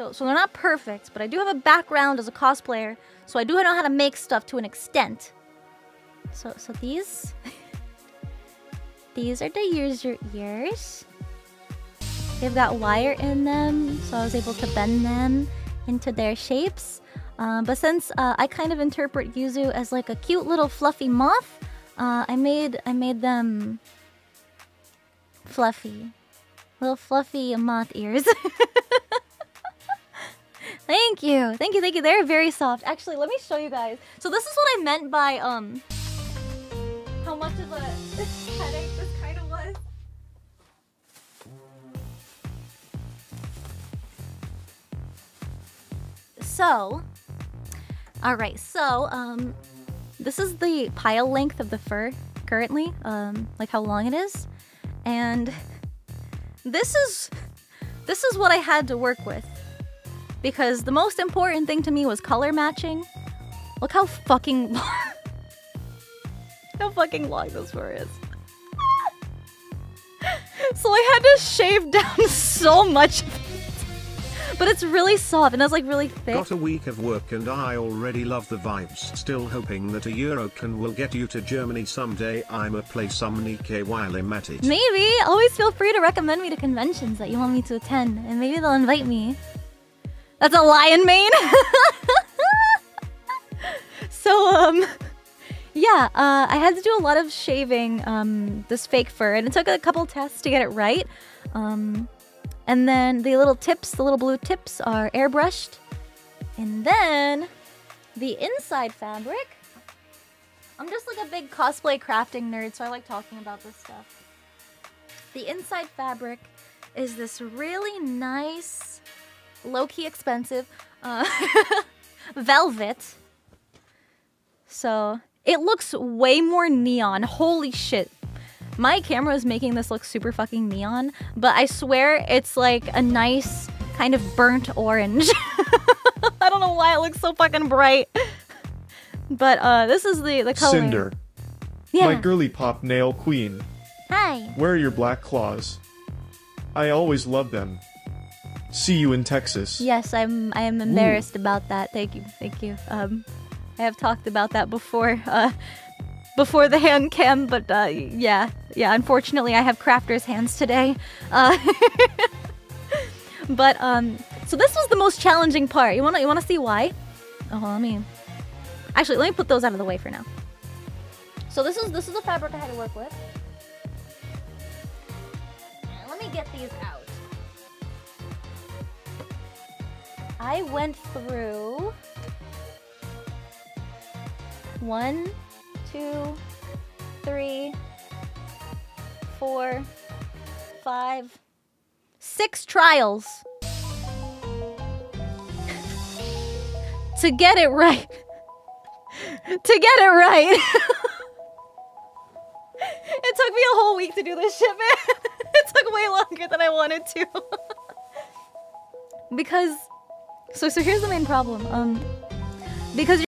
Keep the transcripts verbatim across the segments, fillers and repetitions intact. So, so they're not perfect, but I do have a background as a cosplayer, so I do know how to make stuff to an extent. So, so these... these are the user ears. They've got wire in them, so I was able to bend them into their shapes. Um, but since uh, I kind of interpret Yuzu as like a cute little fluffy moth, uh, I made I made them fluffy, little fluffy moth ears. Thank you, thank you, thank you. They're very soft. Actually, let me show you guys. So this is what I meant by um, how much of a headache this kind of was. So. Alright, so, um, this is the pile length of the fur currently, um, like how long it is, and this is, this is what I had to work with, because the most important thing to me was color matching. Look how fucking long, how fucking long this fur is. So I had to shave down so much of it. But it's really soft and it's like really thick. Got a week of work and I already love the vibes. Still hoping that a Eurocon will get you to Germany someday. I'ma play some Nikkei while I'm at it. Maybe! Always feel free to recommend me to conventions that you want me to attend. And maybe they'll invite me. That's a lion mane! So, um... yeah, uh, I had to do a lot of shaving, um, this fake fur. And it took a couple tests to get it right. Um... And then the little tips, the little blue tips are airbrushed. And then the inside fabric. I'm just like a big cosplay crafting nerd, so I like talking about this stuff. The inside fabric is this really nice, low-key expensive, uh, velvet. So it looks way more neon. Holy shit. My camera is making this look super fucking neon, but I swear it's like a nice kind of burnt orange. I don't know why it looks so fucking bright. But uh, this is the, the color. Sinder. Yeah. My girly pop nail queen. Hi. Where are your black claws? I always love them. See you in Texas. Yes, I'm I am embarrassed Ooh. about that. Thank you, thank you. Um, I have talked about that before. Uh, Before the hand cam, but uh, yeah, yeah. Unfortunately, I have crafter's hands today. Uh, but um, so this was the most challenging part. You wanna, you wanna see why? Oh, let me. Actually, let me put those out of the way for now. So this is this is the fabric I had to work with. Let me get these out. I went through one. Two, three, four, five, six trials to get it right. to get it right. It took me a whole week to do this shit, man. It took way longer than I wanted to. Because, so so here's the main problem. Um, because. You're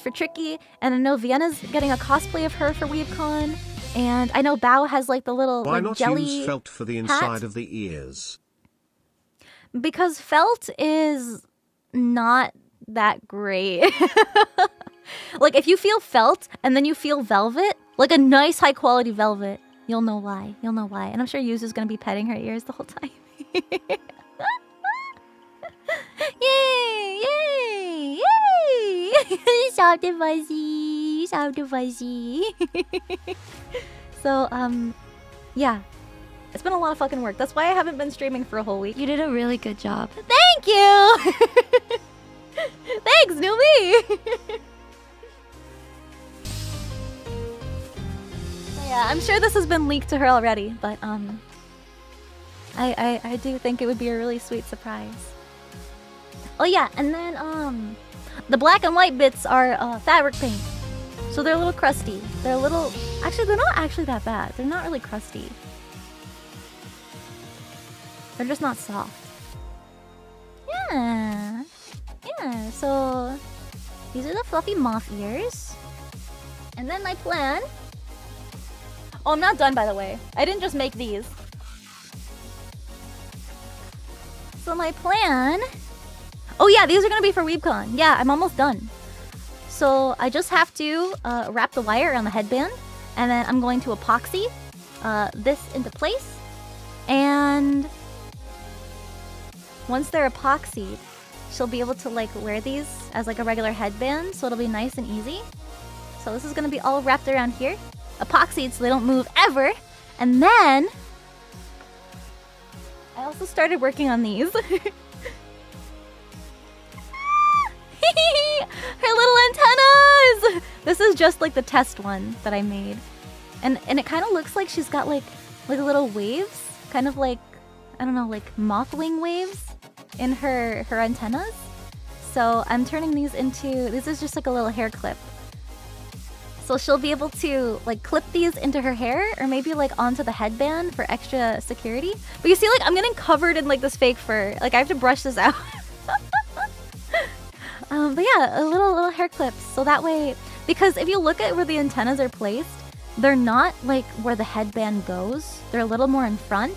for Tricky, and I know Vienna's getting a cosplay of her for WeebCon, and I know Bao has like the little Why like, not jelly use felt for the inside hat? Of the ears? Because felt is not that great. Like if you feel felt and then you feel velvet, like a nice high quality velvet, you'll know why. You'll know why. And I'm sure Yuzu's gonna be petting her ears the whole time. Yay! Yay! Yay! Shout to Fuzzy! Shout to Fuzzy! So, um, yeah. It's been a lot of fucking work. That's why I haven't been streaming for a whole week. You did a really good job. Thank you! Thanks, Noomi! Yeah, I'm sure this has been leaked to her already, but, um... I, I, I do think it would be a really sweet surprise. Oh yeah, and then um, the black and white bits are uh, fabric paint, so they're a little crusty. They're a little, actually they're not actually that bad. They're not really crusty. They're just not soft. Yeah, yeah. So these are the fluffy moth ears, and then my plan. Oh, I'm not done by the way. I didn't just make these. So my plan. Oh yeah, these are gonna be for WeebCon. Yeah, I'm almost done. So I just have to uh, wrap the wire around the headband, and then I'm going to epoxy uh, this into place. And once they're epoxied, she'll be able to like wear these as like a regular headband, so it'll be nice and easy. So this is gonna be all wrapped around here, epoxied so they don't move ever. And then I also started working on these. Her little antennas! This is just like the test one that I made. And and it kind of looks like she's got like like little waves, kind of like, I don't know, like moth wing waves in her, her antennas. So I'm turning these into, this is just like a little hair clip. So she'll be able to like clip these into her hair or maybe like onto the headband for extra security. But you see like I'm getting covered in like this fake fur. Like I have to brush this out. Um, but yeah, a little little hair clips. So that way, because if you look at where the antennas are placed, they're not like where the headband goes. They're a little more in front.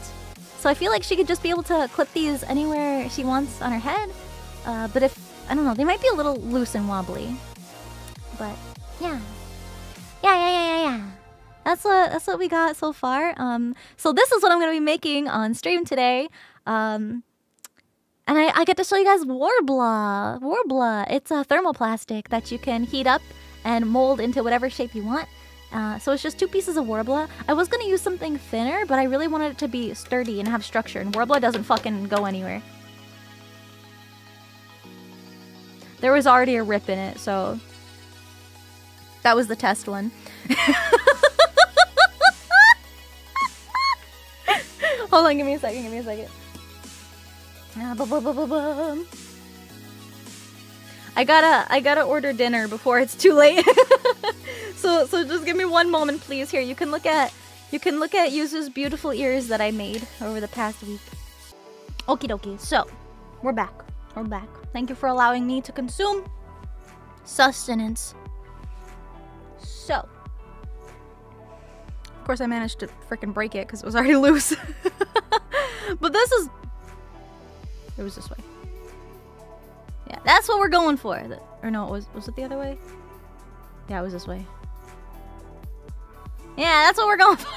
So I feel like she could just be able to clip these anywhere she wants on her head. Uh, but if, I don't know, they might be a little loose and wobbly. But yeah. Yeah, yeah, yeah, yeah, yeah. That's what, that's what we got so far. Um, so this is what I'm going to be making on stream today. Um... And I, I get to show you guys Worbla. Worbla. It's a thermoplastic that you can heat up and mold into whatever shape you want. Uh, so it's just two pieces of Worbla. I was going to use something thinner, but I really wanted it to be sturdy and have structure. And Worbla doesn't fucking go anywhere. There was already a rip in it, so... That was the test one. Hold on, give me a second, give me a second. I gotta, I gotta order dinner before it's too late. so, so just give me one moment, please. Here, you can look at, you can look at Yuzu's beautiful ears that I made over the past week. Okie dokie. So, we're back. We're back. Thank you for allowing me to consume sustenance. So, of course, I managed to frickin' break it because it was already loose. But this is. It was this way. Yeah, that's what we're going for. The, or no, it was was it the other way? Yeah, it was this way. Yeah, that's what we're going for.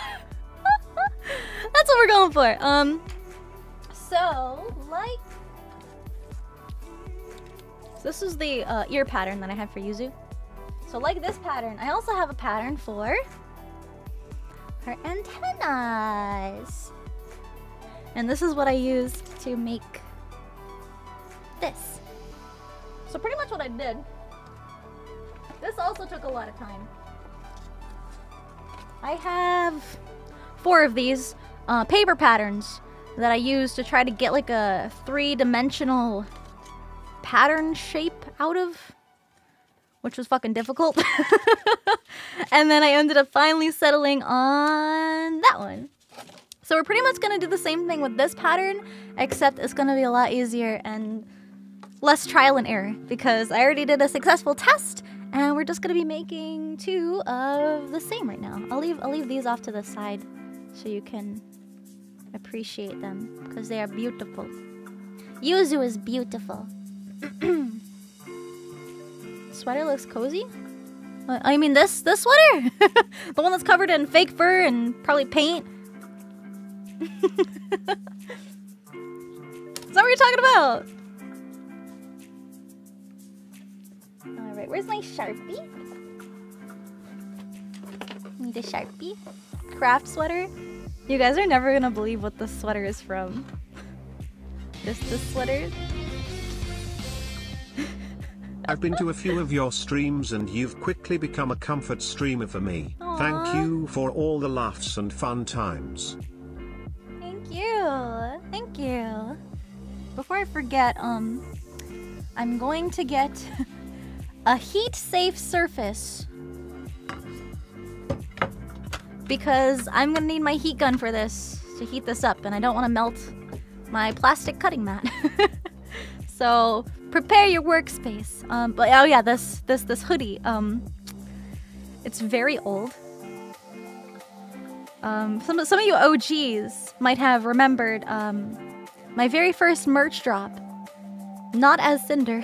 That's what we're going for. Um, so like, so this is the uh, ear pattern that I have for Yuzu. So like this pattern, I also have a pattern for her antennas, and this is what I used to make. This. So pretty much what I did. This also took a lot of time. I have four of these uh, paper patterns that I use to try to get like a three-dimensional pattern shape out of, which was fucking difficult. And then I ended up finally settling on that one. So we're pretty much gonna do the same thing with this pattern, except it's gonna be a lot easier and less trial and error because I already did a successful test and we're just gonna be making two of the same right now. I'll leave I'll leave these off to the side so you can appreciate them because they are beautiful. Yuzu is beautiful. Sweater looks cozy. I mean this this sweater, the one that's covered in fake fur and probably paint. Is that what you're talking about? All right, where's my Sharpie? Need a Sharpie. Craft sweater. You guys are never gonna believe what this sweater is from. Just this sweater. I've been to a few of your streams and you've quickly become a comfort streamer for me. Aww. Thank you for all the laughs and fun times. Thank you. Thank you. Before I forget, um, I'm going to get a heat-safe surface. Because I'm gonna need my heat gun for this, to heat this up, and I don't want to melt my plastic cutting mat. So prepare your workspace. Um, but oh yeah, this this this hoodie. Um, it's very old. Um, some some of you O Gs might have remembered um, my very first merch drop. Not as Sinder.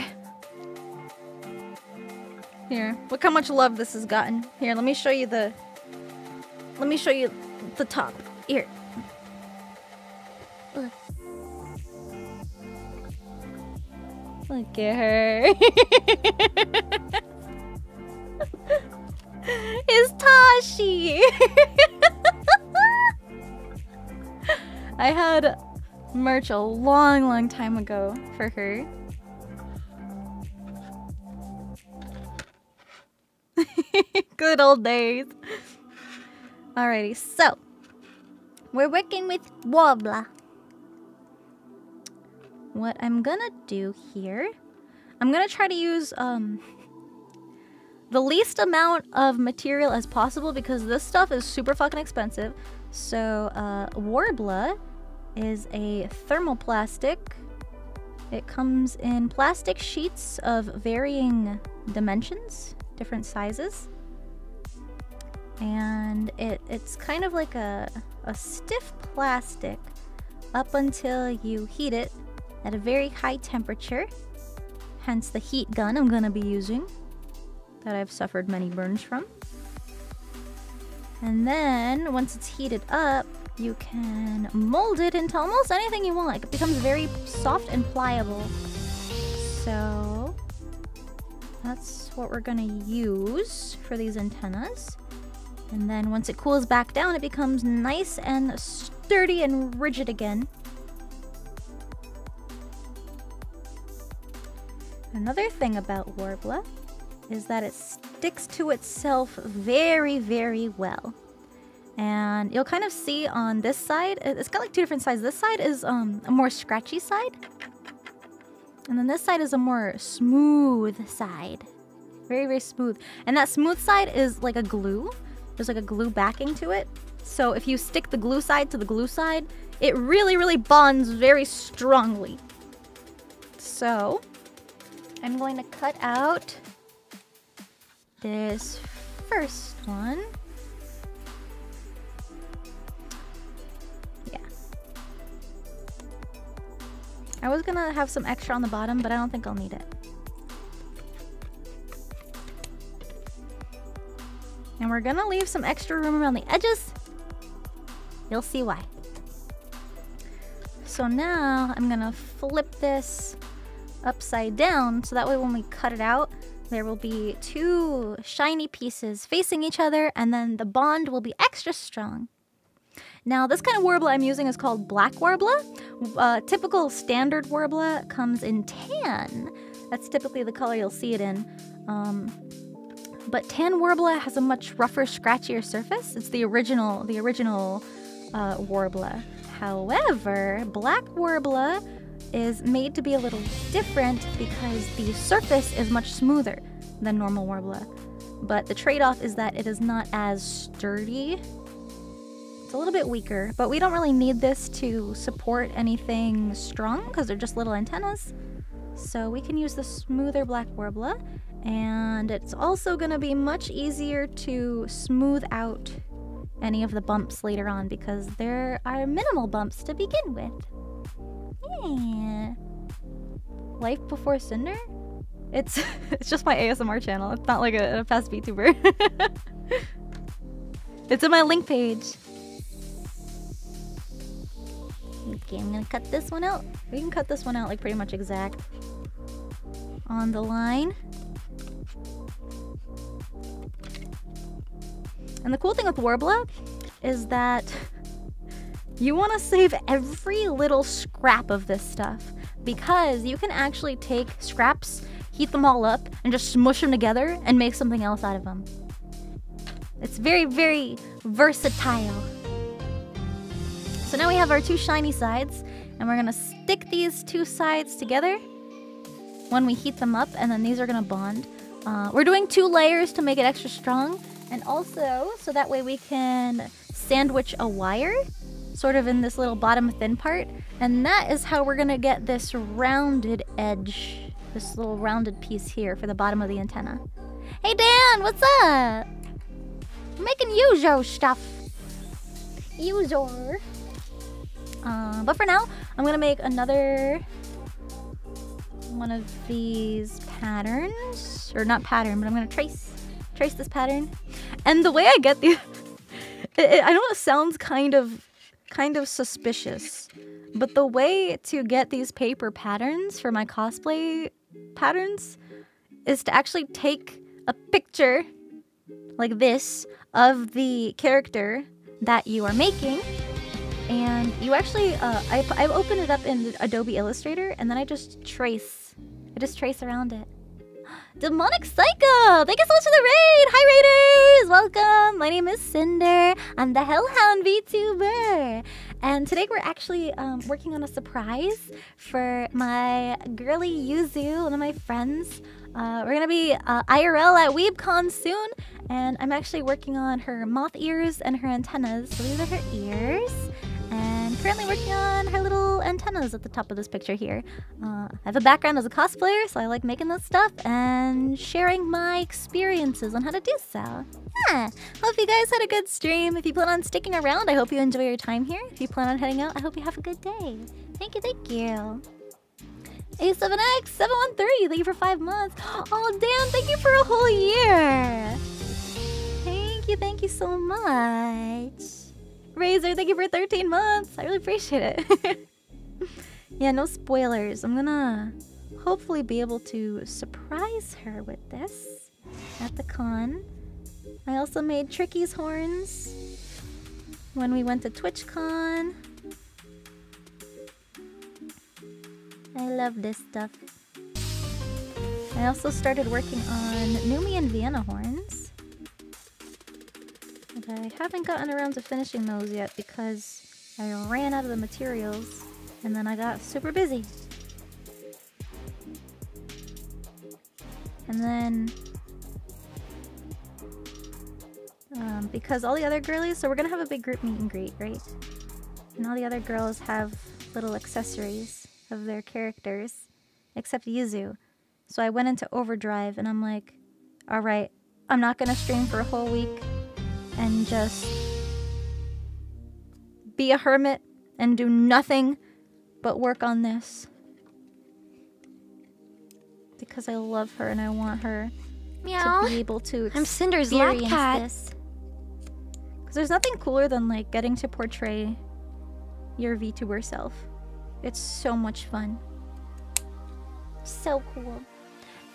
Here, look how much love this has gotten. Here, let me show you the. Let me show you the top. Here. Ugh. Look at her. It's Tashi. I had merch a long, long time ago for her. Good old days. Alrighty, so we're working with Worbla. What I'm gonna do here, I'm gonna try to use um, the least amount of material as possible because this stuff is super fucking expensive. So uh, Worbla is a thermoplastic. It comes in plastic sheets of varying dimensions, different sizes. And it, it's kind of like a, a stiff plastic up until you heat it at a very high temperature, hence the heat gun I'm gonna be using that I've suffered many burns from. And then once it's heated up, you can mold it into almost anything you want. It becomes very soft and pliable. So that's what we're gonna use for these antennas. And then once it cools back down, it becomes nice and sturdy and rigid again. Another thing about Worbla is that it sticks to itself very, very well. And you'll kind of see on this side, it's got like two different sides. This side is um, a more scratchy side. And then this side is a more smooth side. Very, very smooth. And that smooth side is like a glue. There's like a glue backing to it. So if you stick the glue side to the glue side, it really, really bonds very strongly. So I'm going to cut out this first one. Yeah. I was gonna have some extra on the bottom, but I don't think I'll need it. And we're gonna leave some extra room around the edges. You'll see why. So now I'm gonna flip this upside down, so that way when we cut it out, there will be two shiny pieces facing each other, and then the bond will be extra strong. Now, this kind of Worbla I'm using is called Black Worbla. Uh, typical standard Worbla comes in tan. That's typically the color you'll see it in. Um, but tan Worbla has a much rougher, scratchier surface. It's the original, the original uh, Worbla. However, Black Worbla is made to be a little different because the surface is much smoother than normal Worbla. But the trade-off is that it is not as sturdy. It's a little bit weaker, but we don't really need this to support anything strong because they're just little antennas. So we can use the smoother Black Worbla And it's also gonna be much easier to smooth out any of the bumps later on because there are minimal bumps to begin with. Yeah. Life before Cinder? It's it's just my A S M R channel. It's not like a, a past VTuber. It's in my link page. Okay, I'm gonna cut this one out. We can cut this one out like pretty much exact. On the line. And the cool thing with Worbla is that you want to save every little scrap of this stuff because you can actually take scraps, heat them all up, and just smush them together and make something else out of them. It's very, very versatile. So now we have our two shiny sides, and we're gonna stick these two sides together when we heat them up, and then these are gonna bond. Uh, we're doing two layers to make it extra strong, and also so that way we can sandwich a wire sort of in this little bottom thin part, and that is how we're gonna get this rounded edge, this little rounded piece here for the bottom of the antenna. Hey Dan, what's up? I'm making Yuzu stuff. Yuzu. Uh, but for now, I'm gonna make another one of these patterns, or not pattern, but I'm gonna trace, trace this pattern. And the way I get the, it, it, I know it sounds kind of, kind of suspicious, but the way to get these paper patterns for my cosplay patterns is to actually take a picture like this of the character that you are making, and you actually, uh, I, I open it up in Adobe Illustrator, and then I just trace. I just trace around it. Demonic Psycho! Thank you so much for the raid! Hi Raiders! Welcome! My name is Sinder. I'm the Hellhound VTuber. And today we're actually um, working on a surprise for my girly Yuzu, one of my friends. Uh, we're gonna be uh, I R L at WeebCon soon, and I'm actually working on her moth ears and her antennas. So these are her ears, and currently working on her little antennas at the top of this picture here. Uh, I have a background as a cosplayer, so I like making this stuff and sharing my experiences on how to do so. Yeah, hope you guys had a good stream. If you plan on sticking around, I hope you enjoy your time here. If you plan on heading out, I hope you have a good day. Thank you, thank you. A seven X seven one three, thank you for five months. Oh, damn, thank you for a whole year. Thank you, thank you so much. Razor, thank you for thirteen months. I really appreciate it. Yeah, no spoilers. I'm gonna hopefully be able to surprise her with this at the con. I also made Tricky's horns when we went to TwitchCon. I love this stuff. I also started working on Noomi and Vienna horns. But I haven't gotten around to finishing those yet because I ran out of the materials and then I got super busy. And then... Um, because all the other girlies... So we're gonna have a big group meet and greet, right? And all the other girls have little accessories of their characters, except Yuzu. So I went into overdrive and I'm like, alright, I'm not gonna stream for a whole week and just be a hermit and do nothing but work on this. Because I love her and I want her Meow. to be able to experience I'm Cinder's lap cat. this. Because there's nothing cooler than like getting to portray your VTuber self. It's so much fun. So cool.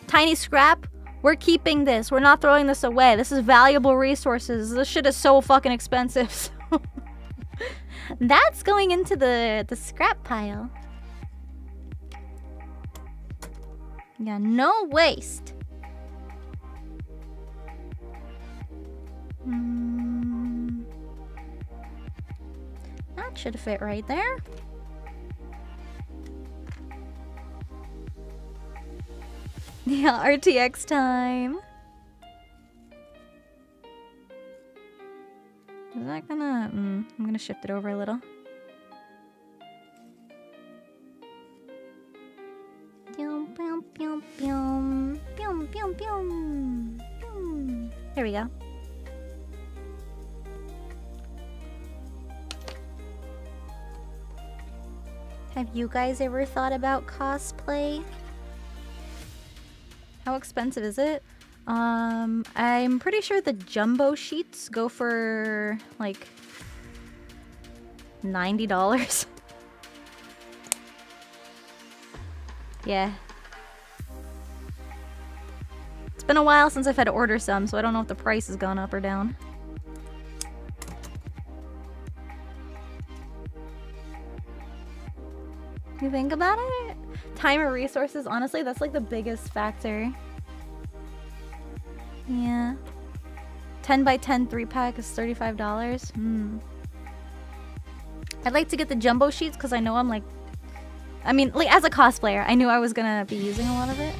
Tiny scrap, we're keeping this. We're not throwing this away. This is valuable resources. This shit is so fucking expensive. So that's going into the, the scrap pile. Yeah, no waste. Mm. That should fit right there. Yeah, R T X time. Is that gonna... Mm, I'm gonna shift it over a little. Pew, pew, pew, pew, pew, pew, pew. There we go. Have you guys ever thought about cosplay? How expensive is it? Um, I'm pretty sure the jumbo sheets go for like ninety dollars. Yeah. It's been a while since I've had to order some, so I don't know if the price has gone up or down. You think about it? Time or resources, honestly, that's like the biggest factor. Yeah. ten by ten three pack is thirty-five dollars. Hmm. I'd like to get the jumbo sheets because I know I'm like... I mean, like as a cosplayer, I knew I was gonna be using a lot of it.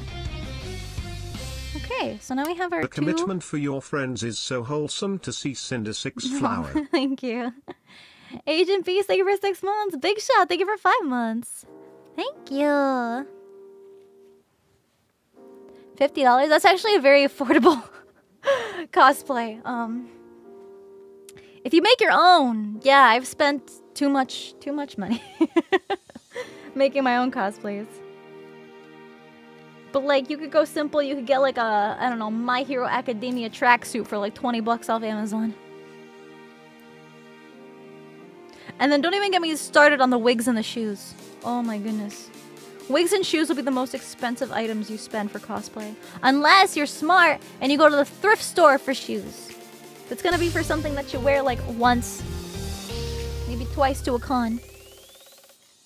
Okay, so now we have our the two... commitment for your friends is so wholesome to see Cinder Six Flower. Thank you. Agent Beast, thank you for six months. Big Shot, thank you for five months. Thank you. fifty dollars, that's actually a very affordable cosplay. Um, if you make your own, yeah, I've spent too much, too much money making my own cosplays. But like, you could go simple, you could get like a, I don't know, My Hero Academia tracksuit for like twenty bucks off Amazon. And then don't even get me started on the wigs and the shoes. Oh my goodness. Wigs and shoes will be the most expensive items you spend for cosplay. Unless you're smart and you go to the thrift store for shoes. It's gonna be for something that you wear like once. Maybe twice to a con.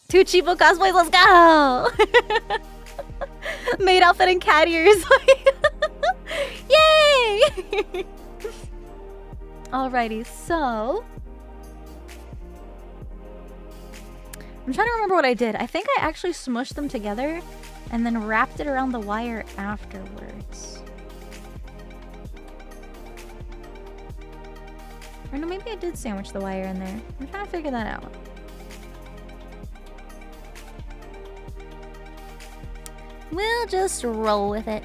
Two cheapo cosplays, let's go! Maid outfit and cat ears. Yay! Alrighty, so... I'm trying to remember what I did. I think I actually smushed them together and then wrapped it around the wire afterwards. Or no, maybe I did sandwich the wire in there. I'm trying to figure that out. We'll just roll with it.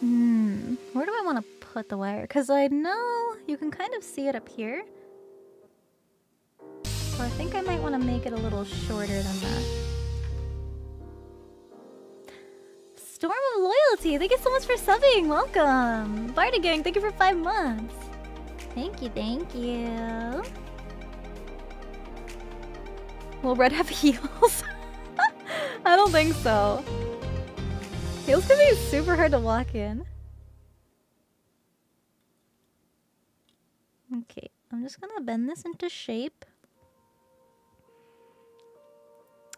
Hmm, where do I want to put the wire? Because I know you can kind of see it up here. So I think I might want to make it a little shorter than that. Storm of Loyalty, thank you so much for subbing, welcome! Barda Gang, thank you for five months. Thank you, thank you. Will Red have heels? I don't think so. Heels can be super hard to walk in. Okay, I'm just gonna bend this into shape.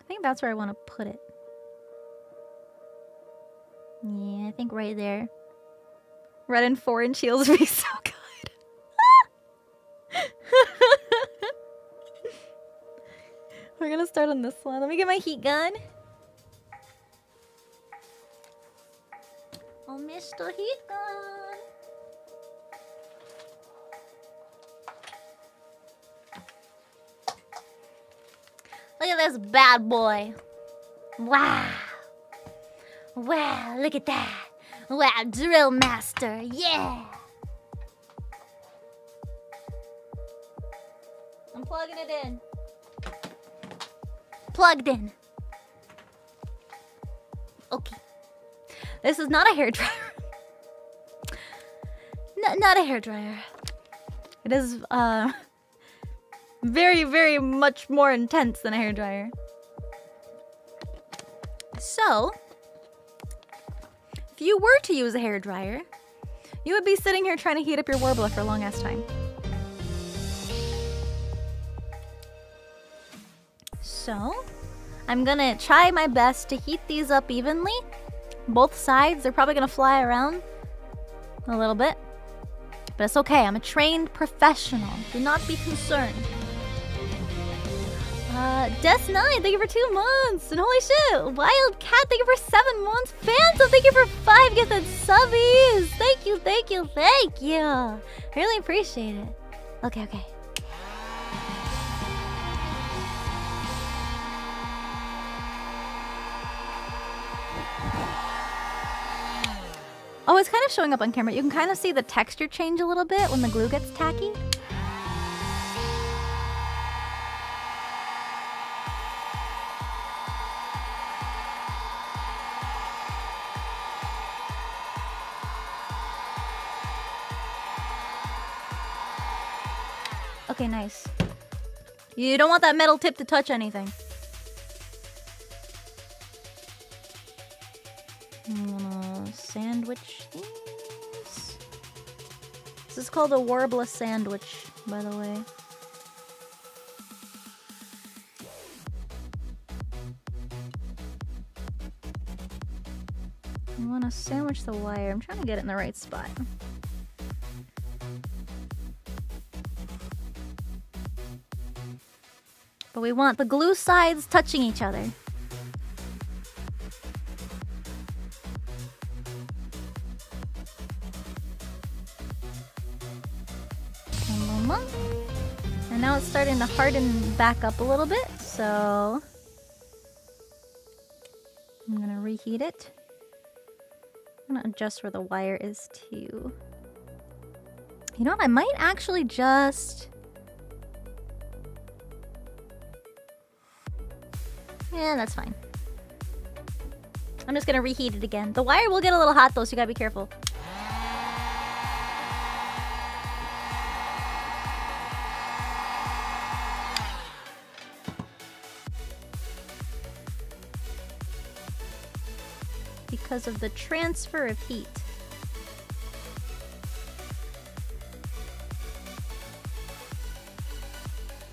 I think that's where I want to put it. Yeah, I think right there. Red and four inch heels would be so good. We're gonna start on this one. Let me get my heat gun. Oh, Mister Hika! Look at this bad boy! Wow! Wow, look at that! Wow, Drill Master! Yeah! I'm plugging it in. Plugged in. Okay. This is not a hairdryer. No, not a hairdryer. It is uh, very, very much more intense than a hairdryer. So, if you were to use a hairdryer, you would be sitting here trying to heat up your Worbla for a long ass time. So, I'm gonna try my best to heat these up evenly. Both sides, they're probably gonna fly around a little bit. But it's okay, I'm a trained professional. Do not be concerned. Uh, Des nine, thank you for two months! And holy shit! Wildcat, thank you for seven months! Phantom, thank you for five gifted subbies! Thank you, thank you, thank you! I really appreciate it. Okay, okay. Oh, it's kind of showing up on camera. You can kind of see the texture change a little bit when the glue gets tacky. Okay, nice. You don't want that metal tip to touch anything. I'm gonna sandwich these. This is called a Worbla sandwich, by the way. I wanna sandwich the wire. I'm trying to get it in the right spot. But we want the glue sides touching each other. And now it's starting to harden back up a little bit, so I'm gonna reheat it. I'm gonna adjust where the wire is too. You know what, I might actually just... yeah, that's fine. I'm just gonna reheat it again. The wire will get a little hot though, so you gotta be careful. Because of the transfer of heat.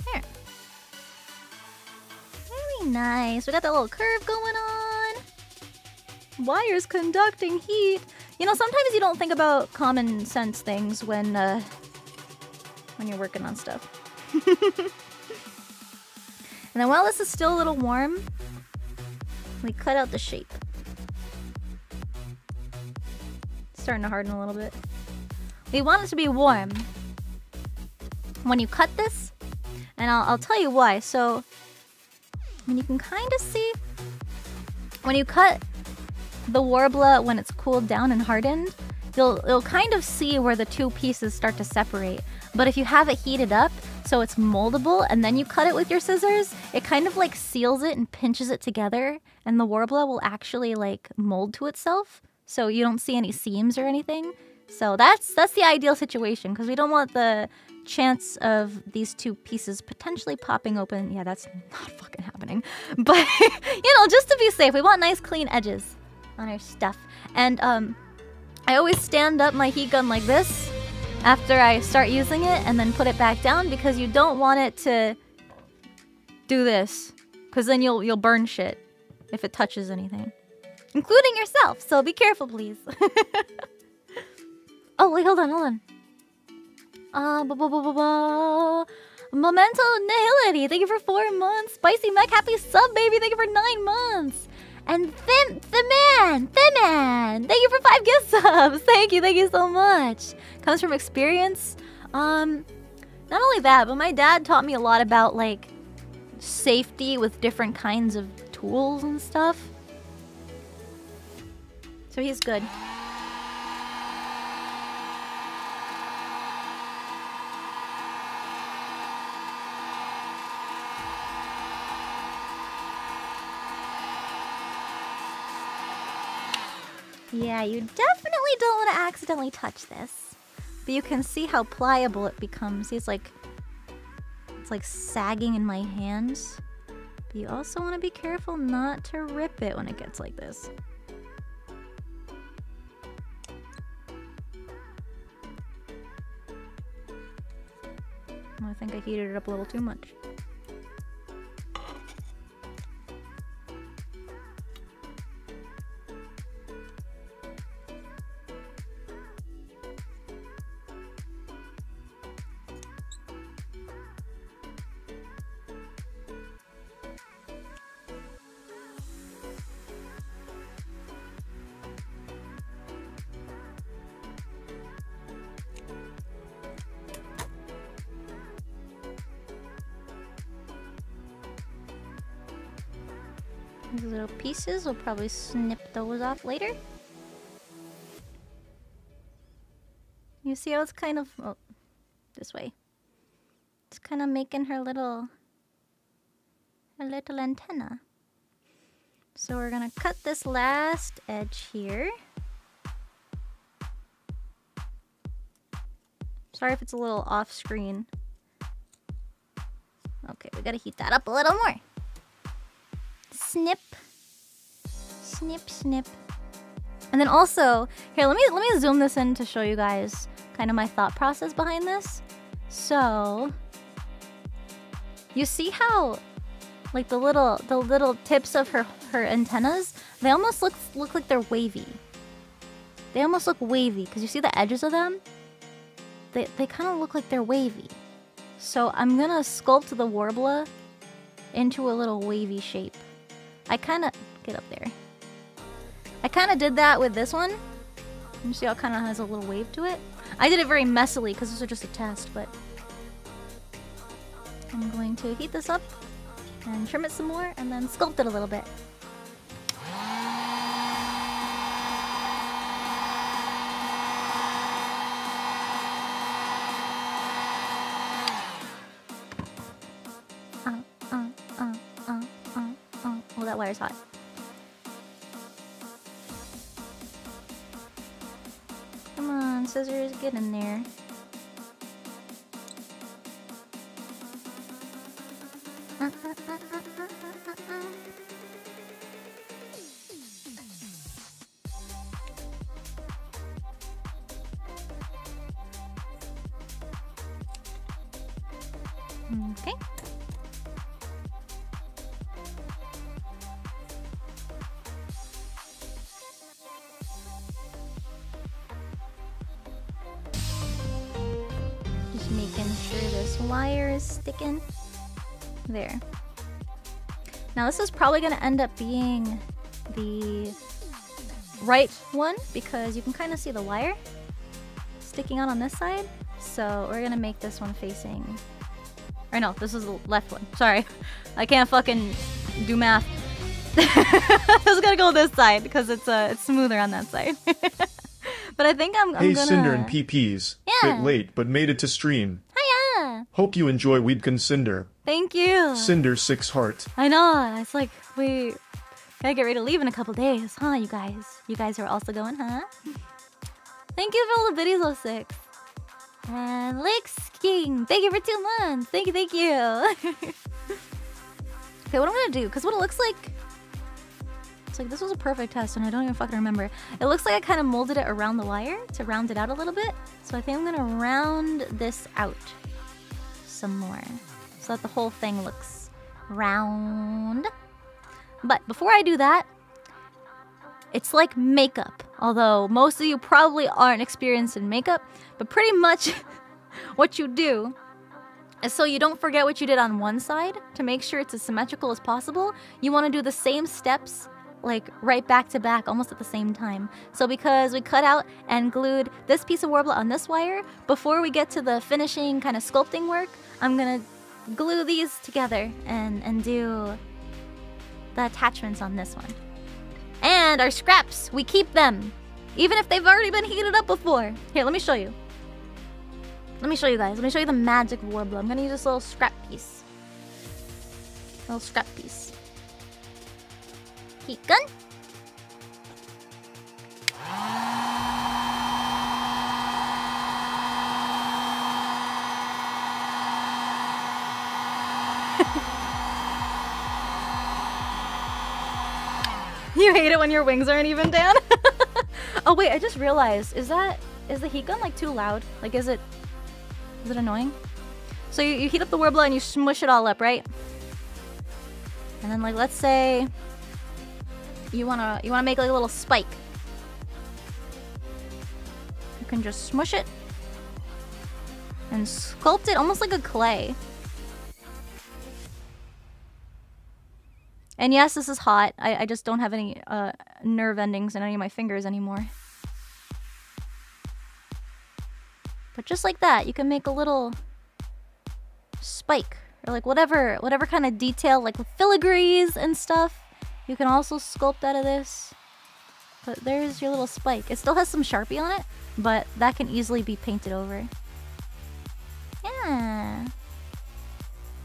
There. Very nice. We got that little curve going on. Wires conducting heat. You know, sometimes you don't think about common sense things when uh, when you're working on stuff. And then while this is still a little warm, we cut out the shape. Starting to harden a little bit. We want it to be warm when you cut this, and I'll, I'll tell you why. So, and you can kind of see when you cut the Worbla when it's cooled down and hardened, you'll you'll kind of see where the two pieces start to separate. But if you have it heated up so it's moldable and then you cut it with your scissors, it kind of like seals it and pinches it together, and the Worbla will actually like mold to itself. So you don't see any seams or anything. So that's that's the ideal situation, because we don't want the chance of these two pieces potentially popping open. Yeah, that's not fucking happening. But, you know, just to be safe, we want nice clean edges on our stuff. And um, I always stand up my heat gun like this after I start using it and then put it back down, because you don't want it to do this, because then you'll, you'll burn shit if it touches anything. Including yourself, so be careful, please. Oh, wait, hold on, hold on. Uh, ba ba ba ba ba. Memento Nihility, thank you for four months. Spicy Mac, happy sub, baby, thank you for nine months. And Thin, Thin Man, Thin Man, thank you for five gift subs. Thank you, thank you so much. Comes from experience. Um, not only that, but my dad taught me a lot about, like, safety with different kinds of tools and stuff. So he's good. Yeah, you definitely don't want to accidentally touch this. But you can see how pliable it becomes. It's like, it's like sagging in my hands. But you also want to be careful not to rip it when it gets like this. I think I heated it up a little too much. These little pieces, we'll probably snip those off later. You see how it's kind of... Oh, this way. It's kind of making her little... her little antenna. So we're gonna cut this last edge here. Sorry if it's a little off screen. Okay, we gotta heat that up a little more. Snip. Snip, snip. And then also, here, let me let me zoom this in to show you guys kind of my thought process behind this. So, you see how like the little the little tips of her her antennas, they almost look look like they're wavy. They almost look wavy because you see the edges of them? They, they kind of look like they're wavy. So I'm gonna sculpt the Worbla into a little wavy shape. I kind of... Get up there. I kind of did that with this one. You see how it kind of has a little wave to it? I did it very messily because this was just a test, but... I'm going to heat this up and trim it some more and then sculpt it a little bit. That wire's hot. Come on, scissors, get in there. Uh, uh, uh, uh, uh, uh, uh. Okay. Wire is sticking there. Now this is probably going to end up being the right one because you can kind of see the wire sticking out on this side. So we're going to make this one facing... Or no, this is the left one. Sorry. I can't fucking do math. I was going to go this side because it's uh, it's smoother on that side. But I think I'm, I'm hey, gonna... Hey Sinder and P Ps. Yeah. Bit late, but made it to stream. Hope you enjoy WeebCon, Sinder. Thank you. Sinder six heart. I know. It's like we gotta get ready to leave in a couple days, huh? You guys, you guys are also going, huh? Thank you for all the biddies, oh six. And Lix King, thank you for two months. Thank you, thank you. Okay, what I'm gonna do? Cause what it looks like, it's like this was a perfect test, and I don't even fucking remember. It looks like I kind of molded it around the wire to round it out a little bit. So I think I'm gonna round this out some more so that the whole thing looks round. But before I do that, it's like makeup, although most of you probably aren't experienced in makeup, but pretty much what you do is so you don't forget what you did on one side, to make sure it's as symmetrical as possible, you want to do the same steps like right back to back, almost at the same time. So because we cut out and glued this piece of Worbla on this wire, before we get to the finishing kind of sculpting work, I'm gonna glue these together and, and do the attachments on this one. And our scraps, we keep them, even if they've already been heated up before. Here, let me show you. Let me show you guys, let me show you the magic of Worbla. I'm gonna use this little scrap piece. Little scrap piece. Heat gun. You hate it when your wings aren't even down. Oh wait, I just realized, is that is the heat gun like too loud? Like is it is it annoying? So you, you heat up the Worbla and you smush it all up, right? And then like let's say You wanna you wanna make like a little spike. You can just smush it and sculpt it almost like a clay. And yes, this is hot. I, I just don't have any uh, nerve endings in any of my fingers anymore. But just like that, you can make a little spike or like whatever whatever kind of detail, like with filigrees and stuff. You can also sculpt out of this. But there's your little spike. It still has some Sharpie on it, but that can easily be painted over. Yeah.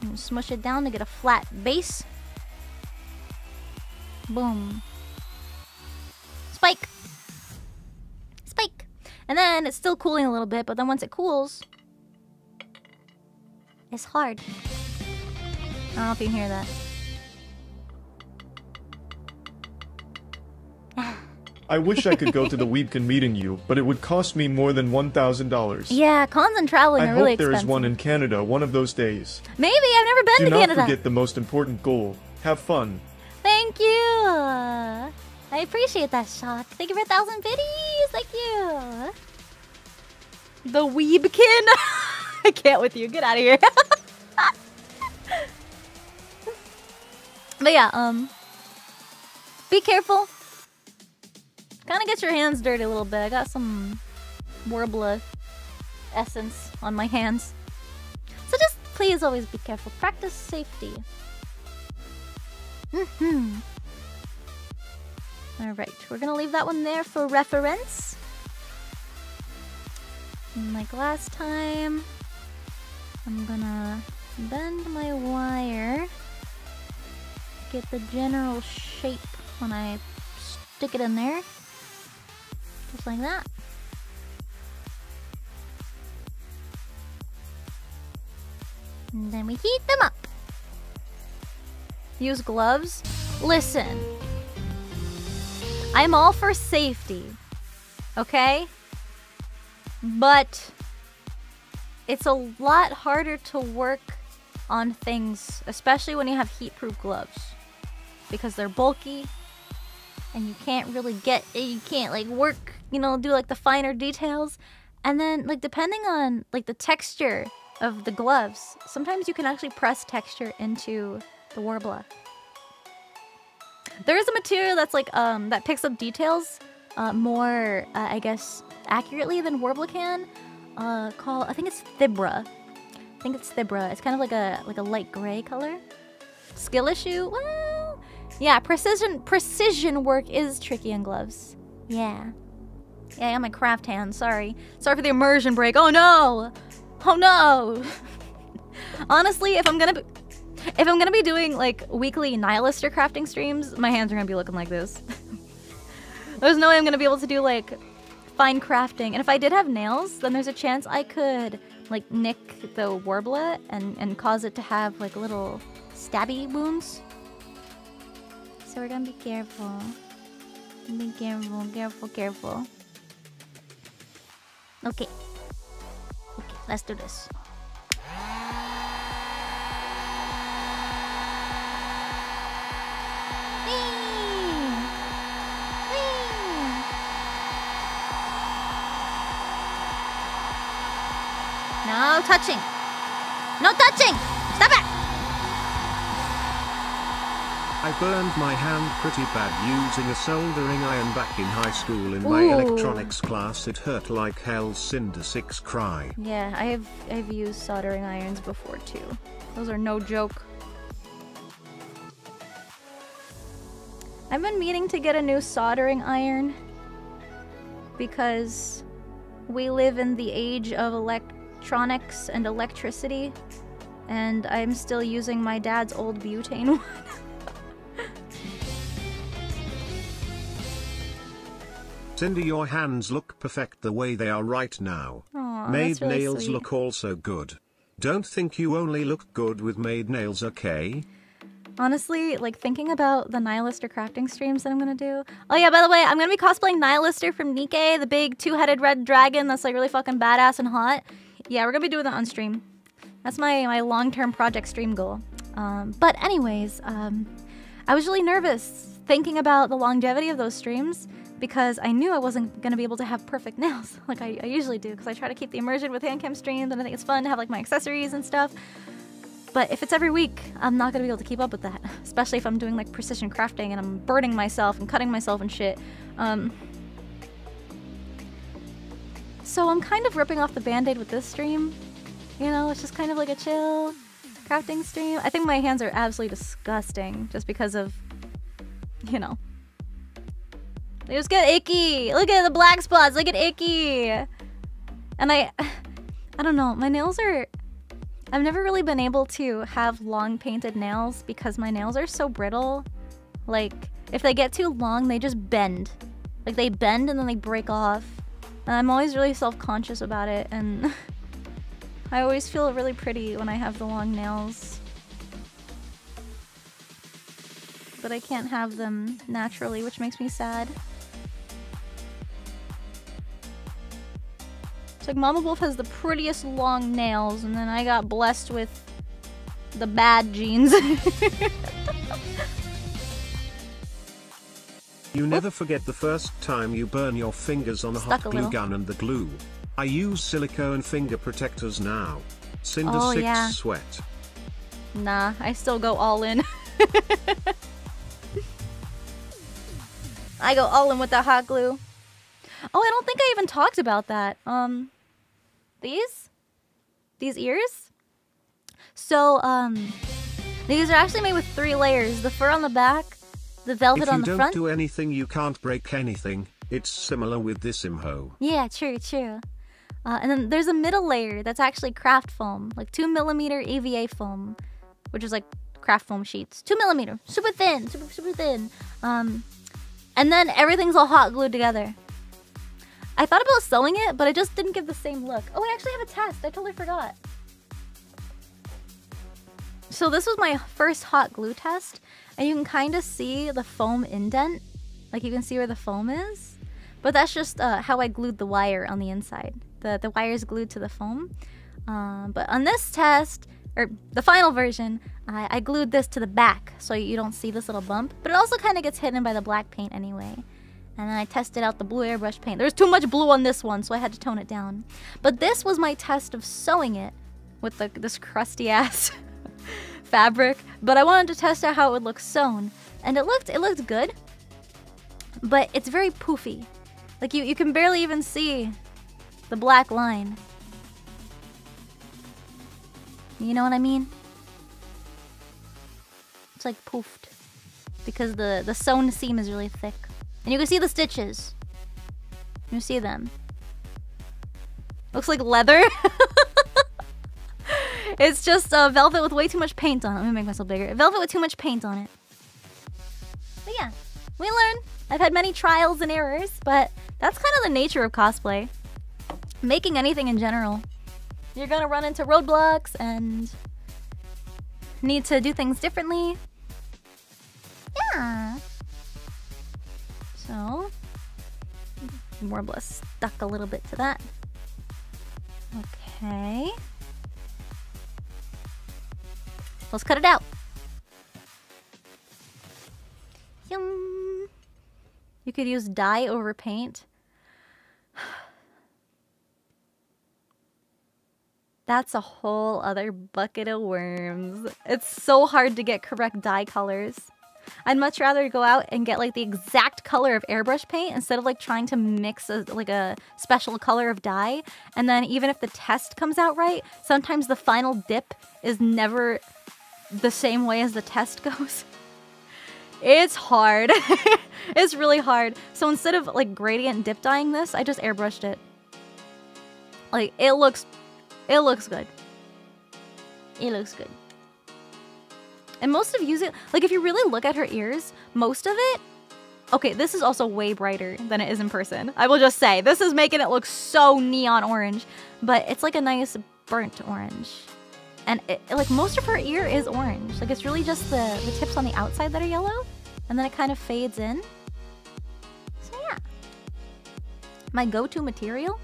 And smush it down to get a flat base. Boom. Spike. Spike. And then it's still cooling a little bit, but then once it cools, it's hard. I don't know if you can hear that. I wish I could go to the WeebCon meeting you, but it would cost me more than one thousand dollars. Yeah, cons and traveling I are really expensive. I hope there is one in Canada one of those days. Maybe! I've never been Do to Canada! Do not forget the most important goal. Have fun. Thank you! I appreciate that, Shock. Thank you for a thousand biddies! Thank you! The WeebCon! I can't with you. Get out of here. But yeah, um... be careful. Kind of get your hands dirty a little bit. I got some Worbla essence on my hands. So just please always be careful. Practice safety. Mm-hmm. Alright, we're gonna leave that one there for reference. And like last time, I'm gonna bend my wire. Get the general shape when I stick it in there. Just like that. And then we heat them up. Use gloves. Listen. I'm all for safety. Okay? But it's a lot harder to work on things, especially when you have heat-proof gloves. Because they're bulky. And you can't really get, you can't like work, you know, do like the finer details. And then like depending on like the texture of the gloves, sometimes you can actually press texture into the Worbla. There is a material that's like, um, that picks up details uh, more, uh, I guess, accurately than Worbla can. Uh, call, I think it's Thibra. I think it's Thibra. It's kind of like a, like a light gray color. Skill issue? What? Yeah, precision precision work is tricky in gloves. Yeah. Yeah, I got my craft hand, sorry. Sorry for the immersion break. Oh no! Oh no! Honestly, if I'm gonna be, if I'm gonna be doing like weekly Nihilister crafting streams, my hands are gonna be looking like this. There's no way I'm gonna be able to do like fine crafting. And if I did have nails, then there's a chance I could like nick the Worbla and, and cause it to have like little stabby wounds. So we're gonna be careful. Be careful, careful, careful. Okay. Okay, let's do this. No touching. No touching! Stop it! I burned my hand pretty bad using a soldering iron back in high school in my Ooh. electronics class. It hurt like hell. Cinder six cry. Yeah, I have I've used soldering irons before too. Those are no joke. I've been meaning to get a new soldering iron because we live in the age of electronics and electricity, and I'm still using my dad's old butane one. Cinder, your hands look perfect the way they are right now. Aww, made really nails sweet. Look also good. Don't think you only look good with made nails, okay? Honestly, like thinking about the Nihilister crafting streams that I'm gonna do. Oh yeah, by the way, I'm gonna be cosplaying Nihilister from Nikkei, the big two-headed red dragon that's like really fucking badass and hot. Yeah, we're gonna be doing that on stream. That's my, my long-term project stream goal. Um, but anyways, um, I was really nervous thinking about the longevity of those streams. Because I knew I wasn't going to be able to have perfect nails like I, I usually do, because I try to keep the immersion with handcam streams and I think it's fun to have like my accessories and stuff. But if it's every week, I'm not going to be able to keep up with that, especially if I'm doing like precision crafting and I'm burning myself and cutting myself and shit. Um, so I'm kind of ripping off the band-aid with this stream. You know, it's just kind of like a chill crafting stream. I think my hands are absolutely disgusting just because of, you know, They just get icky. Look at the black spots. They get icky. And I... I don't know. My nails are... I've never really been able to have long painted nails because my nails are so brittle. Like, if they get too long, they just bend. Like, they bend and then they break off. And I'm always really self-conscious about it, and... I always feel really pretty when I have the long nails. But I can't have them naturally, which makes me sad. It's like Mama Wolf has the prettiest long nails, and then I got blessed with the bad genes. You never Whoop. forget the first time you burn your fingers on a Stuck hot glue a gun and the glue. I use silicone finger protectors now. Cinder oh, six yeah. sweat. Nah, I still go all in. I go all in with the hot glue. Oh, I don't think I even talked about that. Um, these? These ears? So, um, these are actually made with three layers. The fur on the back, the velvet on the front. If you don't do anything, you can't break anything. It's similar with this Imho. Yeah, true, true. Uh, and then there's a middle layer that's actually craft foam. Like two millimeter E V A foam. Which is like craft foam sheets. two millimeter. Super thin, super, super thin. Um, and then everything's all hot glued together. I thought about sewing it, but I just didn't give the same look. Oh, I actually have a test. I totally forgot. So this was my first hot glue test. And you can kind of see the foam indent. Like you can see where the foam is. But that's just uh, how I glued the wire on the inside. The, the wire is glued to the foam. Um, but on this test, or the final version, I, I glued this to the back. So you don't see this little bump. But it also kind of gets hidden by the black paint anyway. And then I tested out the blue airbrush paint. There was too much blue on this one, so I had to tone it down. But this was my test of sewing it with the, this crusty-ass fabric. But I wanted to test out how it would look sewn. And it looked, it looked good. But it's very poofy. Like, you, you can barely even see the black line. You know what I mean? It's like poofed. Because the, the sewn seam is really thick. And you can see the stitches. You see them. Looks like leather. It's just uh, velvet with way too much paint on it. Let me make myself bigger. Velvet with too much paint on it. But yeah, we learn. I've had many trials and errors, but that's kind of the nature of cosplay. Making anything in general. You're gonna run into roadblocks and need to do things differently. Yeah. So, Worbla stuck a little bit to that. Okay. Let's cut it out. Yum. You could use dye over paint. That's a whole other bucket of worms. It's so hard to get correct dye colors. I'd much rather go out and get like the exact color of airbrush paint instead of like trying to mix a, like a special color of dye. And then even if the test comes out right, sometimes the final dip is never the same way as the test goes. It's hard. It's really hard. So instead of like gradient dip dyeing this, I just airbrushed it. Like it looks, it looks good. It looks good. And most of Yuzu, like if you really look at her ears, most of it, okay, this is also way brighter than it is in person. I will just say, this is making it look so neon orange, but it's like a nice burnt orange. And it, like most of her ear is orange. Like it's really just the, the tips on the outside that are yellow, and then it kind of fades in. So yeah. My go-to material?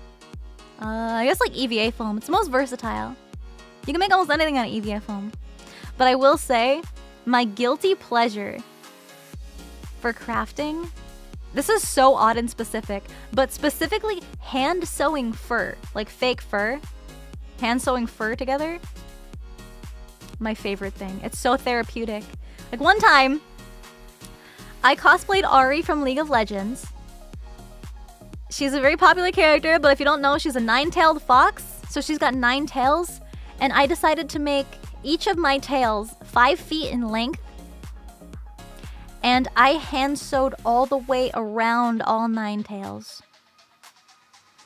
Uh, I guess like E V A foam. It's the most versatile. You can make almost anything out of E V A foam. But I will say, my guilty pleasure for crafting, this is so odd and specific, but specifically hand sewing fur, like fake fur, hand sewing fur together, my favorite thing. It's so therapeutic. Like one time, I cosplayed Ahri from League of Legends. She's a very popular character, but if you don't know, she's a nine-tailed fox, so she's got nine tails, and I decided to make each of my tails five feet in length and I hand sewed all the way around all nine tails.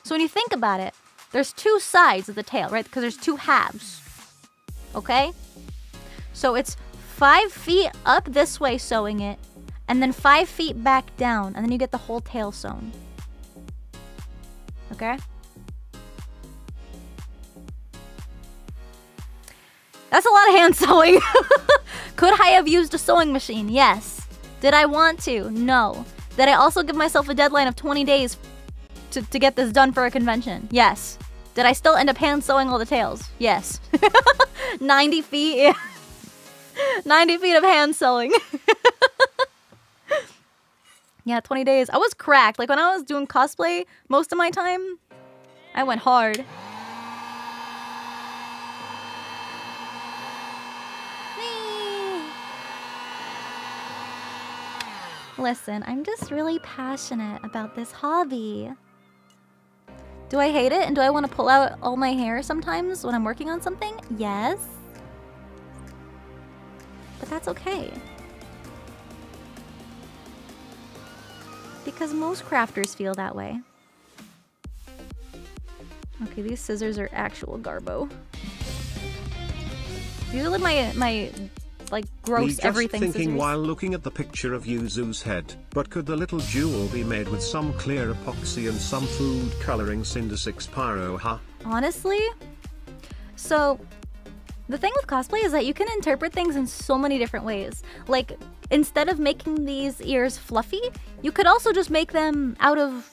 So when you think about it, there's two sides of the tail, right? Because there's two halves, okay? So it's five feet up this way sewing it, and then five feet back down, and then you get the whole tail sewn. Okay? That's a lot of hand sewing. Could I have used a sewing machine? Yes. Did I want to? No. Did I also give myself a deadline of twenty days to, to get this done for a convention? Yes. Did I still end up hand sewing all the tails? Yes. ninety feet, yeah. ninety feet of hand sewing. Yeah, twenty days. I was cracked. Like when I was doing cosplay most of my time, I went hard. Listen, I'm just really passionate about this hobby. Do I hate it? And do I want to pull out all my hair sometimes when I'm working on something? Yes. But that's okay. Because most crafters feel that way. Okay, these scissors are actual garbo. These are like my, my like gross everything scissors. Thinking while looking at the picture of Yuzu's head, but could the little jewel be made with some clear epoxy and some food coloring? Cinder six pyro, huh? Honestly? So, the thing with cosplay is that you can interpret things in so many different ways. Like, instead of making these ears fluffy, you could also just make them out of,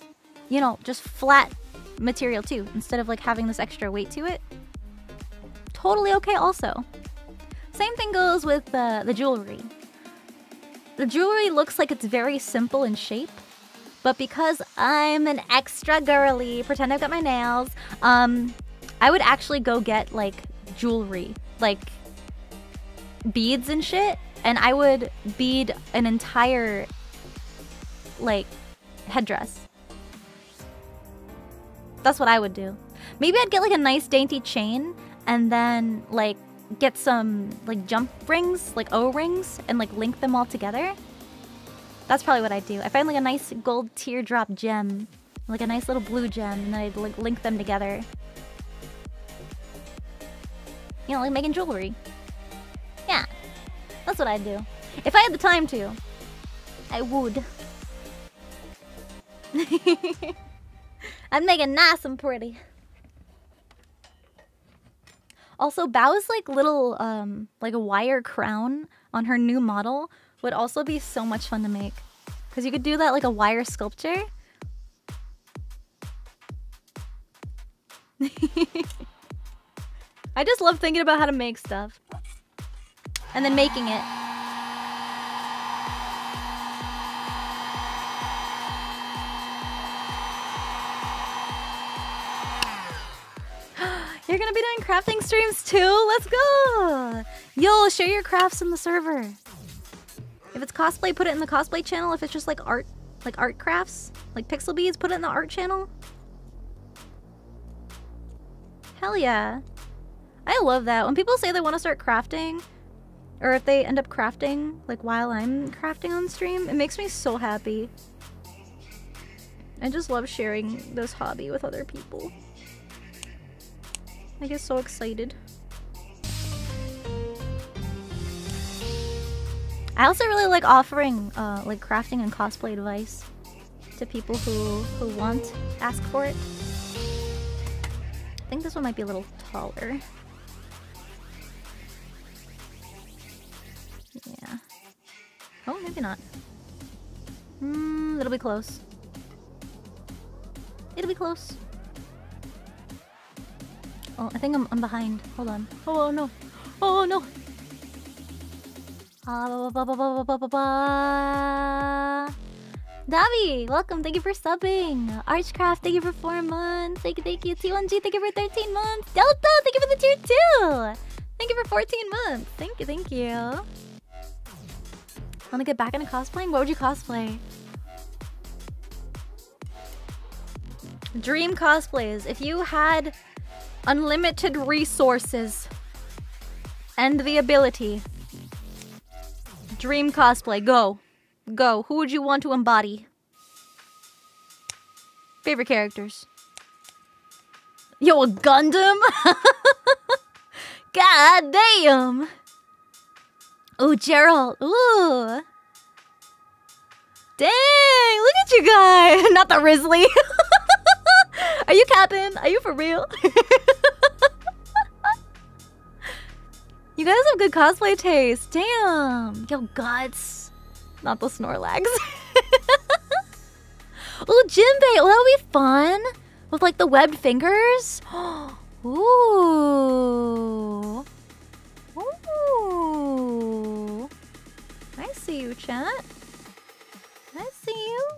you know, just flat material too, instead of like having this extra weight to it. Totally okay also. Same thing goes with uh, the jewelry. The jewelry looks like it's very simple in shape, but because I'm an extra girly, pretend I've got my nails, um, I would actually go get like jewelry, like beads and shit, and I would bead an entire like headdress. That's what I would do. Maybe I'd get like a nice dainty chain and then like get some like jump rings, like O-rings, and like link them all together. That's probably what I'd do. I find like a nice gold teardrop gem, like a nice little blue gem, and then I'd like link them together. You know, like making jewelry. Yeah. That's what I'd do. If I had the time to, I would. I'd make it nice and pretty. Also, Bao's like little, um, like a wire crown on her new model would also be so much fun to make. Because you could do that like a wire sculpture. I just love thinking about how to make stuff. And then making it. You're gonna be doing crafting streams too? Let's go! Yo, share your crafts in the server. If it's cosplay, put it in the cosplay channel. If it's just like art, like art crafts, like pixel beads, put it in the art channel. Hell yeah. I love that. When people say they want to start crafting, or if they end up crafting, like while I'm crafting on stream, it makes me so happy. I just love sharing this hobby with other people. I get so excited. I also really like offering uh, like crafting and cosplay advice to people who, who want, ask for it. I think this one might be a little taller. Yeah. Oh, maybe not. Hmm, it'll be close. It'll be close. Oh, I think I'm, I'm behind. Hold on. Oh no. Oh no. Ah, ba ba ba ba ba ba ba. Davi, welcome. Thank you for subbing. Archcraft, thank you for four months. Thank you, thank you. T one G, thank you for thirteen months. Delta, thank you for the tier two. Thank you for fourteen months. Thank you, thank you. Want to get back into cosplaying? What would you cosplay? Dream cosplays. If you had unlimited resources and the ability. Dream cosplay, go. Go. Who would you want to embody? Favorite characters? Yo, a Gundam? God damn! Oh, Gerald. Ooh. Dang, look at you guys. Not the Risley. Are you capping? Are you for real? You guys have good cosplay taste. Damn. Yo, guts. Not the Snorlax. Ooh, Jinbei. Oh, that'll be fun. With like the webbed fingers. Ooh. Ooh. I see you, chat. I see you.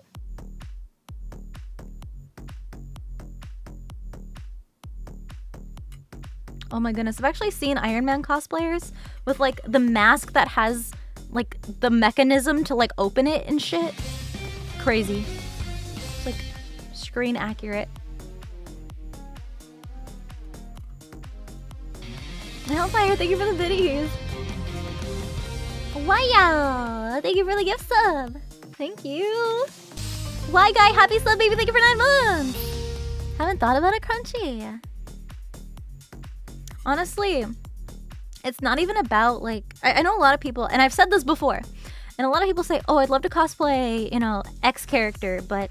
Oh my goodness, I've actually seen Iron Man cosplayers with like the mask that has like the mechanism to like open it and shit. Crazy. It's like screen accurate. Hellfire, thank you for the biddies. Wow, thank you for the gift sub. Thank you. Why guy, happy sub baby, thank you for nine months. Haven't thought about a crunchy. Honestly, it's not even about, like, I, I know a lot of people, and I've said this before, and a lot of people say, oh, I'd love to cosplay, you know, X character, but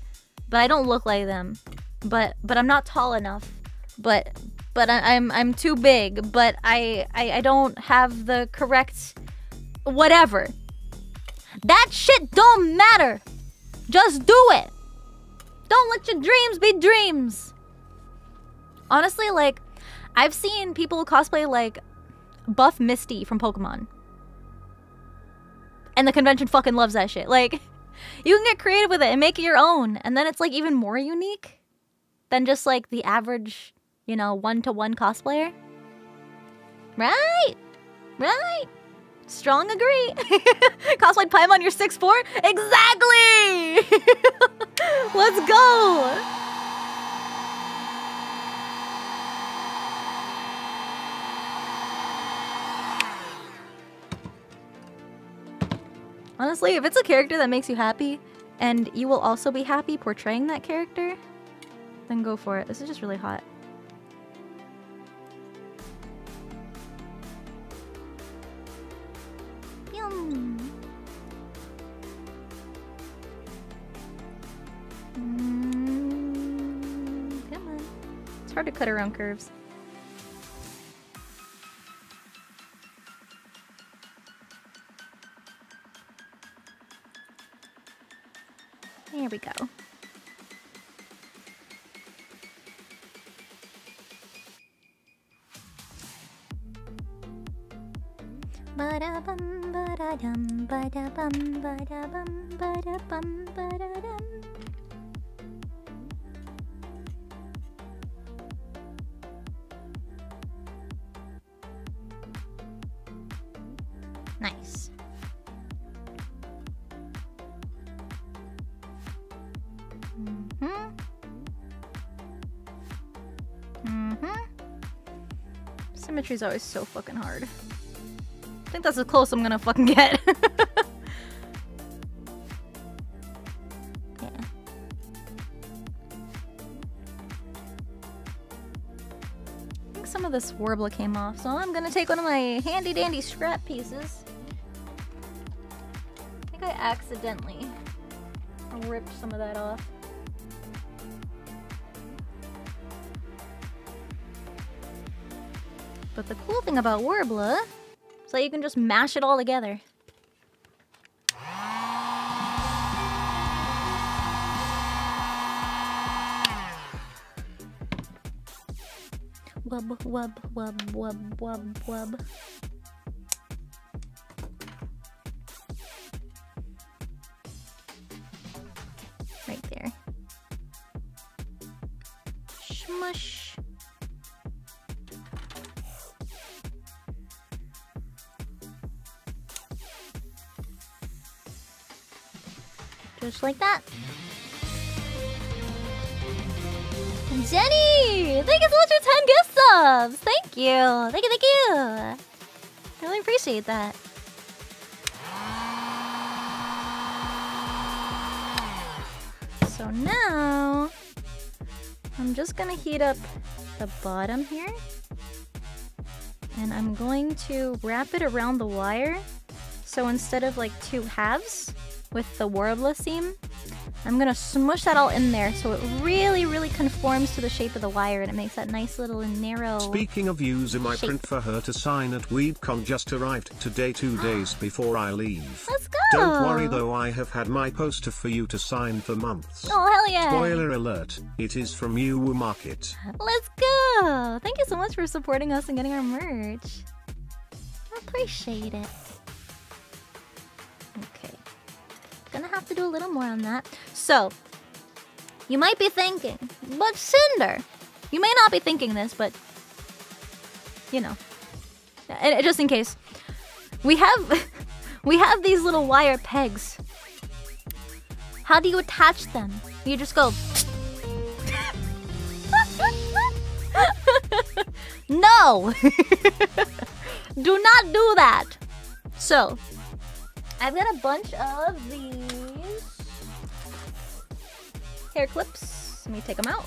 but I don't look like them, but but I'm not tall enough, but but I, I'm I'm too big, but I, I I don't have the correct whatever. That shit don't matter. Just do it. Don't let your dreams be dreams. Honestly, like, I've seen people cosplay like Buff Misty from Pokemon. And the convention fucking loves that shit. Like, you can get creative with it and make it your own. And then it's like even more unique than just like the average, you know, one-to-one cosplayer. Right? Right? Strong agree. Cosplay Paimon, you're six foot four? Exactly! Let's go! Honestly, if it's a character that makes you happy, and you will also be happy portraying that character, then go for it. This is just really hot. Yum. Mm, come on. It's hard to cut around curves. Here we go. Ba-da-bum, ba-da-dum, ba-da-bum, ba-da-bum, ba-da-bum, ba-da-dum. Nice. Mm-hmm. Mm-hmm. Symmetry's always so fucking hard. I think that's as close I'm gonna fucking get. Yeah. I think some of this Worbla came off, so I'm gonna take one of my handy dandy scrap pieces. I think I accidentally ripped some of that off. But the cool thing about Worbla is that you can just mash it all together. Wub, wub, wub, wub, wub, wub. Right there. Shmush. Just like that. Jenny! Thank you so much for ten gift subs! Thank you! Thank you, thank you! I really appreciate that. So now I'm just gonna heat up the bottom here, and I'm going to wrap it around the wire. So instead of like two halves with the Worbla seam, I'm gonna smush that all in there so it really, really conforms to the shape of the wire, and it makes that nice little narrow. Speaking of using my print for her to sign at WeebCon just arrived today, two days before I leave. Let's go! Don't worry though, I have had my poster for you to sign for months. Oh, hell yeah! Spoiler alert, it is from Uwu Market. Let's go! Thank you so much for supporting us and getting our merch. I appreciate it. Okay. Gonna have to do a little more on that. So, you might be thinking, but Sinder, you may not be thinking this, but you know, and just in case, we have we have these little wire pegs. How do you attach them? You just go. No, do not do that. So, I've got a bunch of these hair clips. Let me take them out.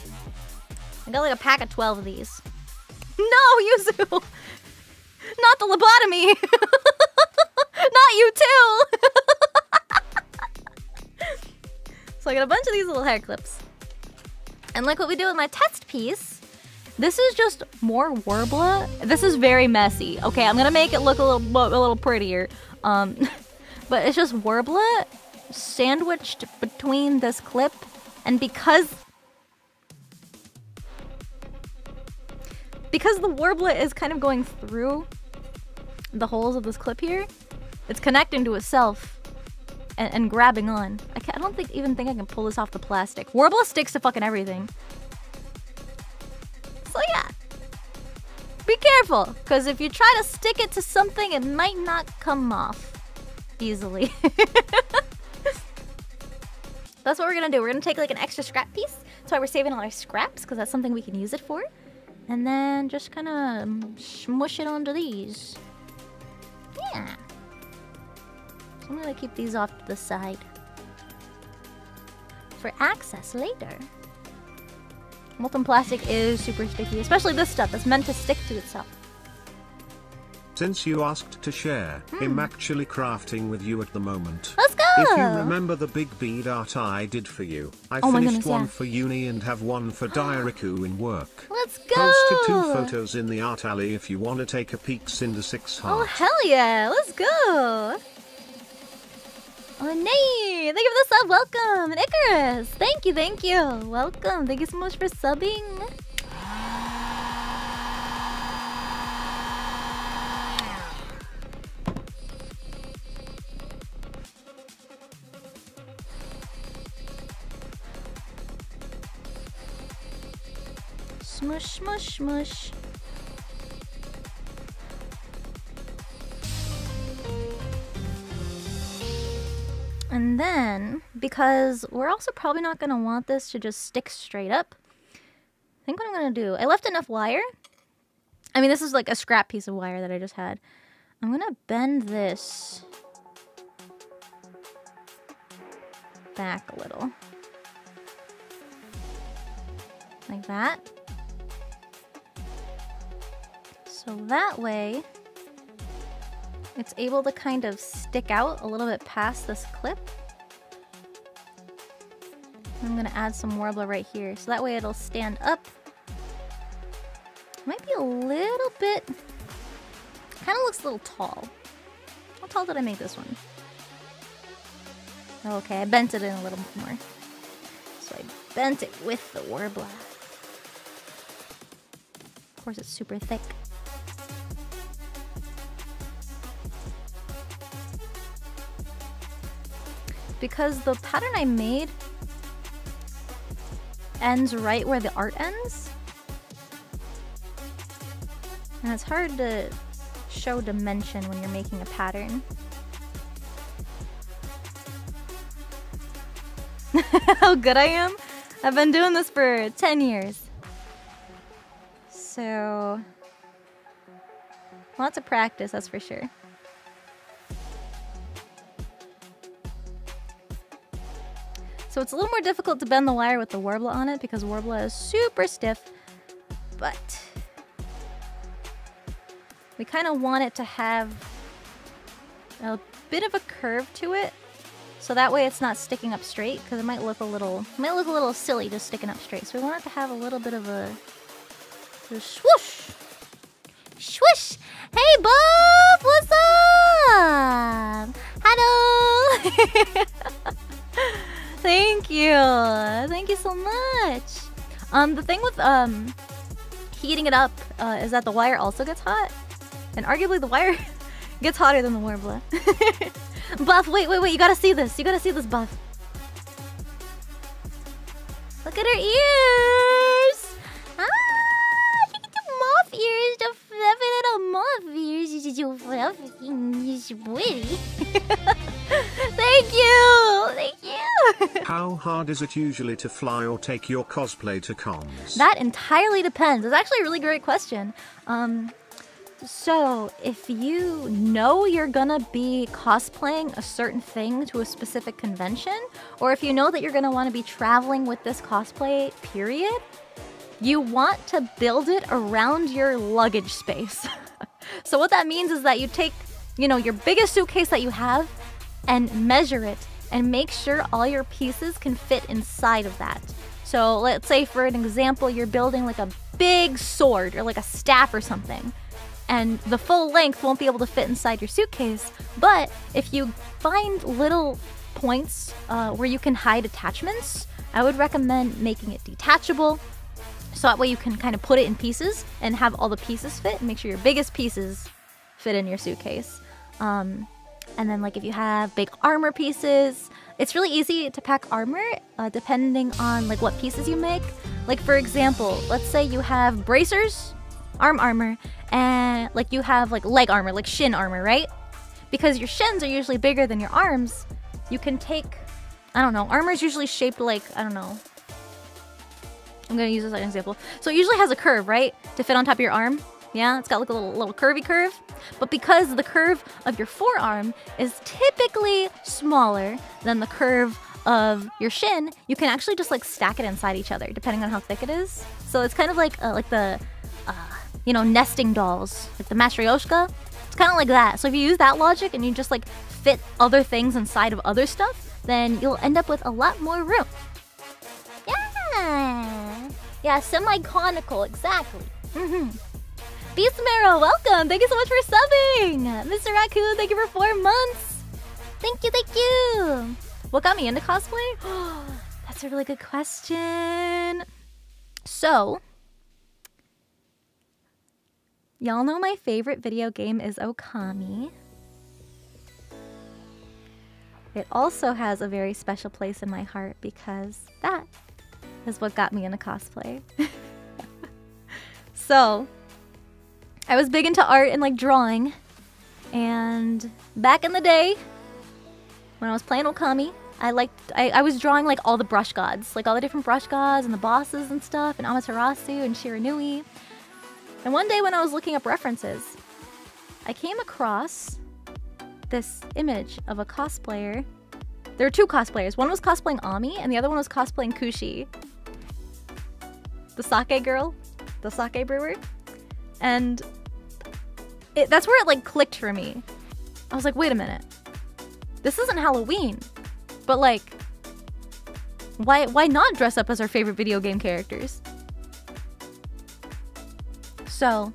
I got like a pack of twelve of these. No, Yuzu! Not the lobotomy! Not you too! So I got a bunch of these little hair clips. And like what we do with my test piece, this is just more Worbla. This is very messy. Okay, I'm gonna make it look a little, a little prettier. Um... But it's just Worbla sandwiched between this clip, and because because the Worbla is kind of going through the holes of this clip here, it's connecting to itself and, and grabbing on. I, can't, I don't think even think I can pull this off the plastic. Worbla sticks to fucking everything. So yeah, be careful, because if you try to stick it to something, it might not come off easily. That's what we're gonna do. We're gonna take like an extra scrap piece. That's why we're saving all our scraps, because that's something we can use it for. And then just kind of smush it onto these. Yeah. So I'm gonna keep these off to the side for access later. Molten plastic is super sticky, especially this stuff. It's meant to stick to itself. Since you asked to share, hmm. I'm actually crafting with you at the moment. Let's go! If you remember the big bead art I did for you, I oh finished goodness, one yeah. for uni and have one for Dairiku in work. Let's go! Posted two photos in the art alley if you want to take a peek. Cinder six heart. Oh hell yeah! Let's go! Oh nay! Thank you for the sub. Welcome, and Icarus. Thank you, thank you. Welcome. Thank you so much for subbing. Smush, smush, smush. And then, because we're also probably not going to want this to just stick straight up, I think what I'm going to do, I left enough wire. I mean, this is like a scrap piece of wire that I just had. I'm going to bend this back a little. Like that. So that way, it's able to kind of stick out a little bit past this clip. I'm gonna add some Worbla right here, so that way it'll stand up. Might be a little bit, kind of looks a little tall. How tall did I make this one? Okay, I bent it in a little bit more. So I bent it with the Worbla. Of course, it's super thick. Because the pattern I made ends right where the art ends. And it's hard to show dimension when you're making a pattern. How good I am? I've been doing this for ten years. So, lots of practice, that's for sure. So it's a little more difficult to bend the wire with the Worbla on it because Worbla is super stiff, but we kind of want it to have a bit of a curve to it. So that way it's not sticking up straight, because it might look a little might look a little silly just sticking up straight. So we want it to have a little bit of a, a swoosh. Swoosh! Hey Buff! What's up? Hello! Thank you! Thank you so much! Um, the thing with um heating it up uh, is that the wire also gets hot. And arguably the wire gets hotter than the Worbla. Buff, wait, wait, wait, you gotta see this. You gotta see this, Buff. Look at her ears! Ah! Muff ears, the fluffy little muff ears. She's so fluffy, she's pretty. Thank you, thank you. How hard is it usually to fly or take your cosplay to cons? That entirely depends. It's actually a really great question. Um, so if you know you're gonna be cosplaying a certain thing to a specific convention, or if you know that you're gonna want to be traveling with this cosplay, period. You want to build it around your luggage space. So what that means is that you take, you know, your biggest suitcase that you have and measure it and make sure all your pieces can fit inside of that. So let's say for an example, you're building like a big sword or like a staff or something, and the full length won't be able to fit inside your suitcase. But if you find little points uh, where you can hide attachments, I would recommend making it detachable. So that way you can kind of put it in pieces and have all the pieces fit and make sure your biggest pieces fit in your suitcase. Um, and then like if you have big armor pieces, it's really easy to pack armor uh, depending on like what pieces you make. Like for example, let's say you have bracers, arm armor, and like you have like leg armor, like shin armor, right? Because your shins are usually bigger than your arms, you can take, I don't know, armor is usually shaped like, I don't know, I'm gonna use this as an example. So it usually has a curve, right? To fit on top of your arm. Yeah, it's got like a little, little curvy curve. But because the curve of your forearm is typically smaller than the curve of your shin, you can actually just like stack it inside each other, depending on how thick it is. So it's kind of like uh, like the, uh, you know, nesting dolls, like the Matryoshka. It's kind of like that. So if you use that logic and you just like fit other things inside of other stuff, then you'll end up with a lot more room. Yeah! Yeah, semi-conical, exactly. Mm-hmm. Beast Marrow, welcome! Thank you so much for subbing! Mister Raccoon, thank you for four months! Thank you, thank you! What got me into cosplay? Oh, that's a really good question. So, y'all know my favorite video game is Okami. It also has a very special place in my heart because that is what got me into cosplay. So, I was big into art and like drawing, and back in the day, when I was playing Okami, I liked I, I was drawing like all the brush gods, like all the different brush gods and the bosses and stuff, and Amaterasu and Shiranui. And one day when I was looking up references, I came across this image of a cosplayer. There were two cosplayers. One was cosplaying Ami, and the other one was cosplaying Kushi, the sake girl, the sake brewer. And it, that's where it like clicked for me. I was like, wait a minute. This isn't Halloween, but like, why, why not dress up as our favorite video game characters? So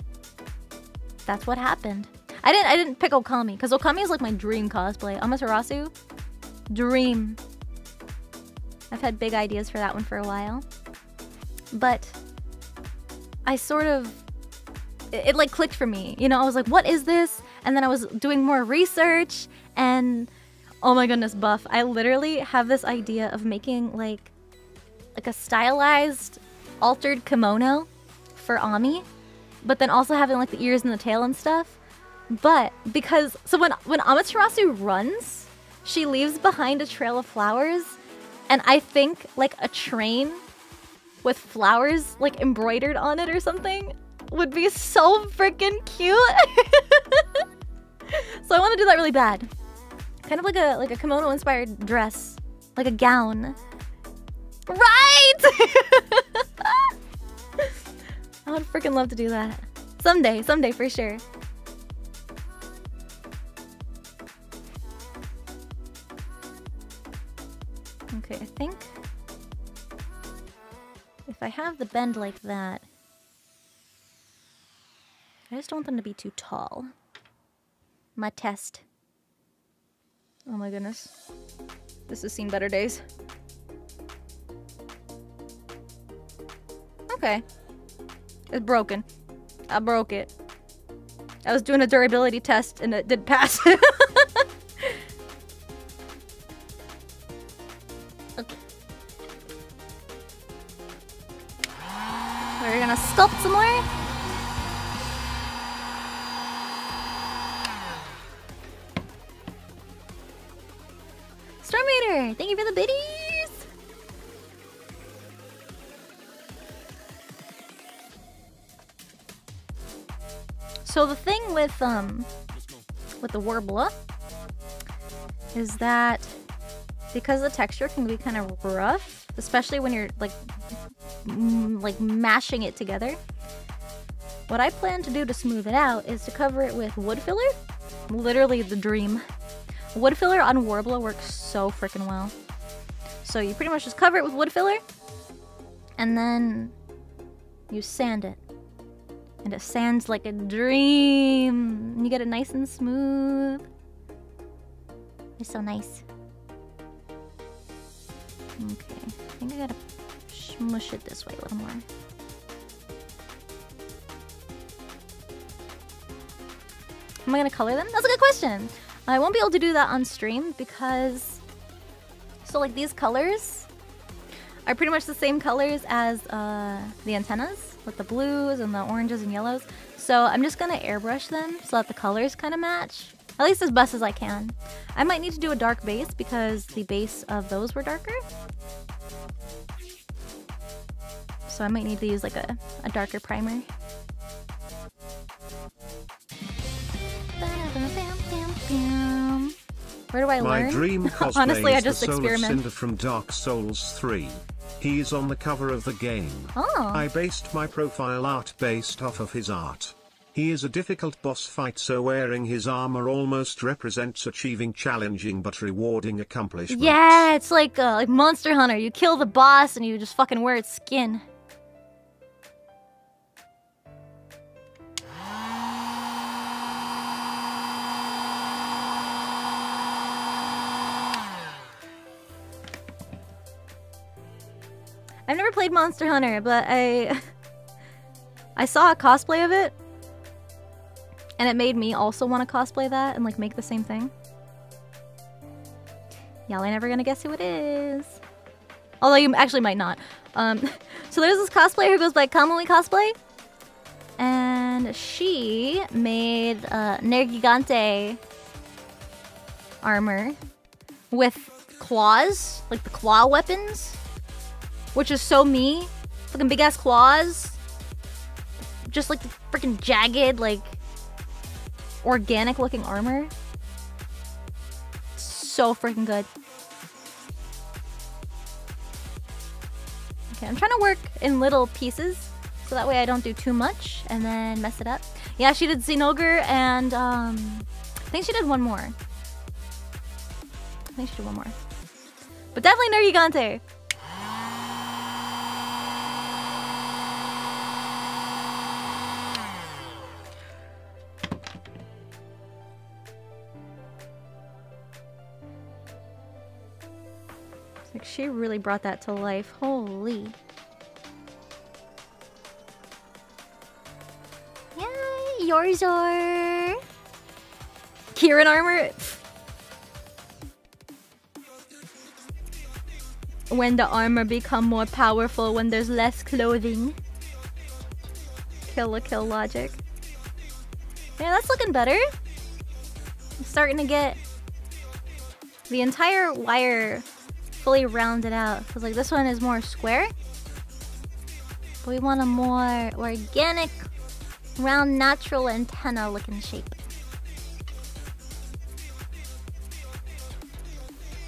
that's what happened. I didn't, I didn't pick Okami, because Okami is like my dream cosplay. Amaterasu, dream. I've had big ideas for that one for a while, but I sort of, it, it like clicked for me, you know. I was like, what is this? And then I was doing more research, and oh my goodness, Buff, I literally have this idea of making like like a stylized altered kimono for Ami, but then also having like the ears and the tail and stuff. But because so when when Amaterasu runs, she leaves behind a trail of flowers, and I think like a train with flowers like embroidered on it or something would be so freaking cute. So I want to do that really bad. Kind of like a like a kimono inspired dress, like a gown. Right! I would freaking love to do that. Someday, someday for sure. Okay, I think if I have the bend like that, I just don't want them to be too tall. My test. Oh my goodness. This has seen better days. Okay. It's broken. I broke it. I was doing a durability test and it did pass. Okay. We're gonna sculpt some more. Storm Raider, thank you for the biddies. So the thing with um with the Worbla is that because the texture can be kind of rough, especially when you're like m like mashing it together. What I plan to do to smooth it out is to cover it with wood filler. Literally the dream. Wood filler on Worbla works so freaking well. So you pretty much just cover it with wood filler and then you sand it. And it sands like a dream. You get it nice and smooth. It's so nice. Okay, I think I gotta smush it this way a little more. Am I gonna color them? That's a good question. I won't be able to do that on stream because... So like these colors are pretty much the same colors as uh, the antennas, with the blues and the oranges and yellows. So I'm just gonna airbrush them so that the colors kind of match, at least as best as I can. I might need to do a dark base because the base of those were darker. So I might need to use like a, a darker primer. Where do I My learn? Dream Honestly, I just experiment. Sinder from Dark Souls three. He is on the cover of the game. Oh. I based my profile art based off of his art. He is a difficult boss fight, so wearing his armor almost represents achieving challenging but rewarding accomplishments. Yeah, it's like uh, like Monster Hunter. You kill the boss and you just fucking wear its skin. I've never played Monster Hunter, but I I saw a cosplay of it, and it made me also want to cosplay that and like make the same thing. Y'all ain't ever gonna guess who it is. Although you actually might not. Um, so there's this cosplayer who goes by Commonly Cosplay, and she made uh, Nergigante armor with claws, like the claw weapons. Which is so me. Fucking big ass claws. Just like the freaking jagged, like, organic looking armor. So freaking good. Okay, I'm trying to work in little pieces so that way I don't do too much and then mess it up. Yeah, she did Xenogre and um, I think she did one more. I think she did one more. But definitely Nergigante. She really brought that to life. Holy. Yay, yours are. Kieran armor. When the armor become more powerful when there's less clothing. Kill a kill logic. Yeah, that's looking better. I'm starting to get the entire wire fully rounded out, because like this one is more square, but we want a more organic, round, natural antenna looking shape.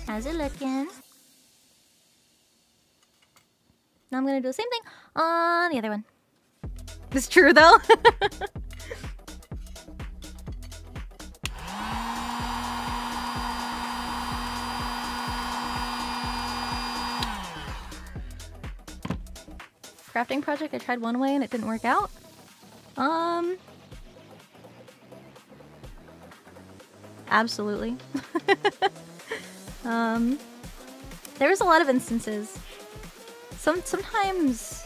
How's it looking? Now I'm gonna do the same thing on the other one. This is true though. Crafting project, I tried one way and it didn't work out. Um, absolutely. um, there was a lot of instances. Some sometimes,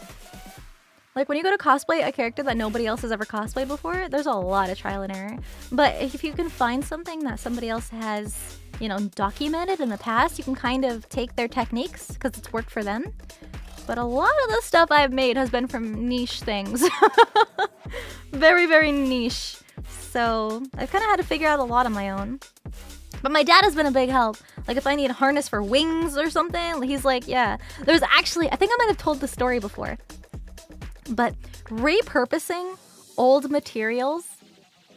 like when you go to cosplay a character that nobody else has ever cosplayed before, there's a lot of trial and error. But if you can find something that somebody else has, you know, documented in the past, you can kind of take their techniques because it's worked for them. But a lot of the stuff I've made has been from niche things. Very, very niche. So I've kind of had to figure out a lot on my own. But my dad has been a big help. Like if I need a harness for wings or something, he's like, yeah. There's actually, I think I might have told the story before, but repurposing old materials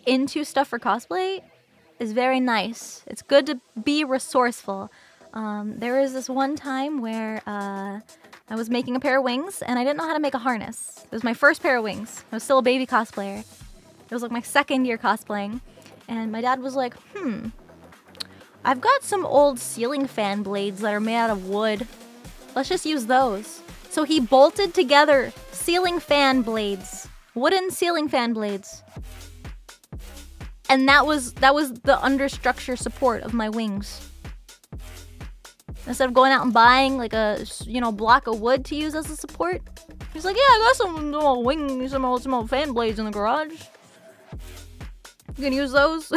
into stuff for cosplay is very nice. It's good to be resourceful. Um, there was this one time where uh, I was making a pair of wings and I didn't know how to make a harness. It was my first pair of wings. I was still a baby cosplayer. It was like my second year cosplaying. And my dad was like, hmm, I've got some old ceiling fan blades that are made out of wood. Let's just use those. So he bolted together ceiling fan blades, wooden ceiling fan blades. And that was, that was the understructure support of my wings. Instead of going out and buying like a, you know, block of wood to use as a support. He's like, yeah, I got some, some old wings, some old, some old fan blades in the garage. You can use those.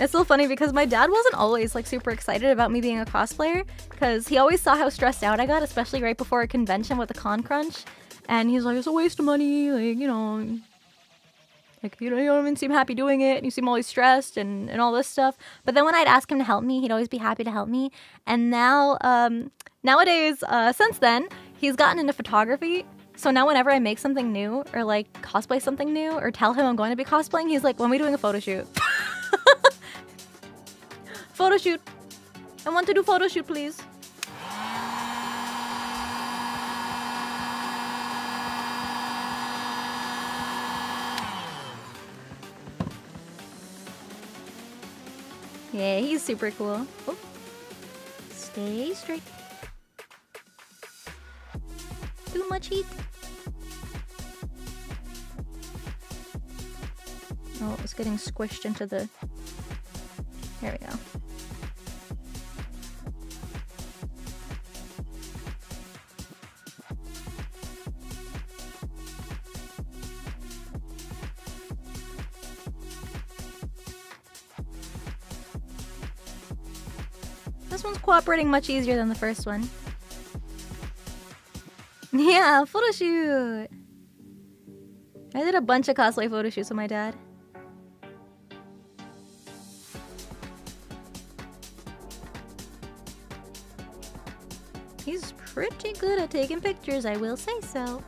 It's so funny because my dad wasn't always like super excited about me being a cosplayer because he always saw how stressed out I got, especially right before a convention with a con crunch. And he's like, it's a waste of money, like, you know. Like, you don't, you don't even seem happy doing it, and you seem always stressed and, and all this stuff. But then when I'd ask him to help me, he'd always be happy to help me. And now, um, nowadays, uh, since then, he's gotten into photography. So now whenever I make something new, or like cosplay something new, or tell him I'm going to be cosplaying, he's like, when are we doing a photo shoot? Photo shoot. I want to do photo shoot, please. Yeah, he's super cool. Oh. Stay straight. Too much heat. Oh, it's getting squished into the... There we go. This one's cooperating much easier than the first one. Yeah, photo shoot! I did a bunch of cosplay photo shoots with my dad. He's pretty good at taking pictures, I will say so.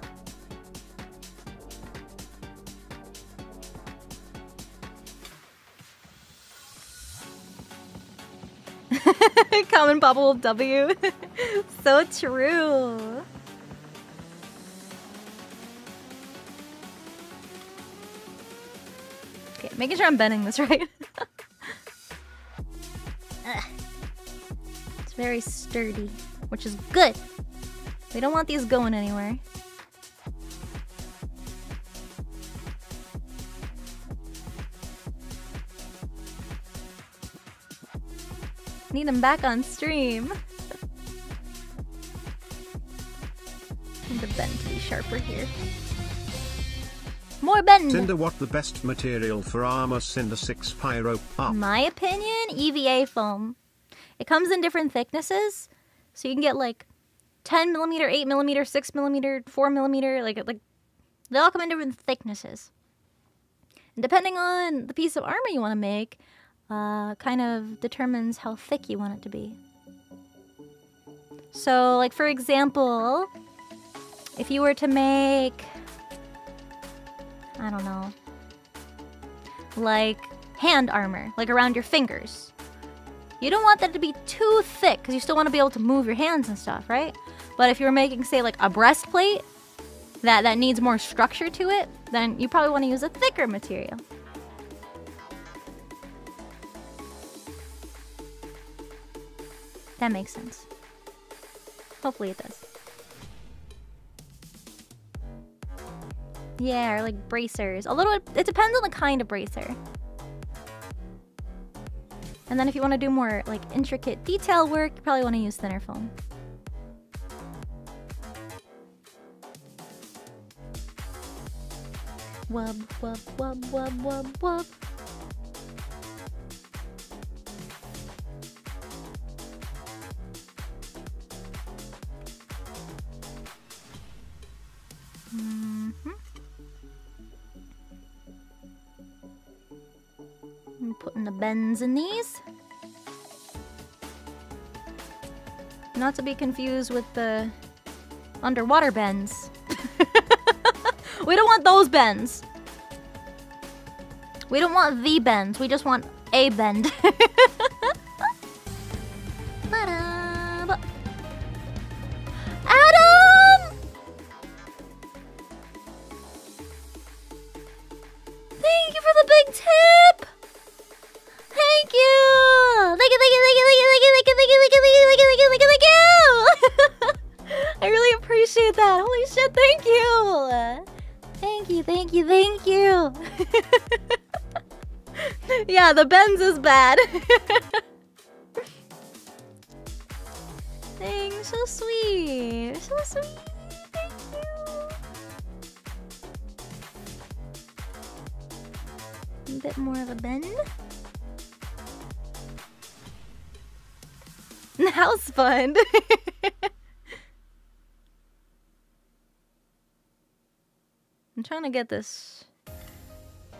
Common bubble W. So true. Okay, making sure I'm bending this right. It's very sturdy, which is good. We don't want these going anywhere. Need him back on stream. Need the bend to be sharper here. More bend! Sinder, what the best material for armor? Sinder six Pyro Pop. My opinion, E V A foam. It comes in different thicknesses, so you can get like ten millimeter, eight millimeter, six millimeter, four millimeter, like, like they all come in different thicknesses. And depending on the piece of armor you want to make, Uh, kind of determines how thick you want it to be. So, like for example, if you were to make, I don't know, like hand armor, like around your fingers, You don't want that to be too thick because you still want to be able to move your hands and stuff, right? But if you're making, say, like a breastplate that, that needs more structure to it, then you probably want to use a thicker material. That makes sense. Hopefully it does. Yeah, or like bracers. Although it, it depends on the kind of bracer. And then if you want to do more like intricate detail work, you probably want to use thinner foam. Wub, wub, wub, wub, wub, wub. Mm-hmm. I'm putting the bends in these. Not to be confused with the underwater bends. We don't want those bends. We don't want the bends. We just want a bend. Yeah, the bends is bad. Thanks, so sweet. So sweet. Thank you. A bit more of a bend. That was fun. I'm trying to get this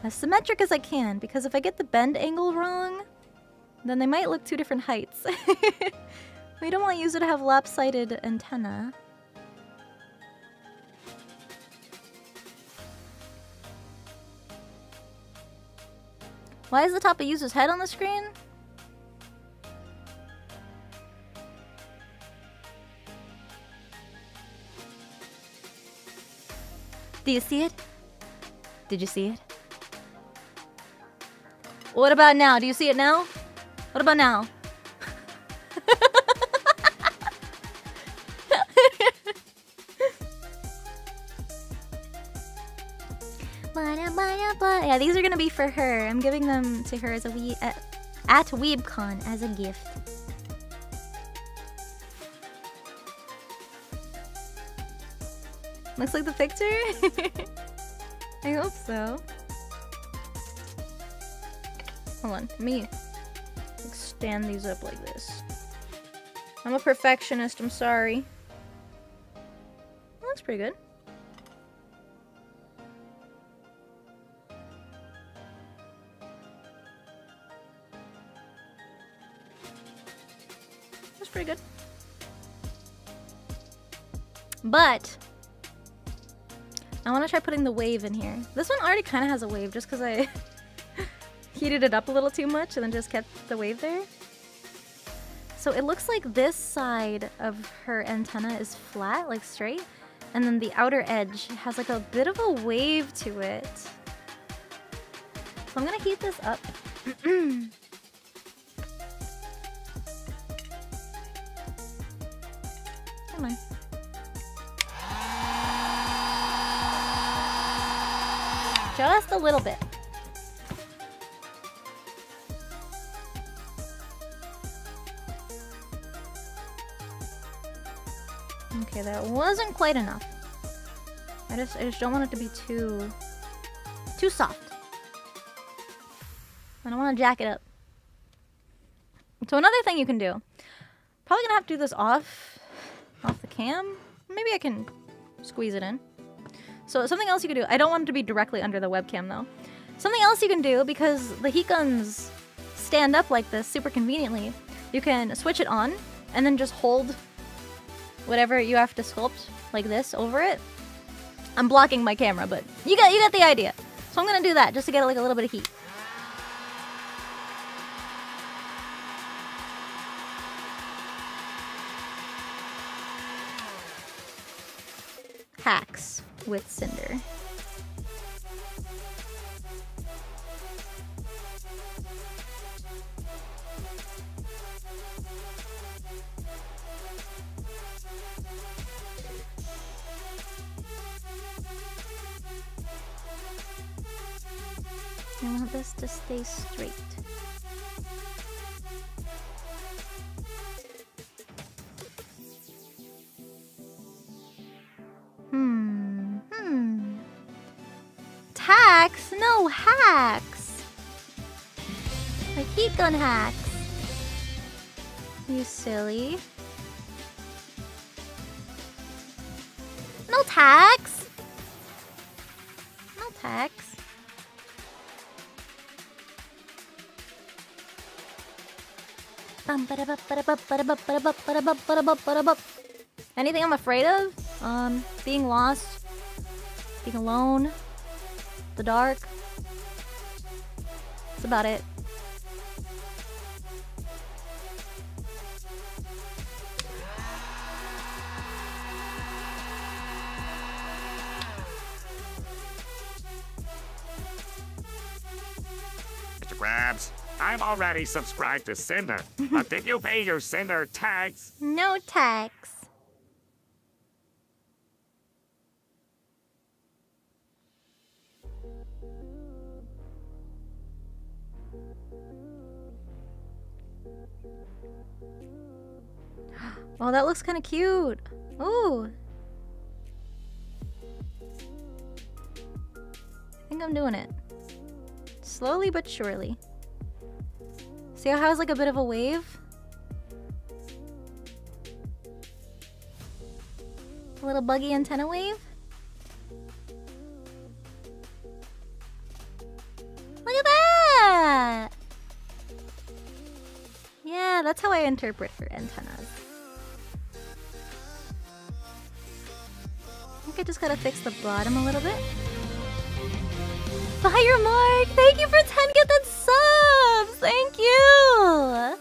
as symmetric as I can, because if I get the bend angle wrong, then they might look two different heights. We don't want Yuzu to have lopsided antenna. Why is the top of Yuzu's head on the screen? Do you see it? Did you see it? What about now? Do you see it now? What about now? Yeah, these are gonna be for her. I'm giving them to her as a wee at, at WeebCon as a gift. Looks like the picture? I hope so. Hold on, let me stand these up like this. I'm a perfectionist, I'm sorry. That looks pretty good. That's pretty good. But I want to try putting the wave in here. This one already kind of has a wave just because I heated it up a little too much and then just kept the wave there. So it looks like this side of her antenna is flat, like straight, and then the outer edge has like a bit of a wave to it. So I'm gonna heat this up. Come on. Just a little bit. Okay, that wasn't quite enough. I just, I just don't want it to be too, too soft. I don't want to jack it up. So another thing you can do, probably gonna have to do this off, off the cam. Maybe I can squeeze it in. So something else you can do, I don't want it to be directly under the webcam though. Something else you can do, because the heat guns stand up like this super conveniently, you can switch it on and then just hold whatever you have to sculpt like this over it. I'm blocking my camera, but you got you got the idea. So I'm gonna do that just to get like a little bit of heat. hacks with Sinder. I want this to stay straight. Hmm. Hmm. Hacks? No hacks! I keep on hacks. You silly. No tags! No tags. Anything I'm afraid of? Um, being lost, being alone, the dark. That's about it. Mister Krabs, I'm already subscribed to Cinder, but did you pay your Cinder tax? No tax. Oh, that looks kind of cute. Ooh. I think I'm doing it. Slowly but surely. See how it has like a bit of a wave? A little buggy antenna wave? Look at that! Yeah, that's how I interpret for antennas. I think I just gotta fix the bottom a little bit. Fire Mark! Thank you for ten gifted subs! Thank you!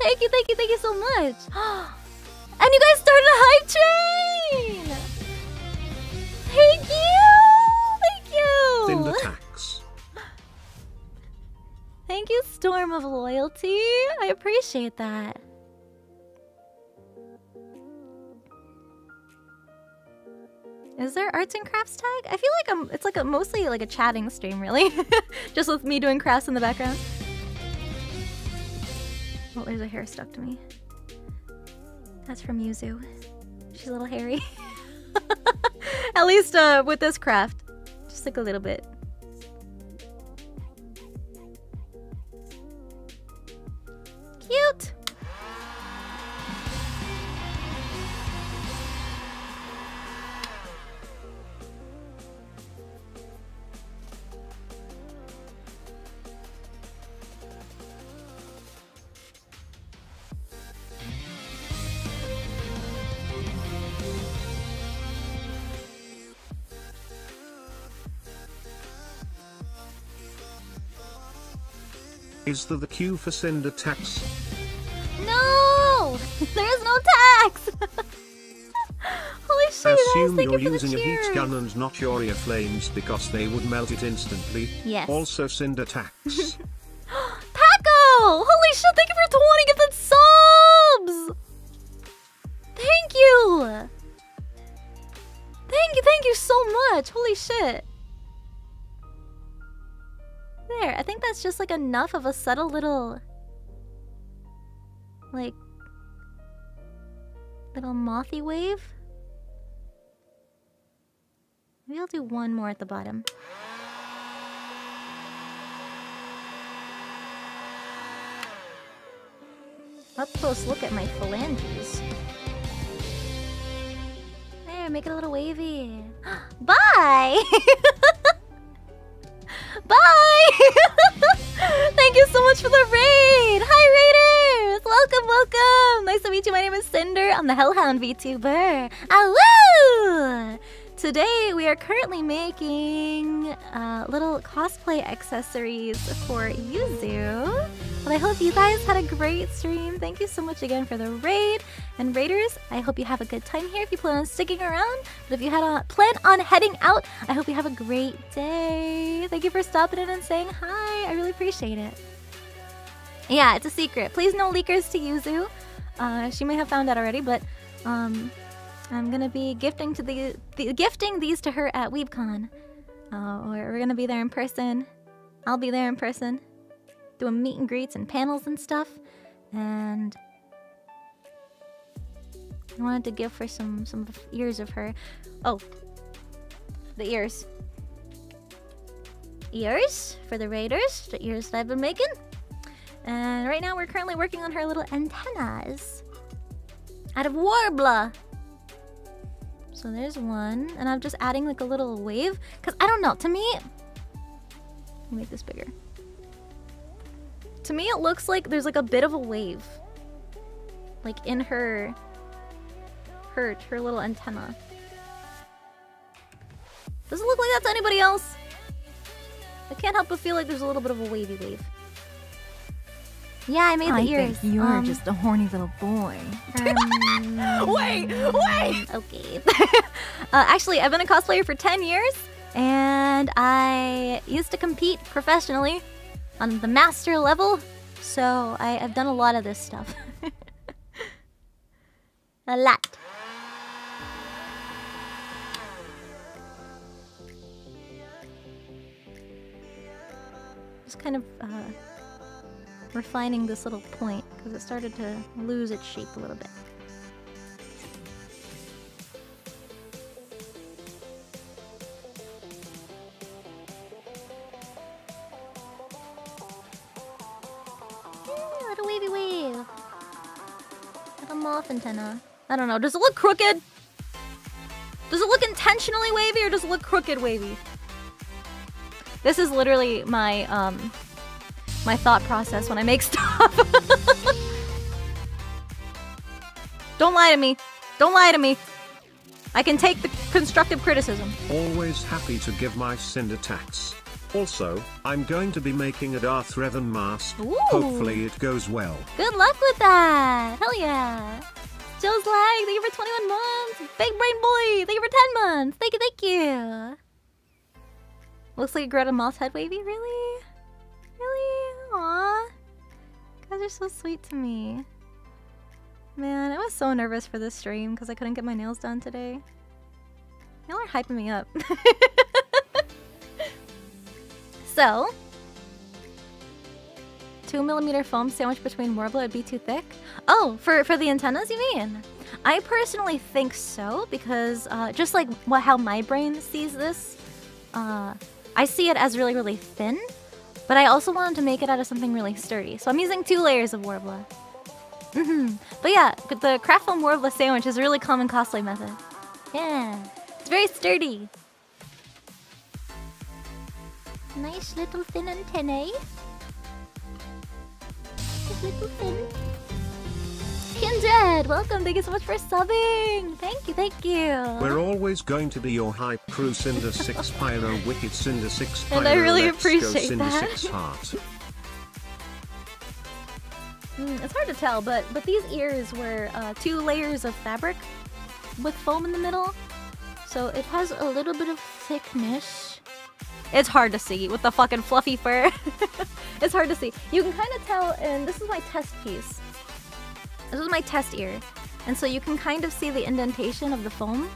Thank you, thank you, thank you so much! And you guys started a hype train! Thank you! Thank you! Cinder tax. Thank you, Storm of Loyalty! I appreciate that. Is there arts and crafts tag? I feel like I'm, it's like a mostly like a chatting stream, really. Just with me doing crafts in the background. Oh, there's a hair stuck to me. That's from Yuzu. She's a little hairy. At least uh, with this craft. Just like a little bit. Cute! Is there the queue for Cinder tax? No! There is no tax! Holy shit, assume you're using a heat gun and not your ear flames because they would melt it instantly. Yes. Also Cinder tax. Paco! Holy shit, thank you for twenty gifted subs! Thank you! Thank you, thank you so much! Holy shit! There, I think that's just like enough of a subtle little, like, little mothy wave. Maybe I'll do one more at the bottom. Up close look at my phalanges. There, make it a little wavy. Bye! Bye! Thank you so much for the raid! Hi, raiders! Welcome, welcome! Nice to meet you. My name is Cinder. I'm the Hellhound VTuber. Awoo! Today, we are currently making uh, little cosplay accessories for Yuzu. But I hope you guys had a great stream. Thank you so much again for the raid. And raiders, I hope you have a good time here if you plan on sticking around. But if you had a plan on heading out, I hope you have a great day. Thank you for stopping in and saying hi. I really appreciate it. Yeah, it's a secret. Please no leakers to Yuzu. Uh, she may have found out already, but um, I'm gonna be gifting to the, the gifting these to her at WeebCon. Uh, we're, we're gonna be there in person. I'll be there in person, doing meet and greets and panels and stuff. And I wanted to give her some some ears of her. Oh, the ears, ears for the raiders. The ears that I've been making. And right now we're currently working on her little antennas out of Worbla. So there's one, and I'm just adding like a little wave, cause I don't know, to me, let me make this bigger. To me it looks like there's like a bit of a wave, like in her, her, her little antenna. Doesn't look like that to anybody else. I can't help but feel like there's a little bit of a wavy wave. Yeah, I made the I ears. I think you're um, just a horny little boy. Um, wait, wait! Okay. uh, actually, I've been a cosplayer for ten years, and I used to compete professionally on the master level, so I, I've done a lot of this stuff. A lot. Just kind of... Uh, refining this little point because it started to lose its shape a little bit. Mm, little wavy wave. Little moth antenna. I don't know. Does it look crooked? Does it look intentionally wavy or does it look crooked wavy? This is literally my, um... my thought process when I make stuff. Don't lie to me. Don't lie to me. I can take the constructive criticism. Always happy to give my Cinder tax. Also, I'm going to be making a Darth Revan mask. Ooh. Hopefully it goes well. Good luck with that. Hell yeah. Joe's like, thank you for twenty-one months. Big Brain Boy, thank you for ten months. Thank you, thank you. Looks like a Greta Moss head wavy, really? Really? Aww. You guys are so sweet to me. Man, I was so nervous for this stream because I couldn't get my nails done today. Y'all are hyping me up. So, two millimeter foam sandwich between Worbla would be too thick? Oh, for, for the antennas you mean? I personally think so because uh, just like what, how my brain sees this, uh, I see it as really, really thin. But I also wanted to make it out of something really sturdy, so I'm using two layers of Worbla. Mm-hmm. But yeah, the craft foam Worbla sandwich is a really common cosplay method. Yeah, it's very sturdy. Nice little thin antennae. Nice little thin. Kindred, welcome. Thank you so much for subbing. Thank you, thank you. We're always going to be your hype crew, Cinder six Pyro, Wicked Cinder six Pyro. And I really Let's appreciate Cinder that. six heart. Mm, it's hard to tell, but but these ears were uh, two layers of fabric with foam in the middle, so it has a little bit of thickness. It's hard to see with the fucking fluffy fur. It's hard to see. You can kind of tell, and this is my test piece. This is my test ear, and so you can kind of see the indentation of the foam,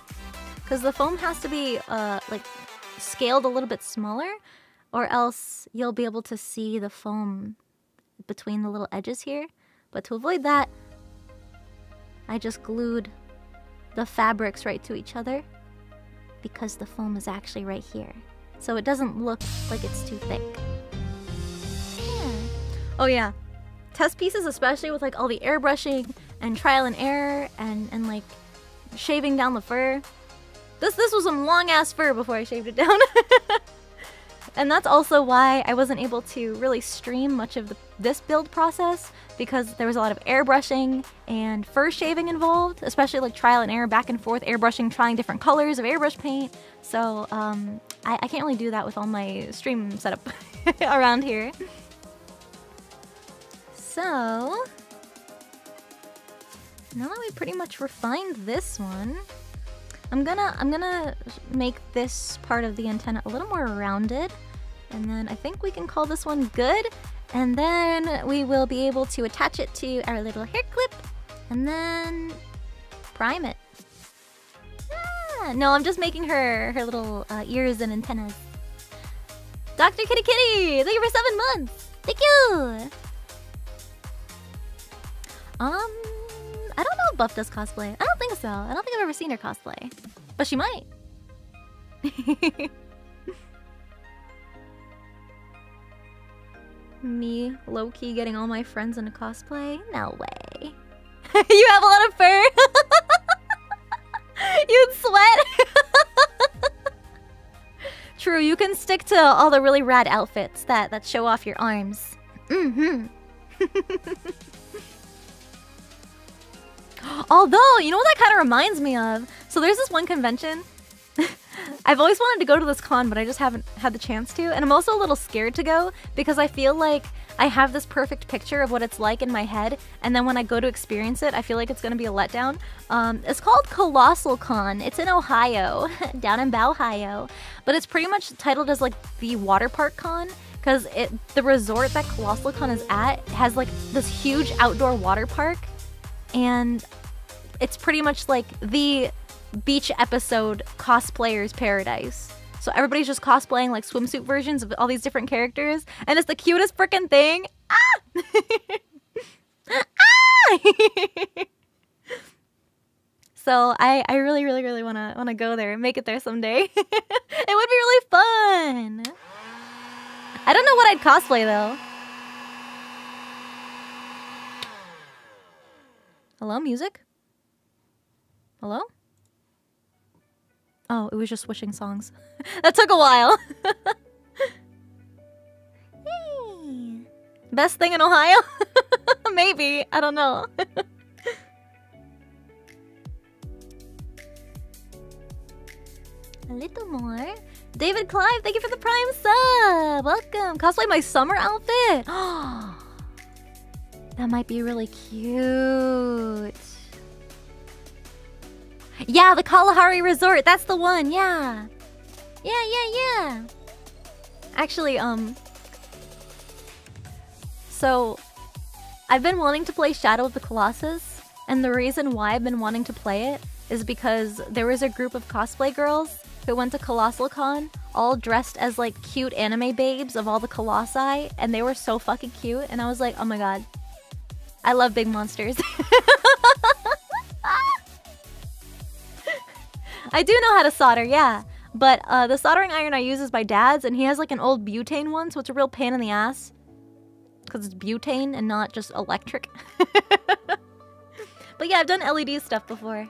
because the foam has to be uh, like scaled a little bit smaller, or else you'll be able to see the foam between the little edges here. But to avoid that, I just glued the fabrics right to each other, because the foam is actually right here, so it doesn't look like it's too thick. Yeah. Oh yeah. Test pieces, especially with like all the airbrushing and trial and error and, and like shaving down the fur. This this was some long ass fur before I shaved it down. And that's also why I wasn't able to really stream much of the, this build process, because there was a lot of airbrushing and fur shaving involved, especially like trial and error, back and forth, airbrushing, trying different colors of airbrush paint. So um, I, I can't really do that with all my stream setup around here. So now that we pretty much refined this one, I'm gonna I'm gonna make this part of the antenna a little more rounded, and then I think we can call this one good, and then we will be able to attach it to our little hair clip and then prime it. Ah, no, I'm just making her her little uh, ears and antennas. Doctor Kitty Kitty, thank you for seven months. Thank you. Um, I don't know if Buff does cosplay. I don't think so. I don't think I've ever seen her cosplay. But she might. Me, low-key, getting all my friends into cosplay? No way. You have a lot of fur! You'd sweat! True, you can stick to all the really rad outfits that, that show off your arms. Mm-hmm. Although, you know what that kind of reminds me of? So there's this one convention. I've always wanted to go to this con, but I just haven't had the chance to. And I'm also a little scared to go because I feel like I have this perfect picture of what it's like in my head. And then when I go to experience it, I feel like it's going to be a letdown. Um, it's called Colossal Con. It's in Ohio, down in Bao, Ohio. But it's pretty much titled as like the water park con. Because it, the resort that Colossal Con is at has like this huge outdoor water park. And it's pretty much like the beach episode cosplayers paradise. So everybody's just cosplaying like swimsuit versions of all these different characters. And it's the cutest freaking thing. Ah! Ah! So I, I really, really, really want to want to go there and make it there someday. It would be really fun. I don't know what I'd cosplay though. Hello, music? Hello? Oh, it was just switching songs. That took a while. Hey. Best thing in Ohio? Maybe. I don't know. A little more. David Clive, thank you for the prime sub. Welcome. Cosplay my summer outfit. Oh. That might be really cute. Yeah, the Kalahari Resort. That's the one. Yeah. Yeah, yeah, yeah. Actually, um... So, I've been wanting to play Shadow of the Colossus. And the reason why I've been wanting to play it is because there was a group of cosplay girls who went to Colossal Con, all dressed as like cute anime babes of all the colossi. And they were so fucking cute. And I was like, oh my god. I love big monsters. I do know how to solder, yeah. But uh, the soldering iron I use is my dad's, and he has like an old butane one, so it's a real pain in the ass. Because it's butane and not just electric. But yeah, I've done L E D stuff before.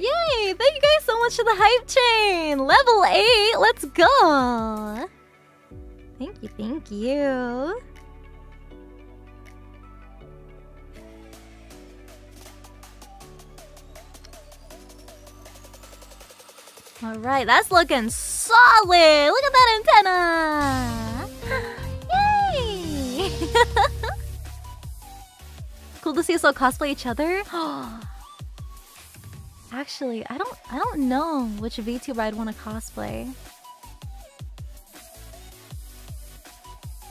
Yay! Thank you guys so much for the hype train! Level eight! Let's go! Thank you, thank you. Alright, that's looking solid! Look at that antenna! Yay! Cool to see us all cosplay each other. Actually, I don't I don't know which VTuber I'd want to cosplay.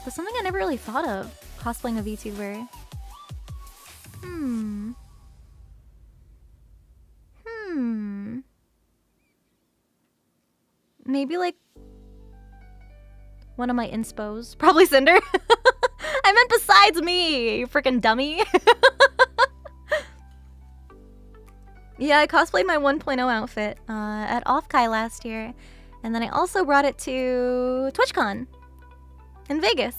That's something I never really thought of, cosplaying a VTuber. Hmm. Hmm. Maybe like one of my inspos. Probably Sinder. I meant besides me, you freaking dummy. Yeah, I cosplayed my one point oh outfit uh, at Off-Kai last year. And then I also brought it to TwitchCon in Vegas.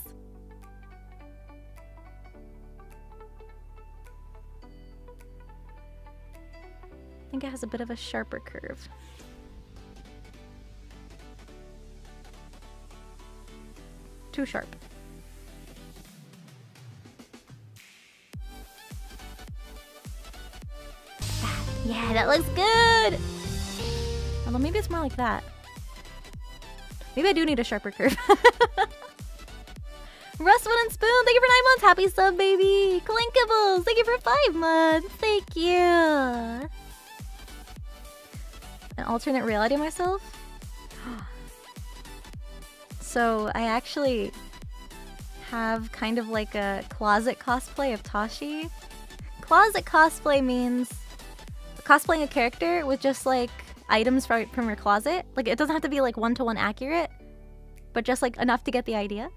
I think it has a bit of a sharper curve. Too sharp. Yeah, that looks good! Although maybe it's more like that. Maybe I do need a sharper curve. Rust, Wood, and Spoon, thank you for nine months! Happy sub, baby! Clinkables, thank you for five months! Thank you! An alternate reality myself? So, I actually have kind of like a closet cosplay of Tashi. Closet cosplay means cosplaying a character with just like items from your closet. Like, it doesn't have to be like one-to-one accurate, but just like enough to get the idea.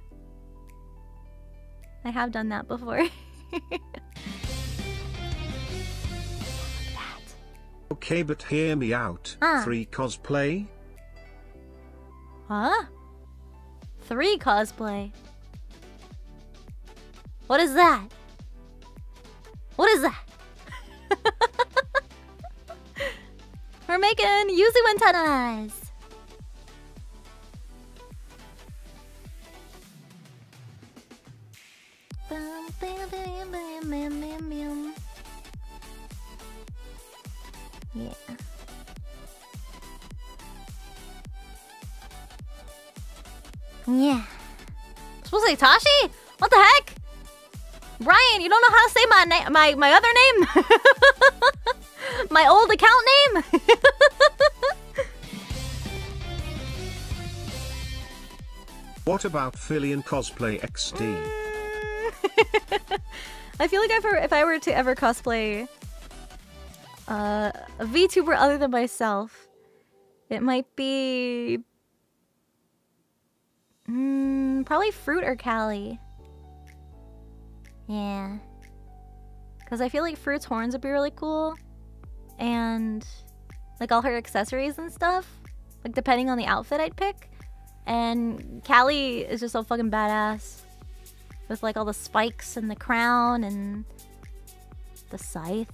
I have done that before. Okay, but hear me out. Ah. Three cosplay? Huh? Three cosplay? What is that? What is that? We're making Yuzu Wentanas! Yeah. Yeah. It's supposed to say Tashi? What the heck? Brian, you don't know how to say my na my my other name? My old account name? What about Filian cosplay X D? Mm. I feel like if I, if I were to ever cosplay uh, a VTuber other than myself, it might be mm, probably Fruit or Callie. Yeah. Because I feel like Fruit's horns would be really cool. And like all her accessories and stuff. Like depending on the outfit I'd pick. And Callie is just so fucking badass. With like all the spikes and the crown and the scythe.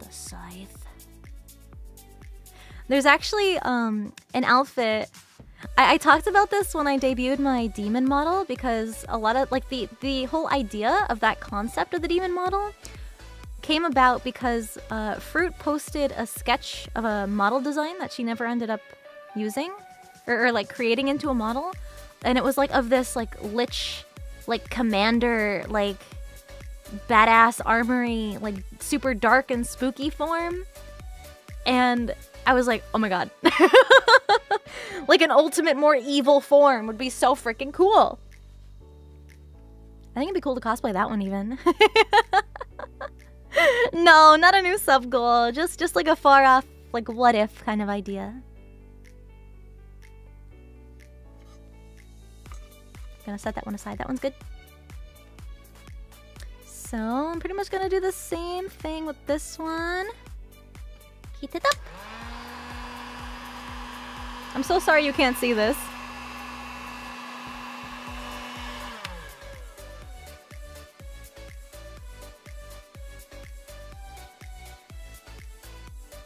The scythe. There's actually um, an outfit... I, I talked about this when I debuted my demon model because a lot of like the the whole idea of that concept of the demon model came about because uh, Fruit posted a sketch of a model design that she never ended up using or, or like creating into a model, and it was like of this like lich like commander like badass armory like super dark and spooky form, and I was like, oh my god. Like an ultimate more evil form would be so freaking cool. I think it'd be cool to cosplay that one even. No, not a new sub goal. Just just like a far off, like what if kind of idea. Gonna set that one aside. That one's good. So I'm pretty much gonna do the same thing with this one. Keep it up. I'm so sorry you can't see this.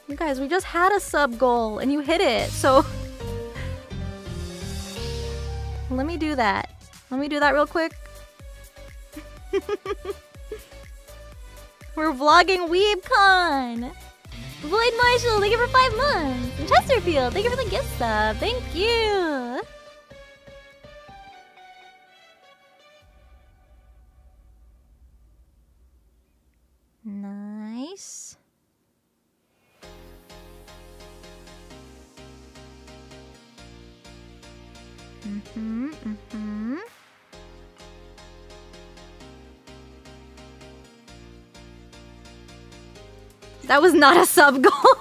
You guys, we just had a sub goal and you hit it, so... Let me do that. Let me do that real quick. We're vlogging WeebCon! Void Marshall, thank you for five months! And Chesterfield, thank you for the gift sub! Thank you! Nice. Mm-hmm, mm-hmm. That was not a sub goal.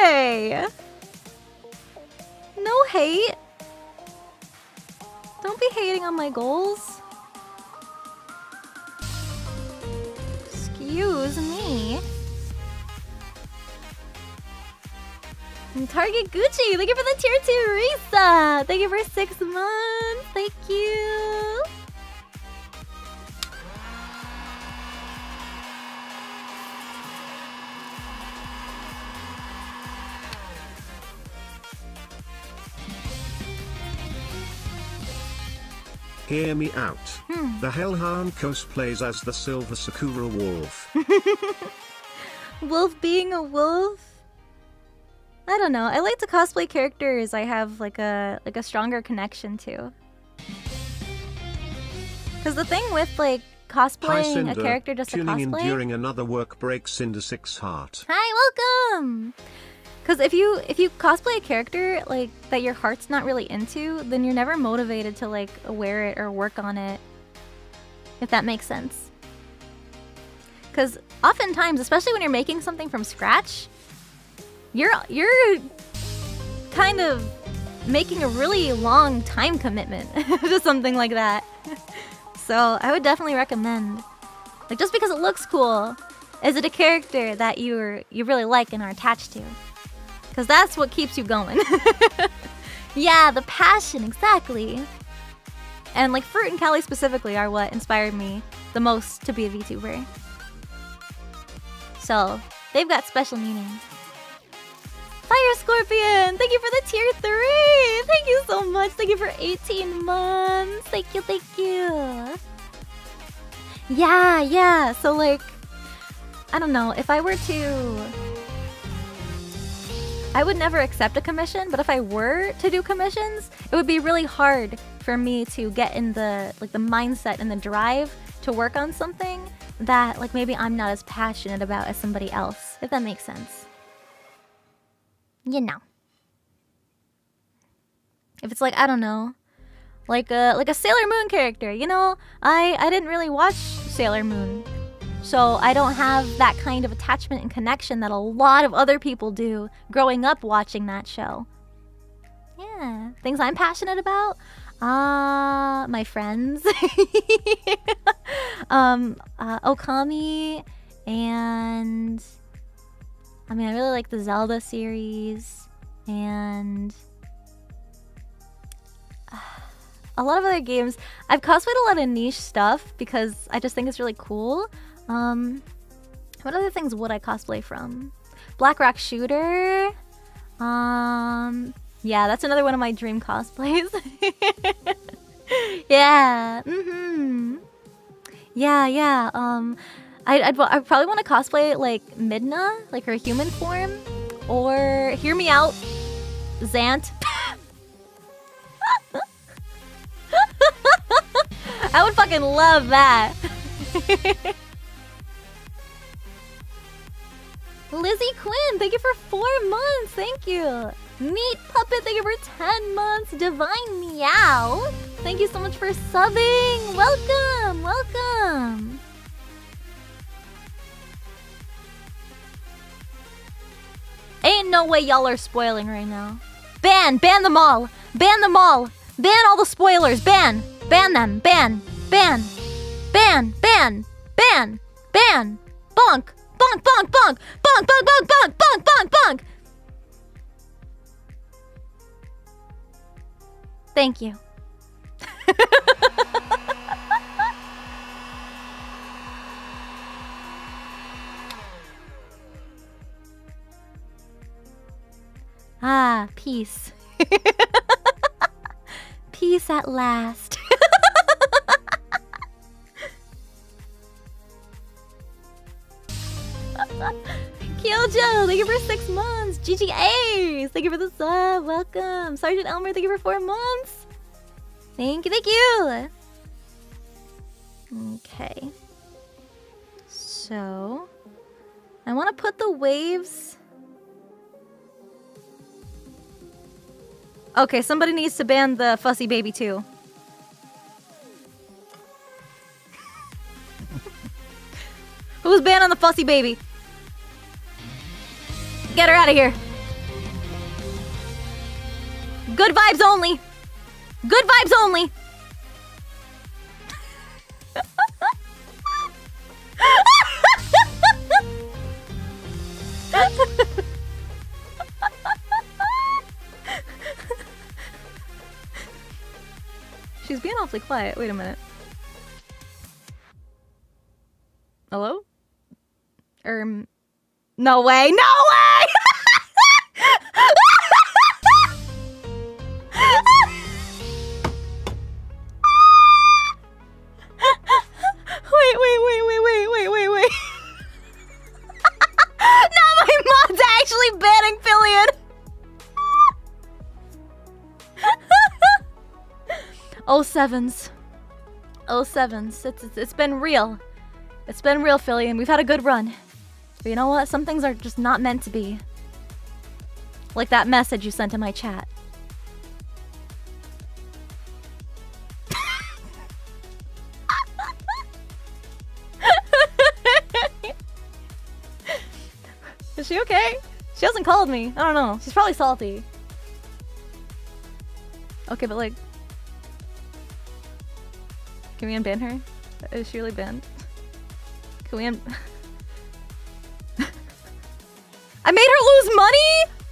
Hey. No hate. Don't be hating on my goals. Excuse me. And Target Gucci, thank you for the tier two resub. Thank you for six months. Thank you. Hear me out. Hmm. The Hellhound cosplays as the Silver Sakura Wolf. Wolf being a wolf? I don't know. I like to cosplay characters I have like a like a stronger connection to. Cause the thing with like cosplaying Hi, Cinder, a character just tuning a cosplay. In during another work break, Cinder Six Heart. Hi, welcome. Cause if you if you cosplay a character like that your heart's not really into, then you're never motivated to like wear it or work on it. If that makes sense. Cause oftentimes, especially when you're making something from scratch, You're you're kind of making a really long time commitment to something like that. So I would definitely recommend. Like just because it looks cool, is it a character that you you really like and are attached to? Because that's what keeps you going. Yeah, the passion, exactly. And like Fruit and Callie specifically are what inspired me the most to be a VTuber. So they've got special meanings. Fire Scorpion, thank you for the tier three. Thank you so much. Thank you for eighteen months. Thank you, thank you. Yeah, yeah. So like, I don't know. If I were to, I would never accept a commission. But if I were to do commissions, it would be really hard for me to get in the like the mindset and the drive to work on something that like maybe I'm not as passionate about as somebody else. If that makes sense. You know, if it's like I don't know, like a like a Sailor Moon character, you know, I I didn't really watch Sailor Moon, so I don't have that kind of attachment and connection that a lot of other people do growing up watching that show. Yeah, things I'm passionate about, ah, uh, my friends, um, uh, Okami, and. I mean, I really like the Zelda series, and a lot of other games. I've cosplayed a lot of niche stuff because I just think it's really cool. Um, what other things would I cosplay from? Black Rock Shooter. Um, yeah, that's another one of my dream cosplays. Yeah. Mm-hmm. Yeah, yeah. Um... I'd, I'd, I'd probably want to cosplay like Midna, like her human form, or hear me out, Zant. I would fucking love that. Lizzie Quinn, thank you for four months, thank you. Meat Puppet, thank you for ten months. Divine Meow, thank you so much for subbing. Welcome, welcome. Ain't no way y'all are spoiling right now. Ban! Ban them all! Ban them all! Ban all the spoilers! Ban! Ban them! Ban! Ban! Ban! Ban! Ban! Ban! Bonk! Bonk! Bonk! Bonk! Bonk! Bonk! Bonk! Bonk! Bonk! Bonk! Bonk! Thank you. Ah, peace. Peace at last. Kyojo, thank you for six months. Gigi Ace, thank you for the sub. Welcome. Sergeant Elmer, thank you for four months. Thank you, thank you. Okay. So, I want to put the waves... Okay, somebody needs to ban the fussy baby too. Who's banning the fussy baby? Get her out of here. Good vibes only. Good vibes only. She's being awfully quiet. Wait a minute. Hello? Um. No way. No way! sevens. Oh sevens. It's, it's, it's been real. It's been real, Filian. We've had a good run. But you know what? Some things are just not meant to be. Like that message you sent in my chat. Is she okay? She hasn't called me. I don't know. She's probably salty. Okay, but like... Can we unban her? Is she really banned? Can we un... I made her lose money?!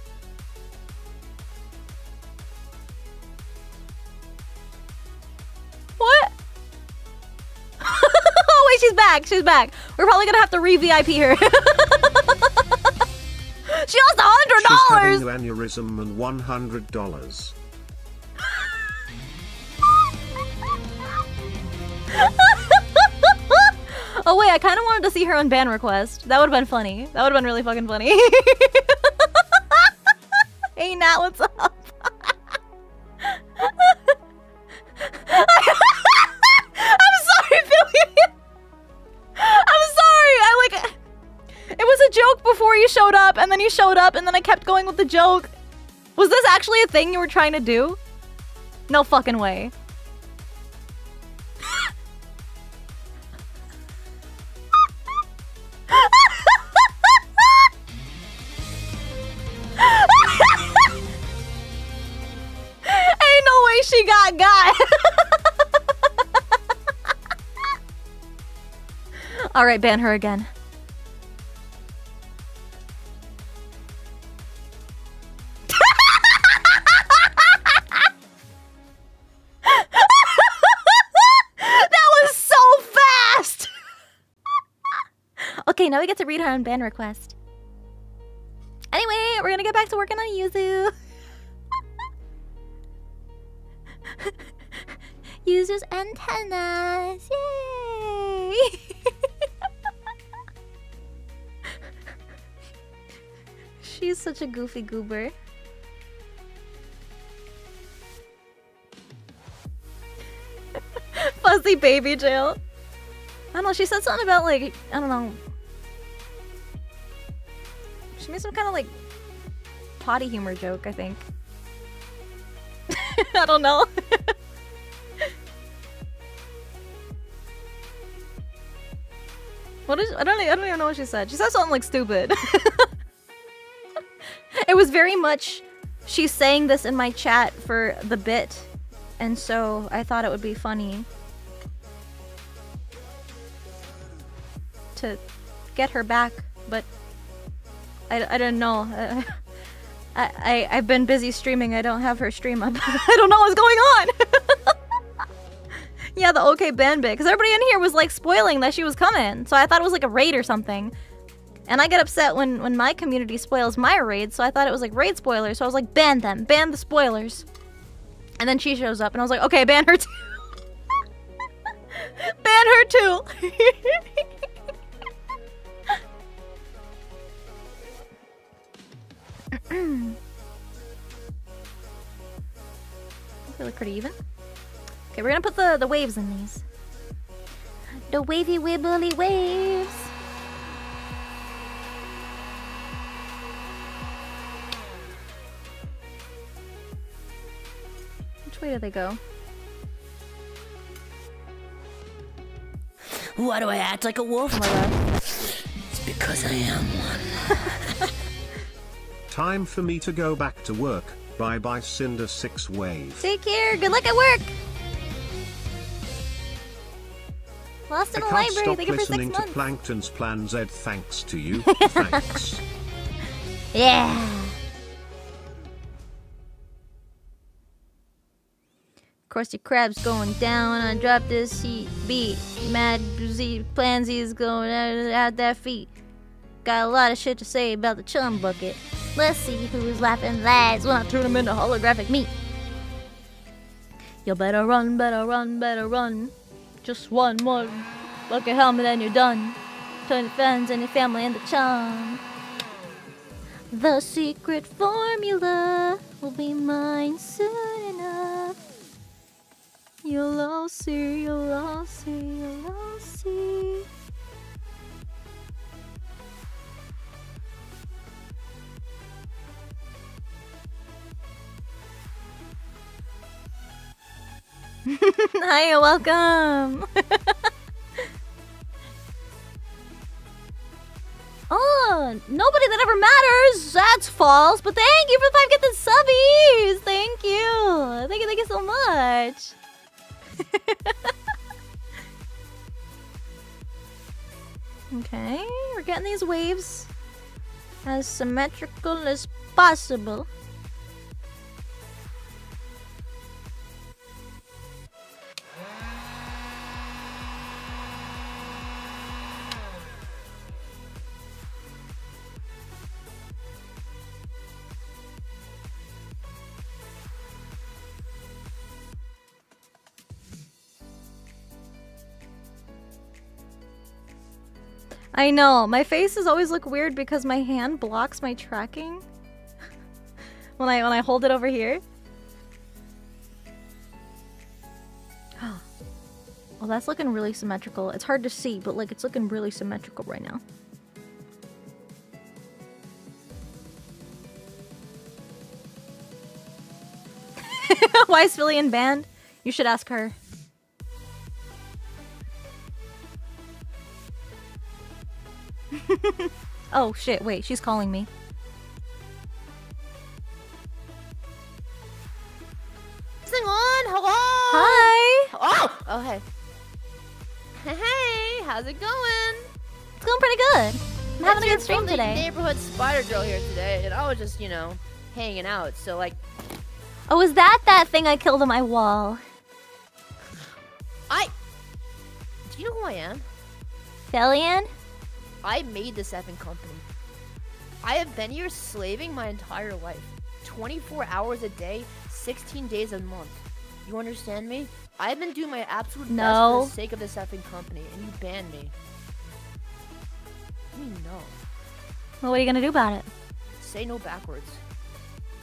What? Oh wait, she's back! She's back! We're probably gonna have to re-V I P her. She lost a hundred dollars! She's having aneurysm and one hundred dollars. Oh wait, I kind of wanted to see her own ban request. That would have been funny. That would have been really fucking funny. Hey Nat, what's up? I'm sorry, Filian. I'm sorry. I like it was a joke before you showed up, and then you showed up, and then I kept going with the joke. Was this actually a thing you were trying to do? No fucking way. Ain't no way she got got. All right, ban her again. Okay, now we get to read her own ban request. Anyway, we're gonna get back to working on Yuzu. Yuzu's antennas, yay! She's such a goofy goober. Fuzzy baby jail. I don't know, she said something about like, I don't know. She made some kind of like potty humor joke, I think. I don't know. What is? I don't. I don't even know what she said. She said something like stupid. It was very much. She's saying this in my chat for the bit, and so I thought it would be funny to get her back, but. I, I don't know. I, I, I've been busy streaming. I don't have her stream up. I don't know what's going on. Yeah, the okay ban bit. Because everybody in here was like spoiling that she was coming. So I thought it was like a raid or something. And I get upset when, when my community spoils my raid. So I thought it was like raid spoilers. So I was like, ban them. Ban the spoilers. And then she shows up. And I was like, okay, ban her too. Ban her too. They look pretty even. Okay, we're gonna put the, the waves in these. The wavy wibbly waves. Which way do they go? Why do I act like a wolf, my love? It's because I am one. Time for me to go back to work. Bye bye, Cinder Six Wave. Take care. Good luck at work. Lost in the library. Thank you for six months. I can't stop listening to Plankton's Plan Z. Thanks to you. Thanks. Yeah. Crusty Crab's going down. I dropped this seat. Beat. Mad Z Planzy's going out, out that feet. Got a lot of shit to say about the chum bucket. Let's see who's laughing last when I turn him into holographic meat. You better run, better run, better run. Just one more bucket helmet and you're done. Turn your friends and your family into chum. The secret formula will be mine soon enough. You'll all see, you'll all see, you'll all see. Hi, welcome. Oh, nobody that ever matters. That's false. But thank you for the five gifted subbies. Thank you. Thank you. Thank you so much. Okay, we're getting these waves as symmetrical as possible. I know, my faces always look weird because my hand blocks my tracking when I when I hold it over here. Oh, well, that's looking really symmetrical. It's hard to see, but like it's looking really symmetrical right now. Why is Filian banned? You should ask her. Oh shit, wait, she's calling me. Hello! Hi! Oh! Oh, hey. Hey, how's it going? It's going pretty good. I'm having a good stream today. Neighborhood spider girl here today, and I was just, you know, hanging out, so like... Oh, is that that thing I killed on my wall? I... Do you know who I am? Filian? I made this effing company. I have been here slaving my entire life. twenty-four hours a day, sixteen days a month. You understand me? I've been doing my absolute no. best for the sake of this effing company, and you banned me. I mean, no. Well, what are you gonna do about it? Say no backwards.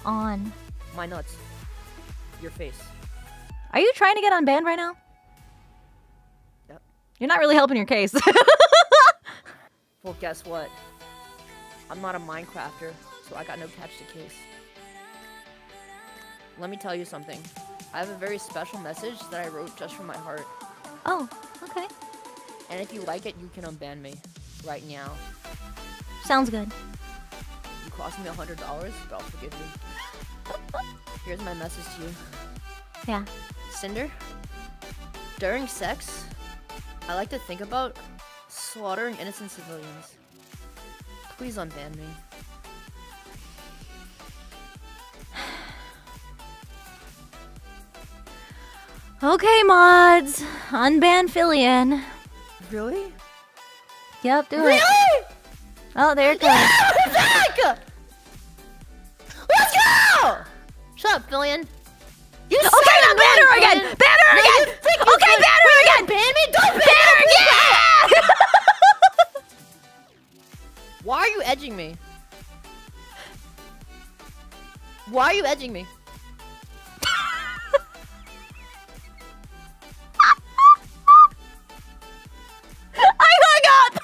On. My nuts. Your face. Are you trying to get unbanned right now? Yep. You're not really helping your case. Well, guess what? I'm not a Minecrafter, so I got no catch to case. Let me tell you something. I have a very special message that I wrote just from my heart. Oh, okay. And if you like it, you can unban me right now. Sounds good. You cost me a hundred dollars, but I'll forgive you. Here's my message to you. Yeah. Cinder, during sex, I like to think about slaughtering innocent civilians. Please unban me. Okay, mods. Unban Filian. Really? Yep, do really? it. Oh, there it goes. Yeah, we're back! Let's go! Shut up, Filian. You okay, now ban her again! Ban her again! Okay, ban her again! Ban me? Don't ban her again! Why are you edging me? Why are you edging me? I hung up!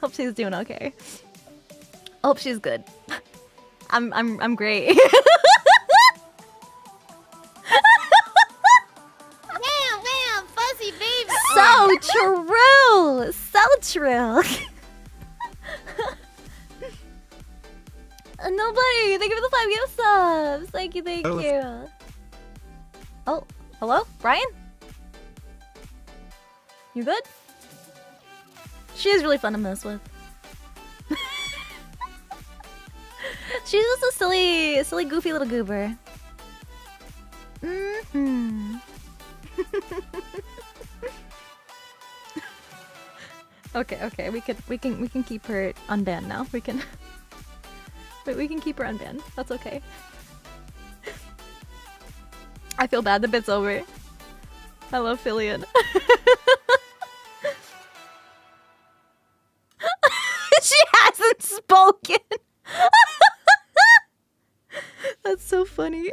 Hope she's doing okay. Hope she's good. I'm I'm I'm great. Wow, wow, fuzzy baby. So true. So true. Nobody, thank you for the five gift subs. Thank you, thank you. Oh, hello, Brian? You good? She is really fun to mess with. She's just a silly, silly, goofy little goober. Mm-hmm. Okay, okay, we could, we can, we can keep her unbanned now. We can, but we can keep her unbanned. That's okay. I feel bad, the bit's over. Hello, Filian. She hasn't spoken! That's so funny.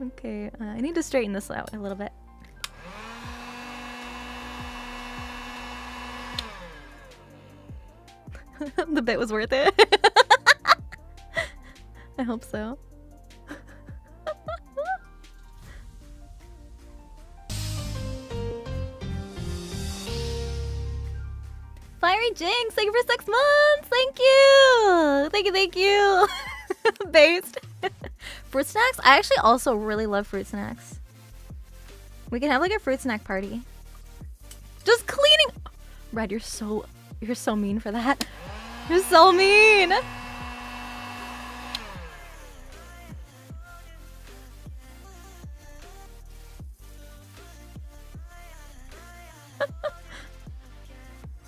Okay, uh, I need to straighten this out a little bit. The bit was worth it. I hope so. Fiery Jinx, thank you for six months! Thank you! Thank you, thank you! Based. Fruit snacks? I actually also really love fruit snacks. We can have like a fruit snack party. Just cleaning! Red, you're so... You're so mean for that. You're so mean!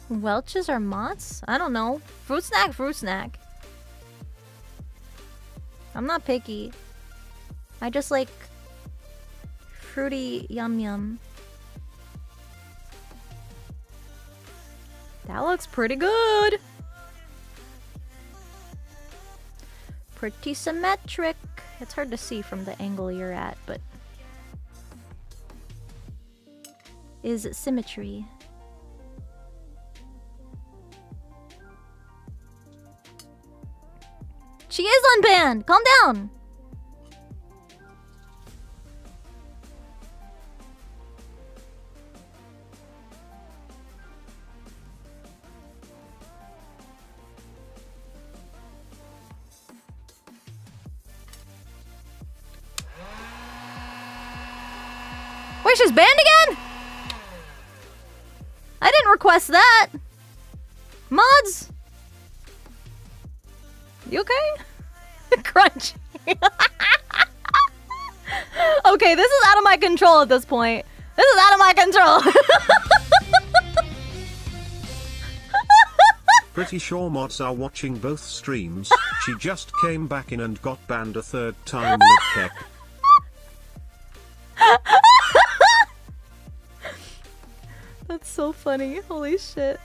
Welches or Mott's? I don't know. Fruit snack, fruit snack. I'm not picky. I just like... fruity yum yum. That looks pretty good! Pretty symmetric. It's hard to see from the angle you're at, but... is symmetry. She is unbanned! Calm down! Wait, she's banned again? I didn't request that. Mods? You okay? Crunchy. Okay, this is out of my control at this point. This is out of my control. Pretty sure mods are watching both streams. She just came back in and got banned a third time. Nightcap. That's so funny. Holy shit.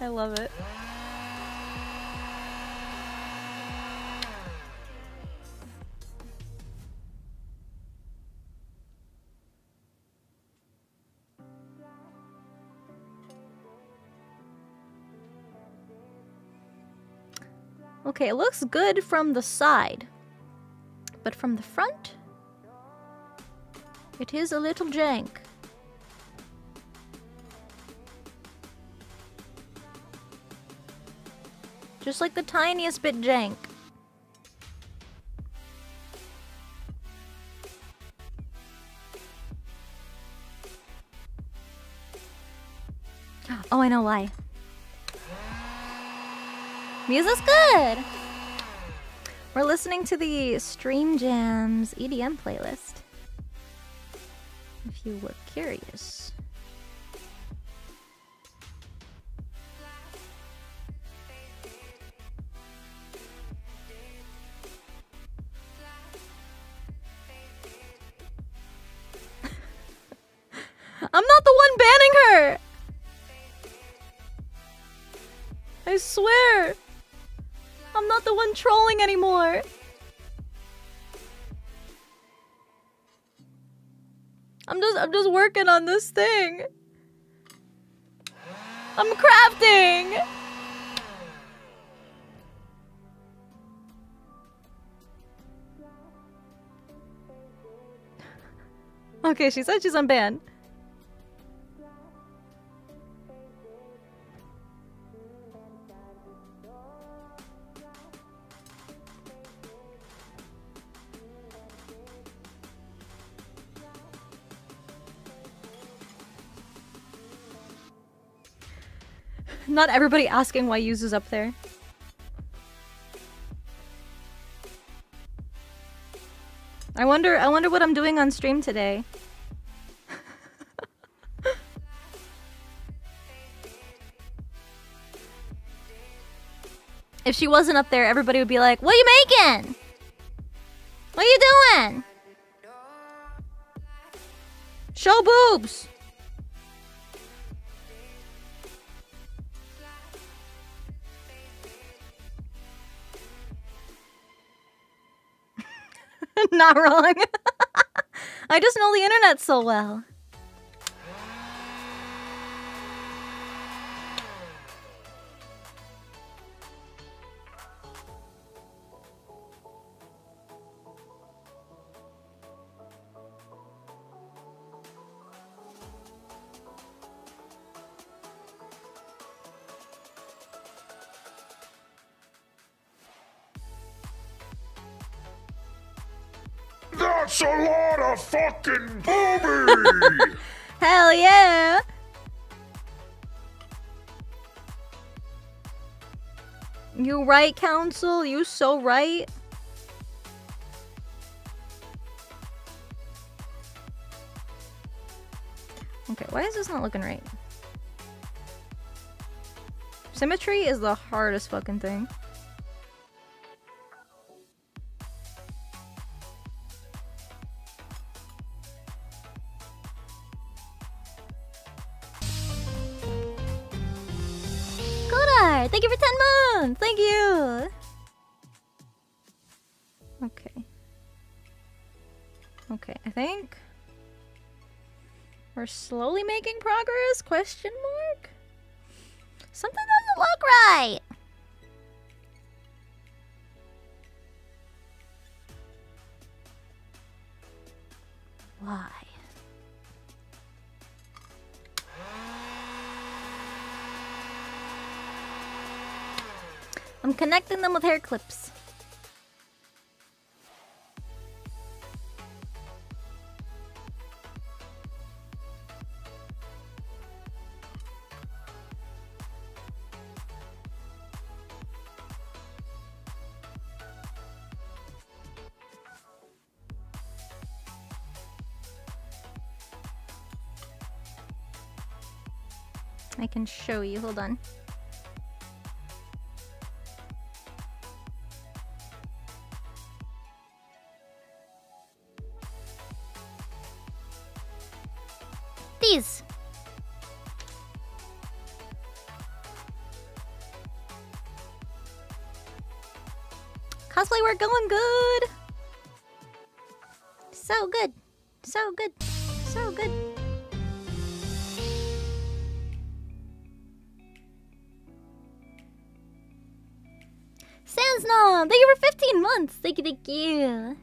I love it. Okay, it looks good from the side, but from the front, it is a little jank. Just like the tiniest bit jank. Oh, I know why. Music's good! We're listening to the Stream Jams E D M playlist. If you were curious. I'm not the one banning her! I swear! I'm not the one trolling anymore! I'm just- I'm just working on this thing! I'm crafting! Okay, she said she's unbanned. Not everybody asking why Yuzu's up there. I wonder, I wonder what I'm doing on stream today. If she wasn't up there, everybody would be like, what are you making? What are you doing? Show boobs! Not wrong. I just know the internet so well. That's a lot of fucking boobies! Hell yeah! You right, Council? You so right? Okay, why is this not looking right? Symmetry is the hardest fucking thing. Thank you for ten months! Thank you! Okay. Okay, I think we're slowly making progress? Question mark? Something doesn't look right! Why? I'm connecting them with hair clips. I can show you, hold on. Cosplay, we're going good. So good. So good. So good. Sansnom, thank you for fifteen months. Thank you, thank you.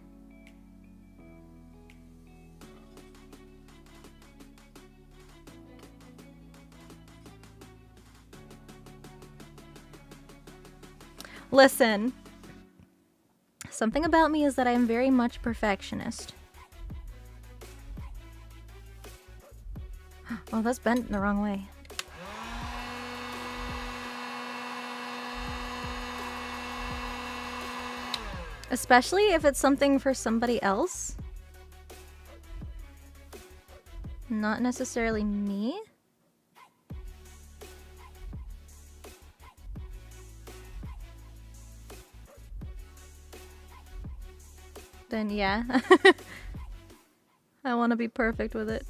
Listen, something about me is that I am very much perfectionist. Oh, that's bent in the wrong way. Especially if it's something for somebody else. Not necessarily me. Then yeah, I want to be perfect with it.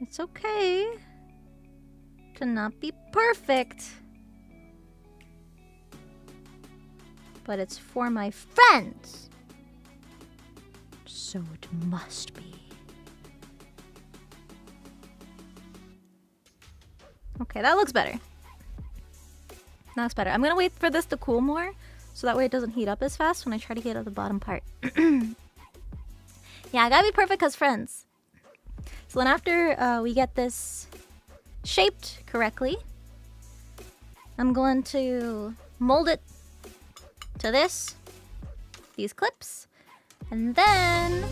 It's okay to not be perfect, but it's for my friends, so it must be. Okay, that looks better. That looks better. I'm gonna wait for this to cool more, so that way it doesn't heat up as fast when I try to get at the bottom part. Yeah, I gotta be perfect as friends. So then after uh, we get this shaped correctly, I'm going to mold it to this these clips, and then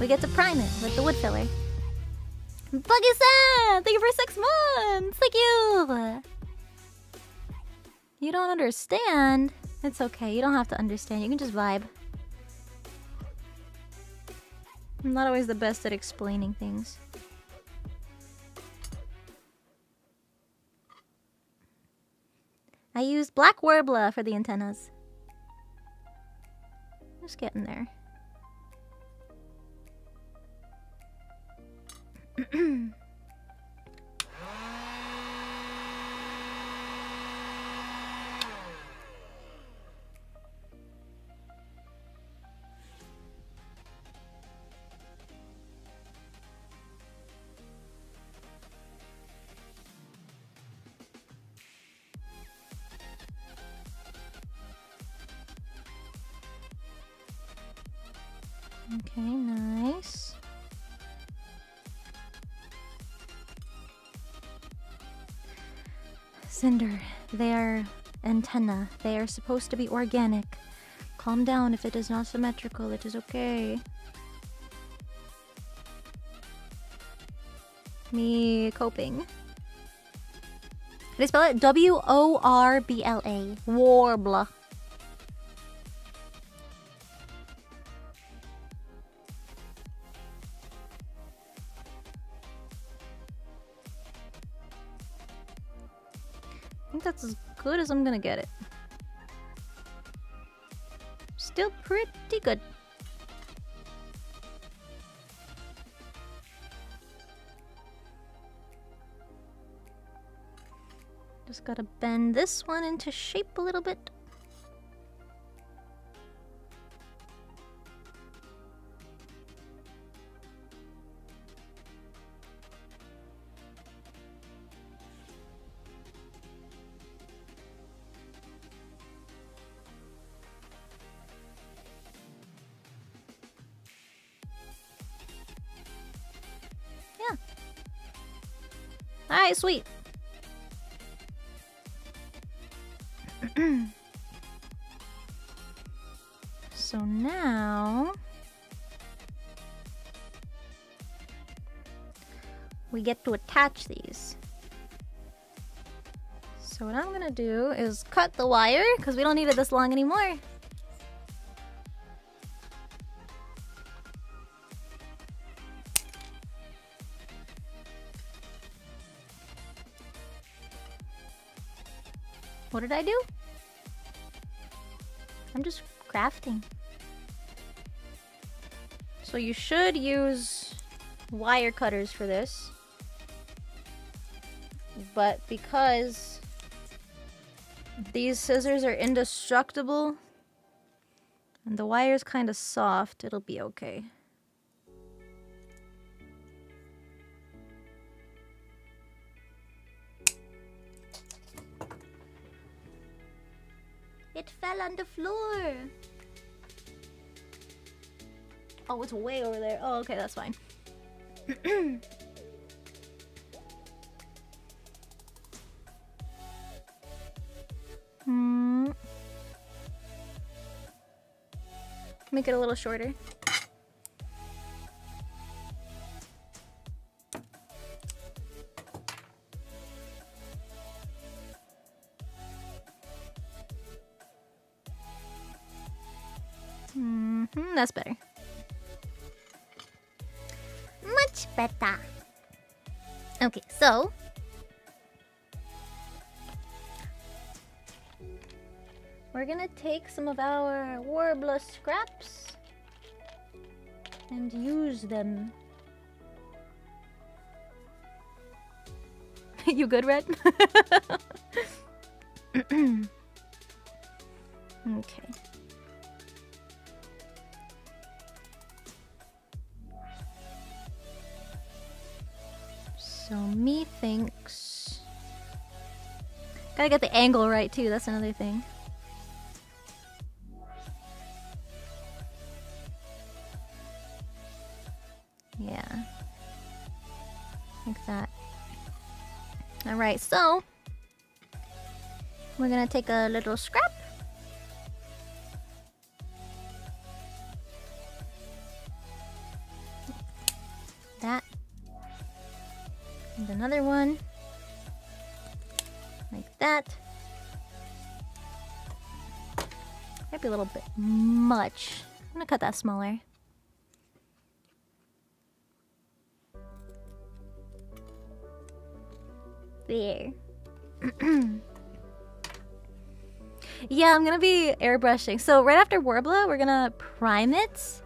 we get to prime it with the wood filler. Buggy-san! Thank you for six months! Thank you! You don't understand. It's okay, you don't have to understand. You can just vibe. I'm not always the best at explaining things. I used black Worbla for the antennas. Just getting there. Okay, nice. Sinder, they are antenna. They are supposed to be organic. Calm down if it is not symmetrical, it is okay. Me coping. Can I spell it? W O R B L A. Worbla. That's as good as I'm gonna get it. Still pretty good. Just gotta bend this one into shape a little bit. Alright, sweet. So now we get to attach these. So what I'm gonna do is cut the wire because we don't need it this long anymore. What did I do? I'm just crafting. So you should use wire cutters for this. But because these scissors are indestructible and the wire's kind of soft, it'll be okay. It fell on the floor. Oh, it's way over there. Oh, okay, that's fine. Hmm. Make it a little shorter. That's better. Much better. Okay, so we're gonna take some of our Worbla scraps and use them. You good, Red? Okay. So me thinks... Gotta get the angle right too, that's another thing. Yeah. Like that. Alright, so... We're gonna take a little scrap. another one. Like that. Might be a little bit much. I'm gonna cut that smaller. There. Yeah, I'm gonna be airbrushing. So right after Worbla, we're gonna prime it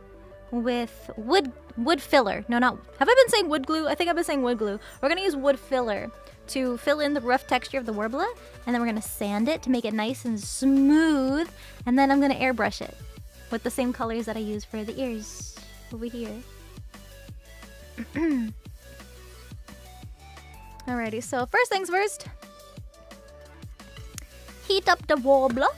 with wood wood filler. No, not... Have I been saying wood glue? I think I've been saying wood glue. We're gonna use wood filler to fill in the rough texture of the Worbla, and then we're gonna sand it to make it nice and smooth, and then I'm gonna airbrush it with the same colors that I use for the ears over here. Alrighty, so first things first. Heat up the Worbla.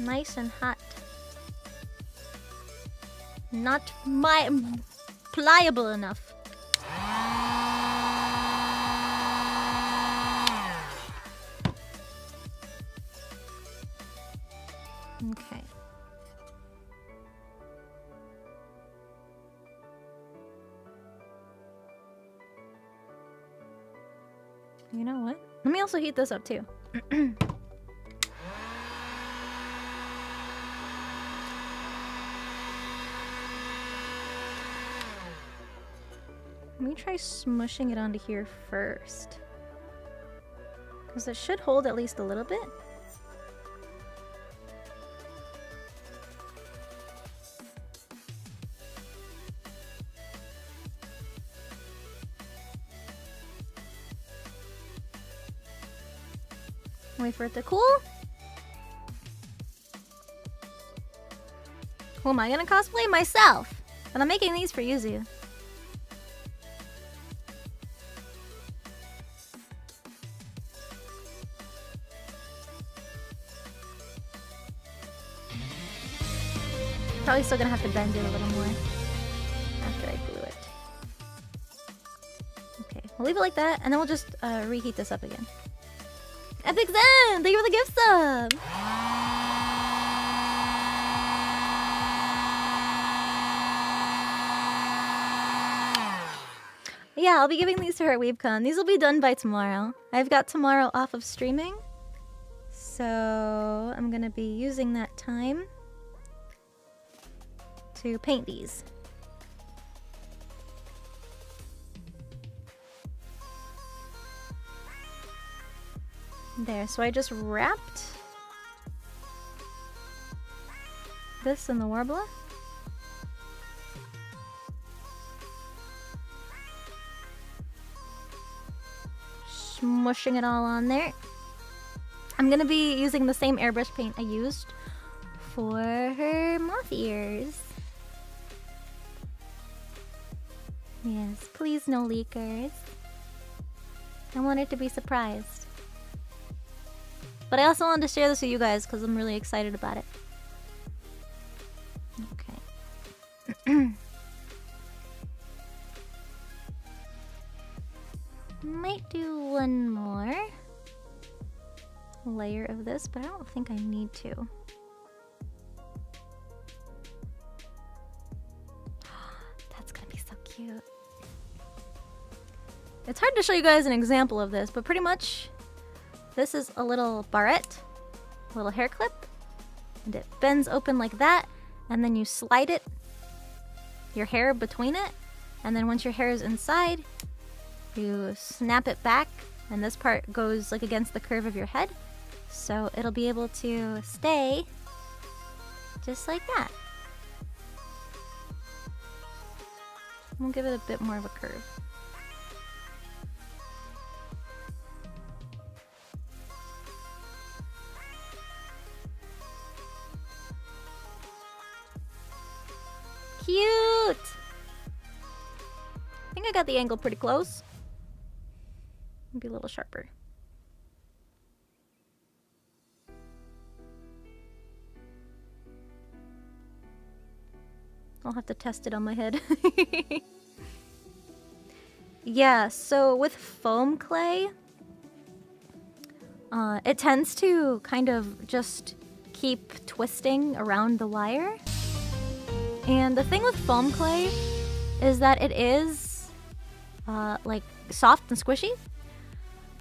Nice and hot. Not my pliable enough. Okay. You know what? Let me also heat this up too. Let me try smushing it onto here first, because it should hold at least a little bit. Wait for it to cool. Who am I gonna cosplay? Myself! And I'm making these for Yuzu. Probably still gonna have to bend it a little more after I glue it. Okay, we'll leave it like that, and then we'll just uh, reheat this up again. Epic Zen! Thank you for the gift sub! Yeah, I'll be giving these to her at WeebCon. These will be done by tomorrow. I've got tomorrow off of streaming, so I'm gonna be using that time to paint these. There, so I just wrapped this in the Worbla. Smushing it all on there. I'm gonna be using the same airbrush paint I used for her moth ears. Yes, please no leakers. I want her to be surprised. But I also wanted to share this with you guys because I'm really excited about it. Okay. Might do one more layer of this, but I don't think I need to. That's gonna be so cute. It's hard to show you guys an example of this, but pretty much this is a little barrette, a little hair clip, and it bends open like that, and then you slide it, your hair between it, and then once your hair is inside, you snap it back, and this part goes like against the curve of your head, so it'll be able to stay just like that. We'll give it a bit more of a curve. Cute! I think I got the angle pretty close. Maybe a little sharper. I'll have to test it on my head. Yeah, so with foam clay, Uh, it tends to kind of just keep twisting around the wire. And the thing with foam clay is that it is uh, like soft and squishy.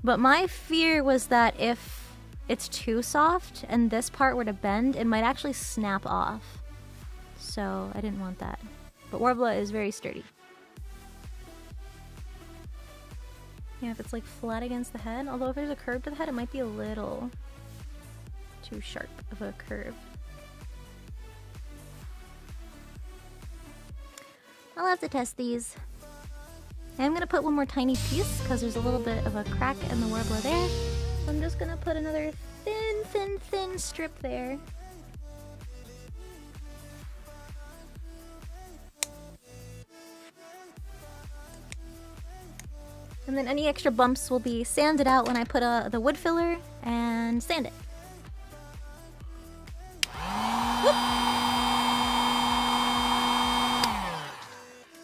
But my fear was that if it's too soft and this part were to bend, it might actually snap off. So I didn't want that. But Worbla is very sturdy. Yeah, if it's like flat against the head, although if there's a curve to the head, it might be a little too sharp of a curve. I'll have to test these. I'm gonna put one more tiny piece because there's a little bit of a crack in the Worbla there. So I'm just gonna put another thin, thin, thin strip there. And then any extra bumps will be sanded out when I put uh, the wood filler and sand it.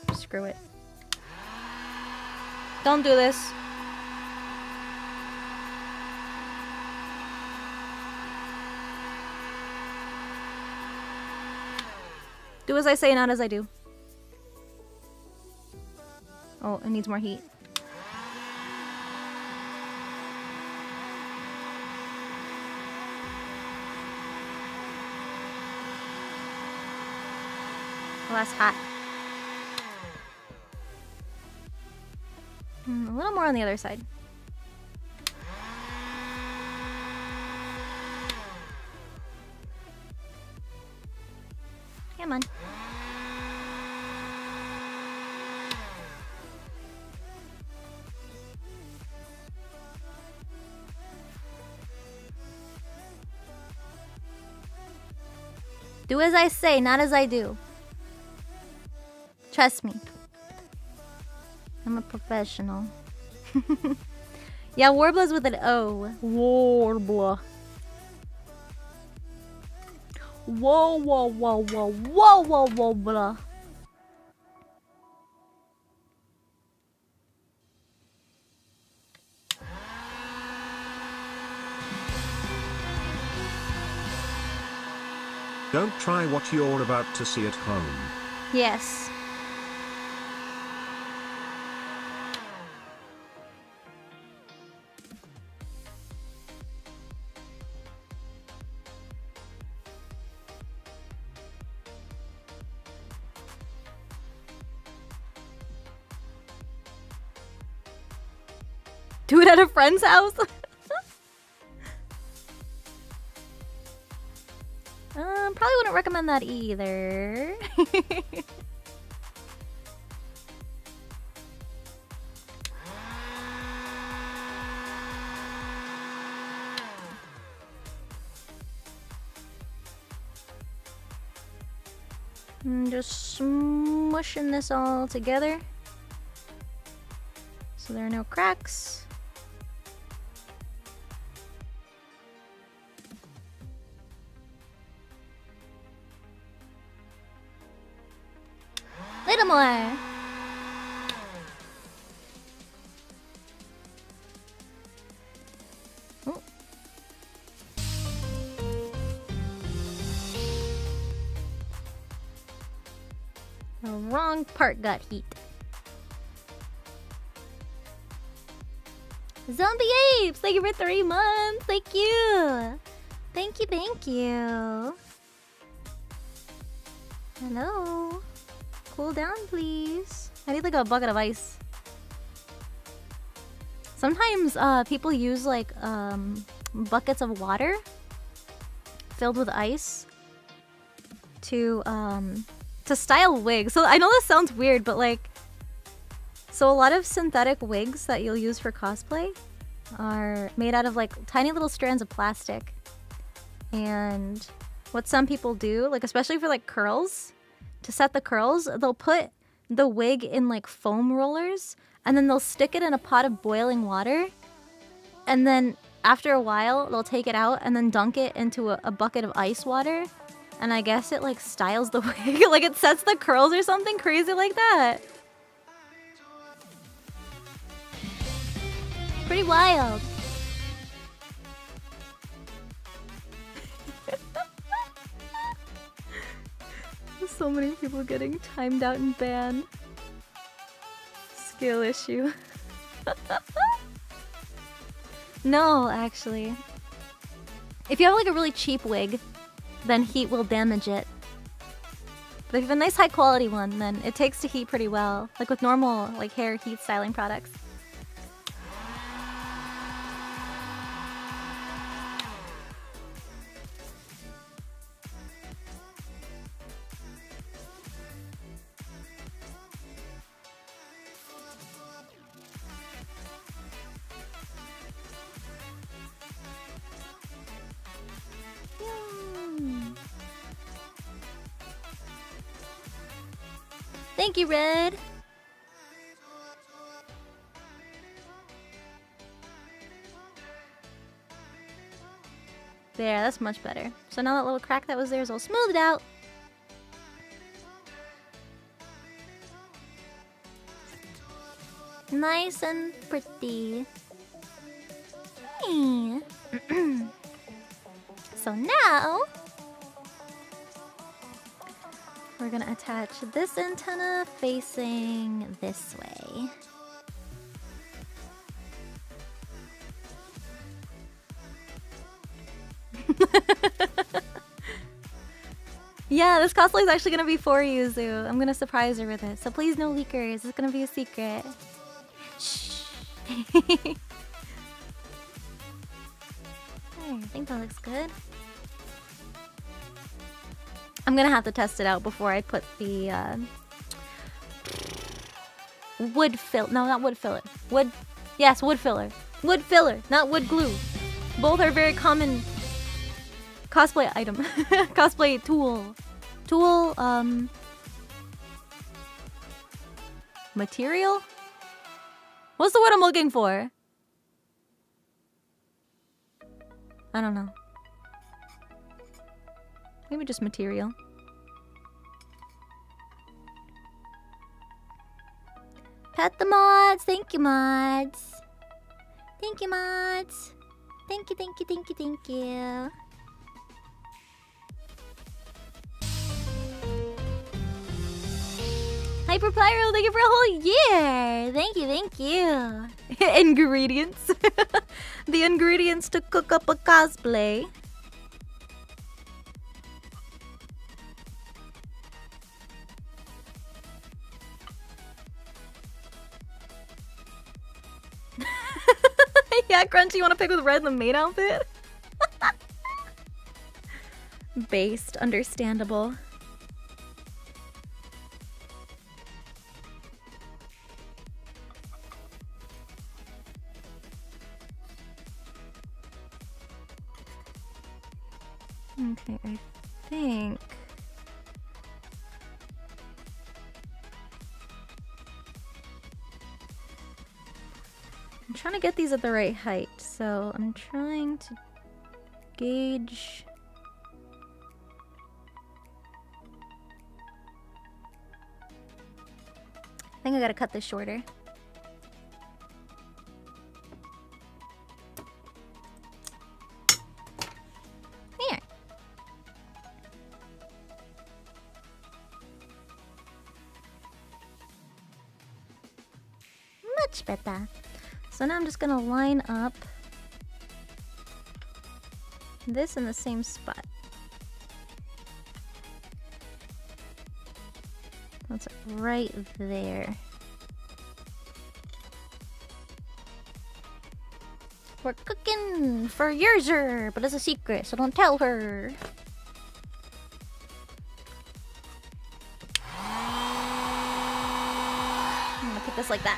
Whoop. Screw it. Don't do this. Do as I say, not as I do. Oh, it needs more heat. Oh, that's hot. Mm, a little more on the other side. Come on. Do as I say, not as I do. Trust me. I'm a professional. Yeah, Worbla's with an O. Worbla. Whoa, whoa, whoa, whoa, whoa, whoa, whoa, blah. Don't try what you're about to see at home. Yes. Do it at a friend's house? um, probably wouldn't recommend that either. I'm just smushing this all together so there are no cracks. Little more. Oh. The wrong part got heat. Zombie Apes, thank you for three months. Thank you. Thank you, thank you. Hello. Cool down, please. I need like a bucket of ice. Sometimes uh, people use like um, buckets of water filled with ice to um, to style wigs. So I know this sounds weird, but like, so a lot of synthetic wigs that you'll use for cosplay are made out of like tiny little strands of plastic. And what some people do, like especially for like curls, to set the curls, they'll put the wig in like foam rollers and then they'll stick it in a pot of boiling water. And then after a while, they'll take it out and then dunk it into a, a bucket of ice water. And I guess it like styles the wig, like it sets the curls or something crazy like that. Pretty wild. So many people getting timed out and banned. Skill issue. No, actually. If you have like a really cheap wig, then heat will damage it. But if you have a nice high quality one, then it takes to heat pretty well. Like with normal like hair heat styling products. Thank you, Red. There, that's much better. So now that little crack that was there is all smoothed out. Nice and pretty. Hey. So now we're gonna attach this antenna facing this way. Yeah, this cosplay is actually gonna be for Yuzu. I'm gonna surprise her with it. So please, no leakers. It's gonna be a secret. Shh. Hey, I think that looks good. I'm gonna have to test it out before I put the uh, wood fill. No, not wood filler. Wood, yes, wood filler. Wood filler, not wood glue. Both are very common cosplay item, cosplay tool, tool um, material. What's the word I'm looking for? I don't know. Maybe just material. Pet the mods! Thank you, mods! Thank you, mods! Thank you, thank you, thank you, thank you! Hyperpyro, thank you for a whole year! Thank you, thank you! Ingredients! The ingredients to cook up a cosplay. Yeah, Crunchy, you want to pick with Red in the main outfit? Based, understandable. Okay, I think... I'm trying to get these at the right height, so I'm trying to gauge I think I gotta cut this shorter. There. Much better. So now I'm just gonna line up this in the same spot. That's right there. We're cooking for Yerzer, but it's a secret, so don't tell her. I'm gonna put this like that.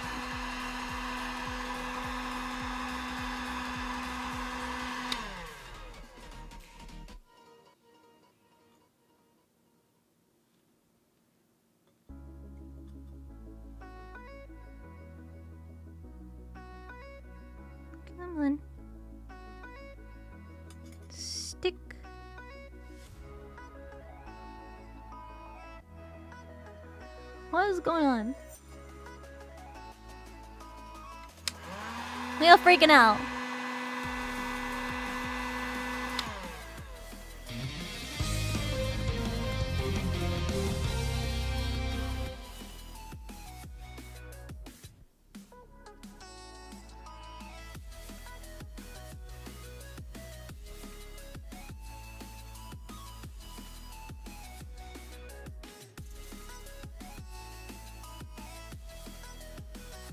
Going on? We all freaking out.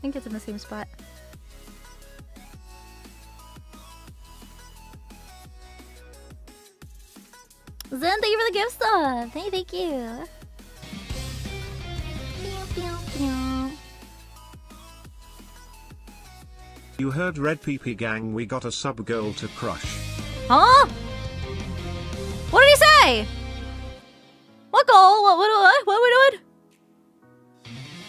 think it's in the same spot. Zen, thank you for the gift stuff! Hey, thank you! You heard Red P P Gang, we got a sub goal to crush. Huh? What did he say? What goal? What, what, what, what are we doing?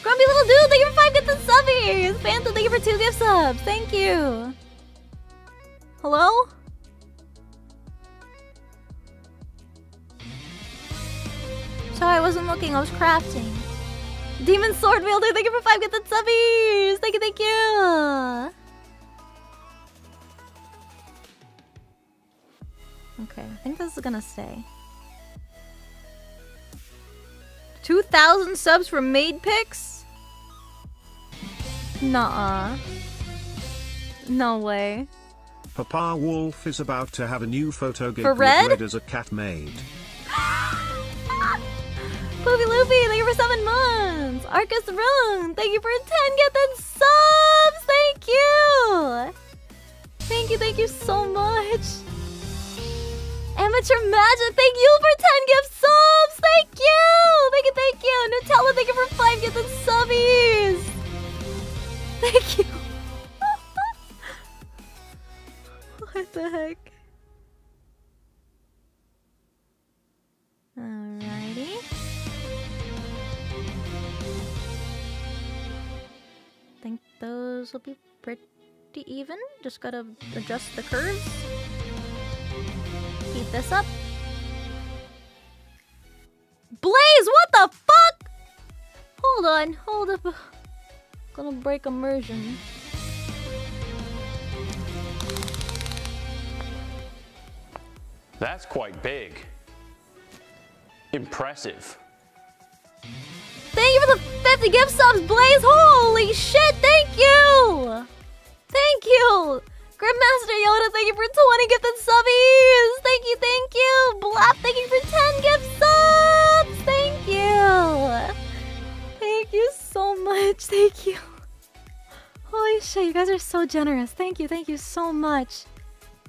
Grumpy Little Dude, thank you for five gifts and subbies! Phantom, thank you for two gift subs! Thank you! Hello? Sorry, I wasn't looking, I was crafting. Demon Sword Wielder, thank you for five gifted subbies! Thank you, thank you! Okay, I think this is gonna stay. two thousand subs for maid picks? Nuh-uh. No way. Papa Wolf is about to have a new photo gig for Red? Red as a cat maid. Poopy Loopy, thank you for seven months! Arcus Rune, thank you for ten get that subs! Thank you! Thank you, thank you so much! Amateur Magic, thank you for ten gift subs! Thank you! Thank you, thank you! Nutella, thank you for five gift and subbies! Thank you! What the heck? Alrighty. I think those will be pretty even. Just gotta adjust the curves. Heat this up. Blaze, what the fuck? Hold on, hold up. Gonna break immersion. That's quite big. Impressive. Thank you for the fifty gift subs, Blaze! Holy shit, thank you! Thank you! Grandmaster Yoda, thank you for twenty gift and subbies! Thank you, thank you! Blop, thank you for ten gift subs! Thank you! Thank you so much, thank you! Holy shit, you guys are so generous. Thank you, thank you so much.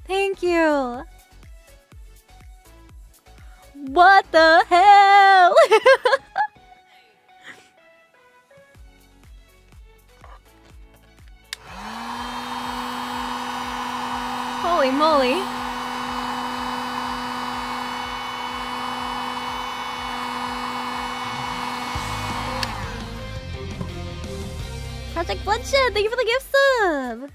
Thank you! What the hell? Holy moly. Project Bloodshed, thank you for the gift sub.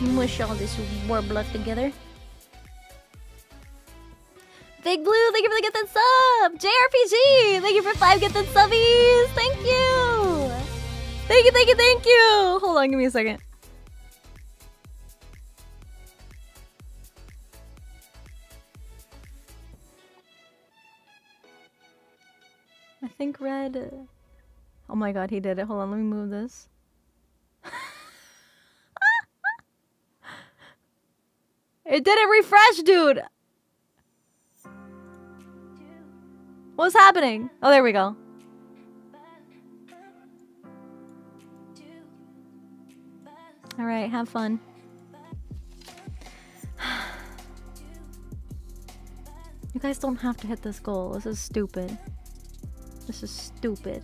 Mush all this Worbla together. Big Blue, thank you for the get that sub! J R P G, thank you for five get that subbies! Thank you! Thank you, thank you, thank you! Hold on, give me a second. I think Red... Oh my god, he did it. Hold on, let me move this. It didn't refresh, dude! What's happening? Oh, there we go. Alright, have fun. You guys don't have to hit this goal. This is stupid. This is stupid.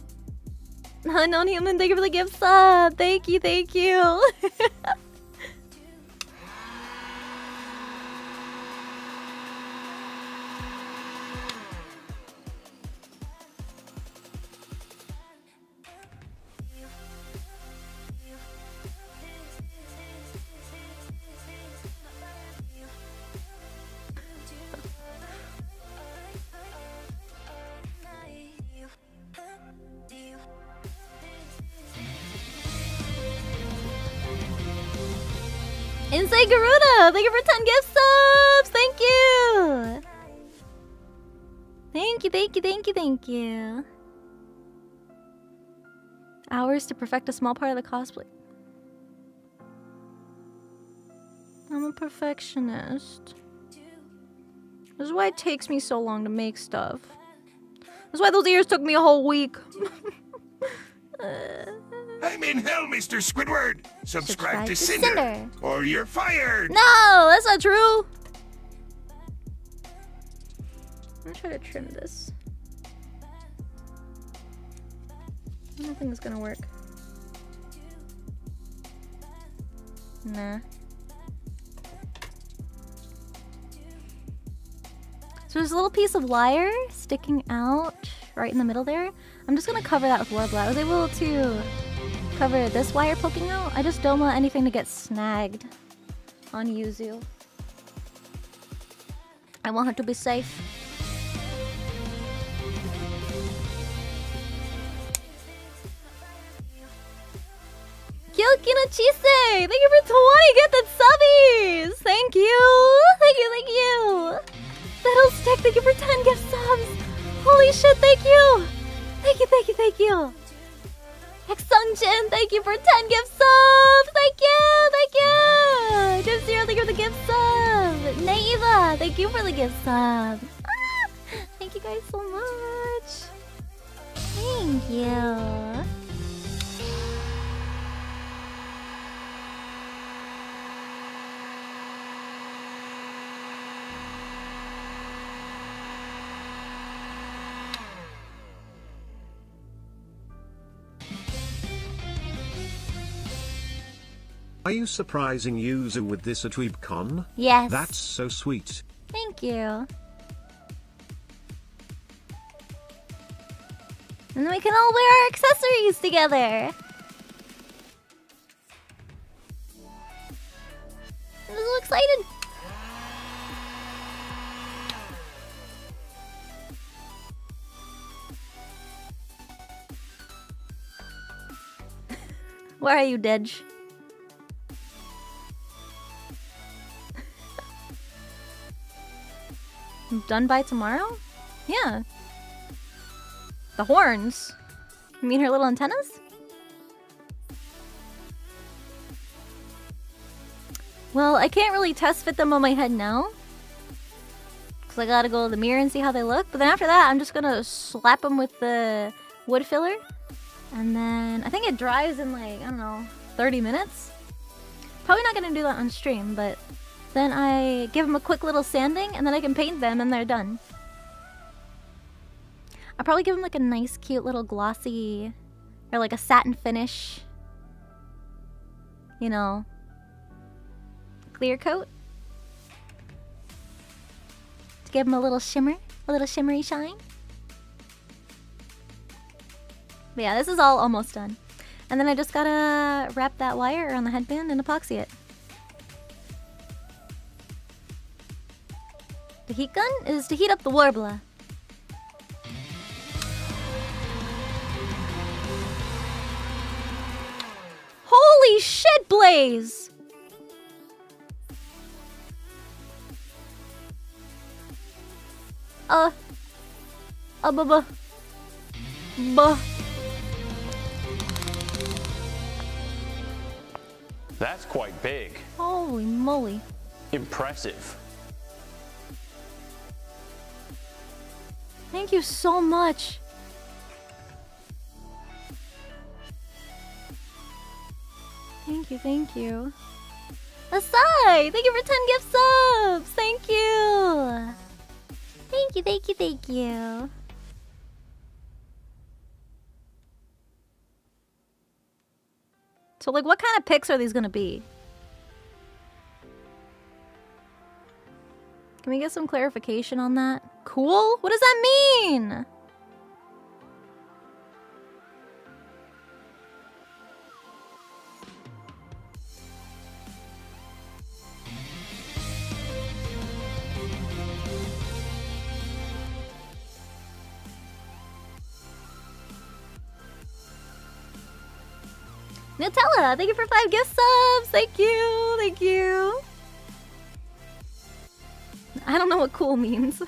Unknown Human, thank you for the gift sub! Thank you, thank you! Inside Garuda, thank you for ten gift subs! Thank you! Thank you, thank you, thank you, thank you. Hours to perfect a small part of the cosplay. I'm a perfectionist. This is why it takes me so long to make stuff. That's why those ears took me a whole week. I'm in hell, Mister Squidward. Subscribe, Subscribe to, Sinder, to Sinder, or you're fired. No, that's not true. I'm gonna try to trim this. I don't think it's gonna work. Nah. So there's a little piece of wire sticking out right in the middle there. I'm just gonna cover that with Worbla. I was able to cover this wire poking out. I just don't want anything to get snagged on Yuzu. I want her to be safe. Kyokino Chisei! Thank you for twenty gifted subbies! Thank you! Thank you, thank you! That'll stick, thank you for ten gift subs! Holy shit, thank you! Thank you, thank you, thank you! Hexungjin, thank you for ten gift subs! Thank you, thank you! Jim Zero, thank you for the gift sub! Naiva, thank you for the gift sub! Ah, thank you guys so much! Thank you! Are you surprising Yuzu with this at WeebCon? Yes. That's so sweet. Thank you. And we can all wear our accessories together. I'm so excited. Where are you, Dedge? Done by tomorrow? Yeah. The horns. You mean her little antennas? Well, I can't really test fit them on my head now, because I gotta go to the mirror and see how they look. But then after that, I'm just gonna slap them with the wood filler. And then I think it dries in like, I don't know, thirty minutes? Probably not gonna do that on stream, but then I give them a quick little sanding, and then I can paint them, and they're done. I'll probably give them like a nice, cute little glossy, or like a satin finish, you know, clear coat. To give them a little shimmer, a little shimmery shine. But yeah, this is all almost done. And then I just gotta wrap that wire around the headband and epoxy it. The heat gun is to heat up the Worbla. Holy shit, Blaze! Uh. Uh, buh, buh. Buh. That's quite big. Holy moly. Impressive. Thank you so much. Thank you, thank you. Asai, thank you for ten gift subs. Thank you. Thank you, thank you, thank you. So like, what kind of pics are these gonna be? Can we get some clarification on that? Cool? What does that mean? Nutella, thank you for five gift subs. Thank you, thank you. I don't know what cool means.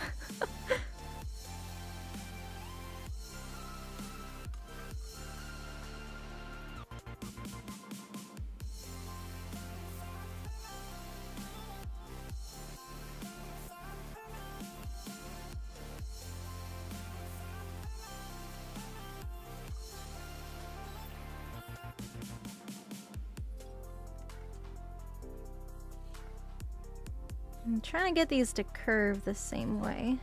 I'm trying to get these to curve the same way.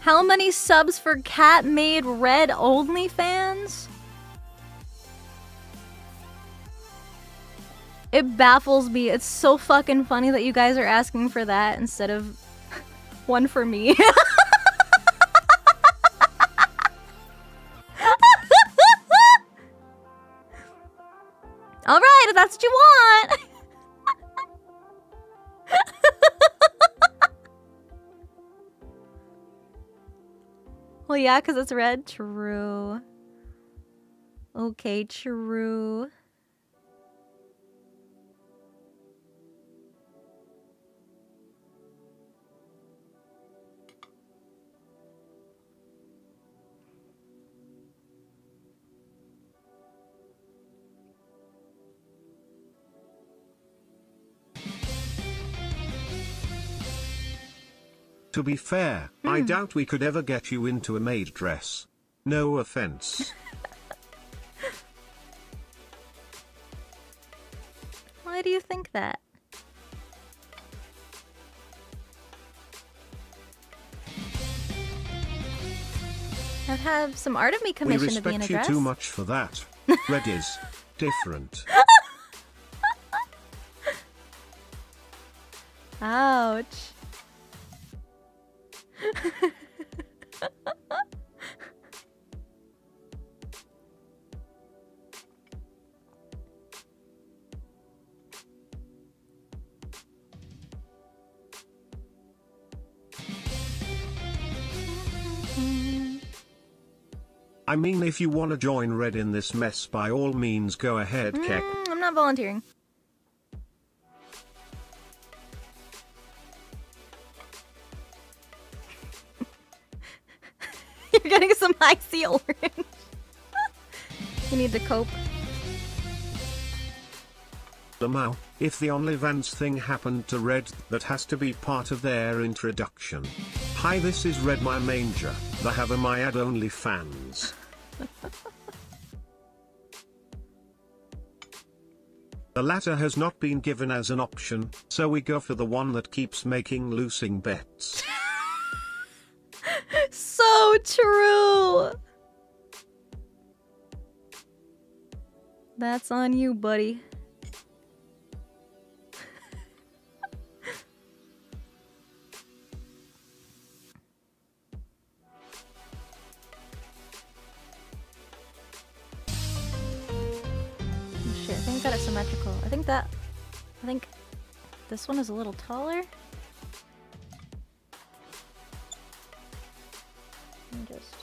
How many subs for Cat Made Red OnlyFans? It baffles me. It's so fucking funny that you guys are asking for that instead of one for me. All right, if that's what you want. Well, yeah, because it's red. True. Okay, true. To be fair, hmm. I doubt we could ever get you into a maid dress. No offense. Why do you think that? I've had some art of me commissioned to be in a dress. We respect you too much for that. Red is different. Ouch. I mean, if you want to join Red in this mess, by all means go ahead, mm, Keck. I'm not volunteering. You're getting some icy orange. You need to cope. Lamau, if the OnlyFans thing happened to Red, that has to be part of their introduction. Hi, this is Red My Manger, the have a my ad OnlyFans. The latter has not been given as an option, so we go for the one that keeps making losing bets. So true. That's on you, buddy. Oh shit, I think that is symmetrical. I think that I think this one is a little taller. Just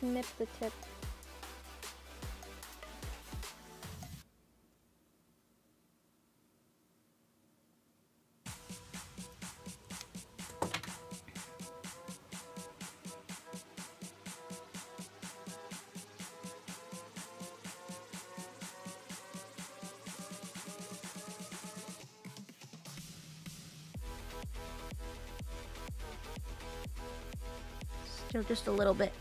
snip the tip. Just a little bit.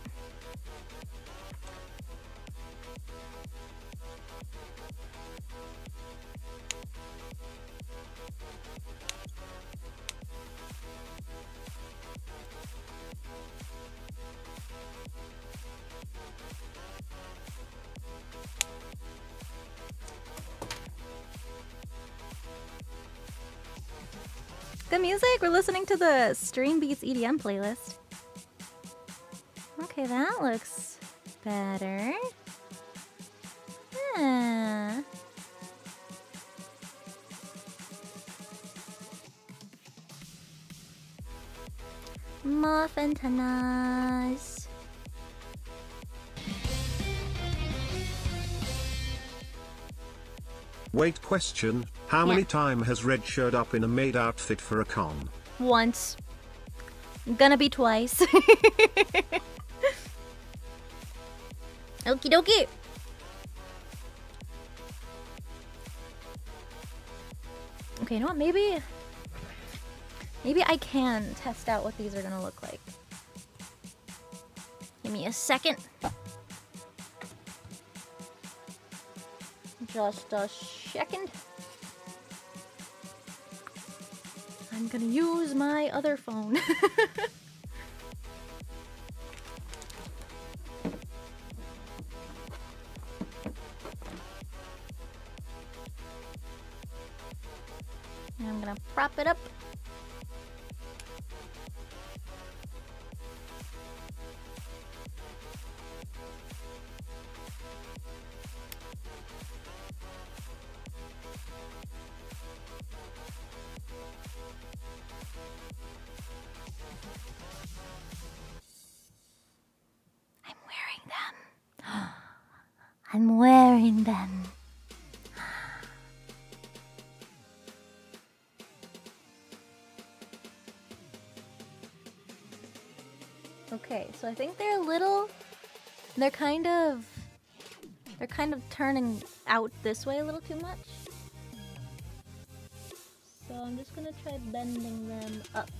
Good music. We're listening to the Stream Beats E D M playlist. Okay, that looks better. Yeah. Muffin tanas. Wait, question. How yeah. many times has Red showed up in a maid outfit for a con? Once. Gonna be twice. Okie dokie. Okay, you know what? Maybe... Maybe I can test out what these are gonna look like. Give me a second. Just a second. I'm gonna use my other phone. I'm gonna prop it up. I'm wearing them. Okay, so I think they're a little... They're kind of... They're kind of turning out this way a little too much. So I'm just gonna try bending them up.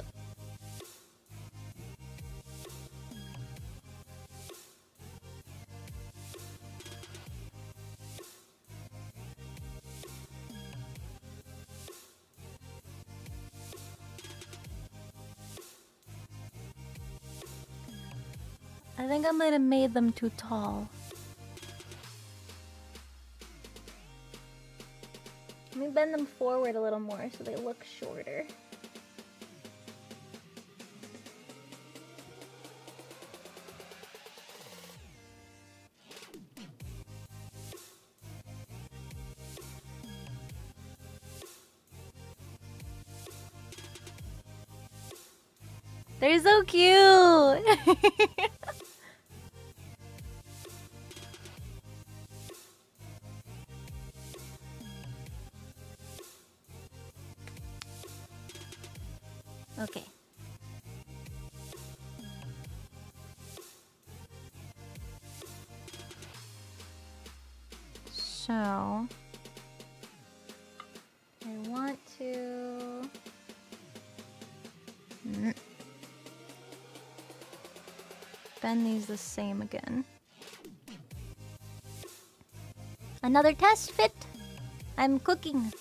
I think I might have made them too tall. Let me bend them forward a little more so they look shorter. They're so cute! Okay. So I want to bend these the same again. Another test fit. I'm cooking.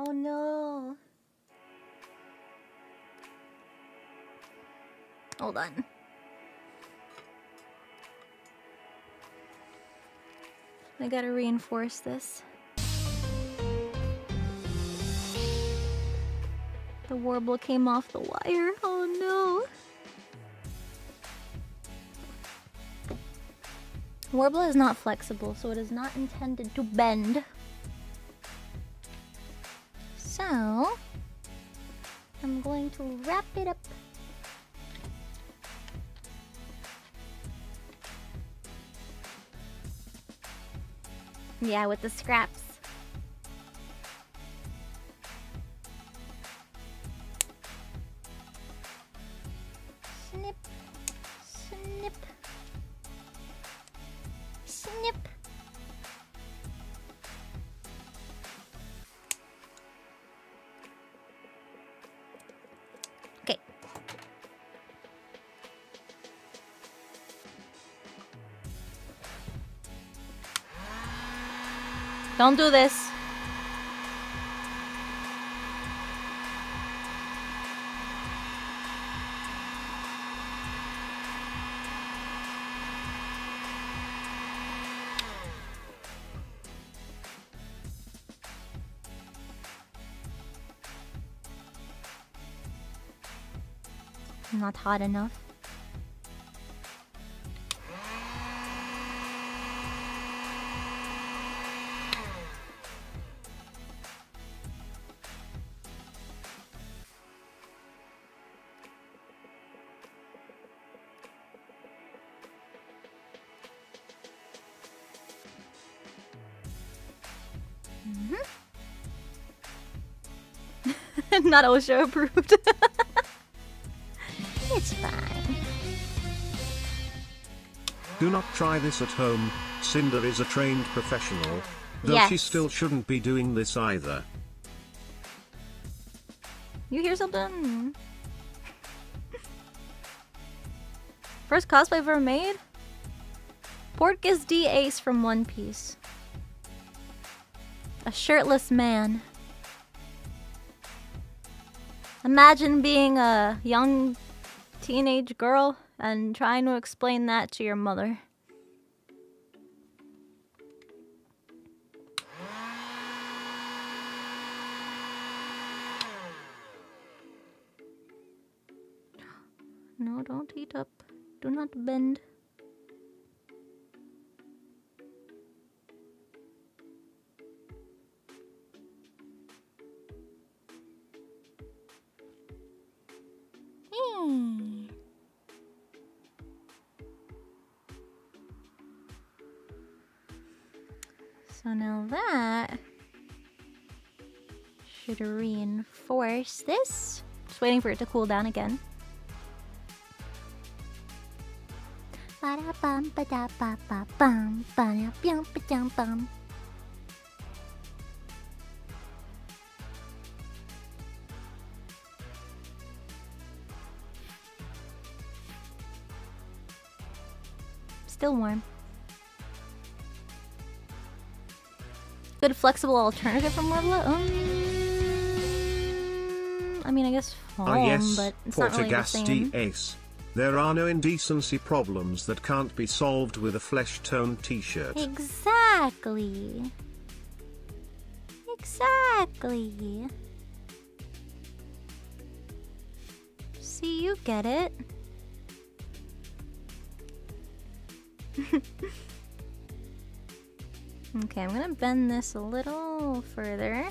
Oh no. Hold on. I gotta reinforce this. The Worbla came off the wire. Oh no. Worbla is not flexible, so it is not intended to bend. So, I'm going to wrap it up. Yeah, with the scraps. Snip, snip, snip. Don't do this. Not hot enough. Mm-hmm. Not OSHA approved. It's fine. Do not try this at home. Sinder is a trained professional. Though yes. She still shouldn't be doing this either. You hear something? First cosplay I've ever made? Pork is D Ace from One Piece. A shirtless man. Imagine being a young teenage girl and trying to explain that to your mother. No, don't heat up. Do not bend. Hmm. So now that should reinforce this. Just waiting for it to cool down again. Still warm. Good flexible alternative from Worbla? Um, I mean, I guess foam, oh, yes. But it's not really the same. Ace. There are no indecency problems that can't be solved with a flesh-toned t-shirt. Exactly. Exactly. See, you get it. Okay, I'm gonna bend this a little further.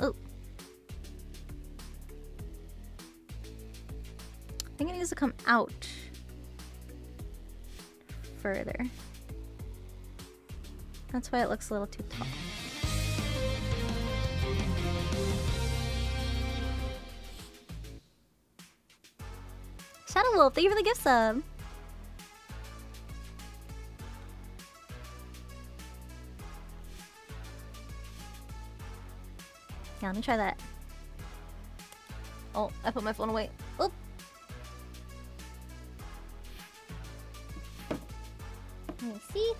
Oh. I think it needs to come out further. That's why it looks a little too tall. Shadow Wolf, thank you for the gift sub. Yeah, let me try that. Oh, I put my phone away. Oop. Let me see.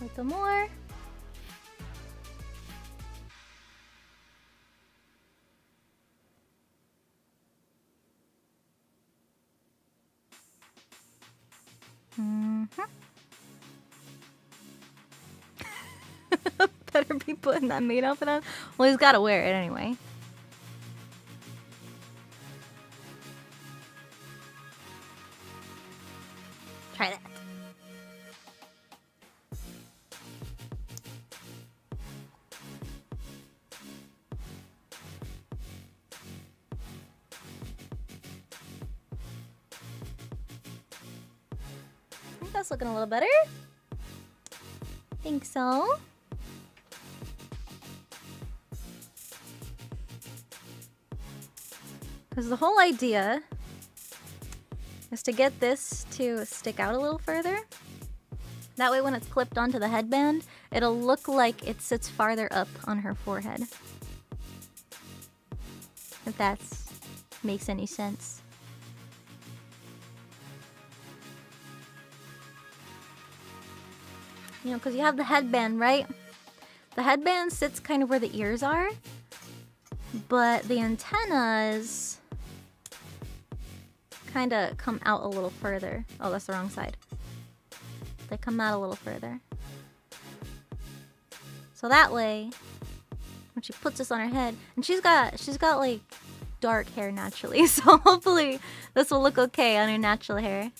A little more. Mm-hmm. Better be putting that maid outfit on. Well, he's gotta wear it anyway. Try that. I think that's looking a little better. Think so. Because the whole idea is to get this to stick out a little further. That way when it's clipped onto the headband, it'll look like it sits farther up on her forehead. If that makes any sense. You know, because you have the headband, right? The headband sits kind of where the ears are, but the antennas kind of come out a little further. Oh, that's the wrong side. They come out a little further. So that way, when she puts this on her head, and she's got she's got like dark hair naturally, so hopefully this will look okay on her natural hair.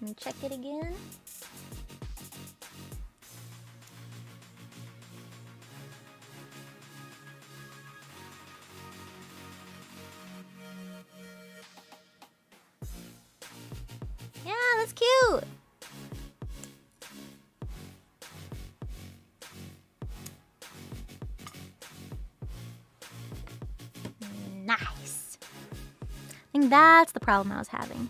and check it again. Yeah, that's cute. Nice. I think that's the problem I was having.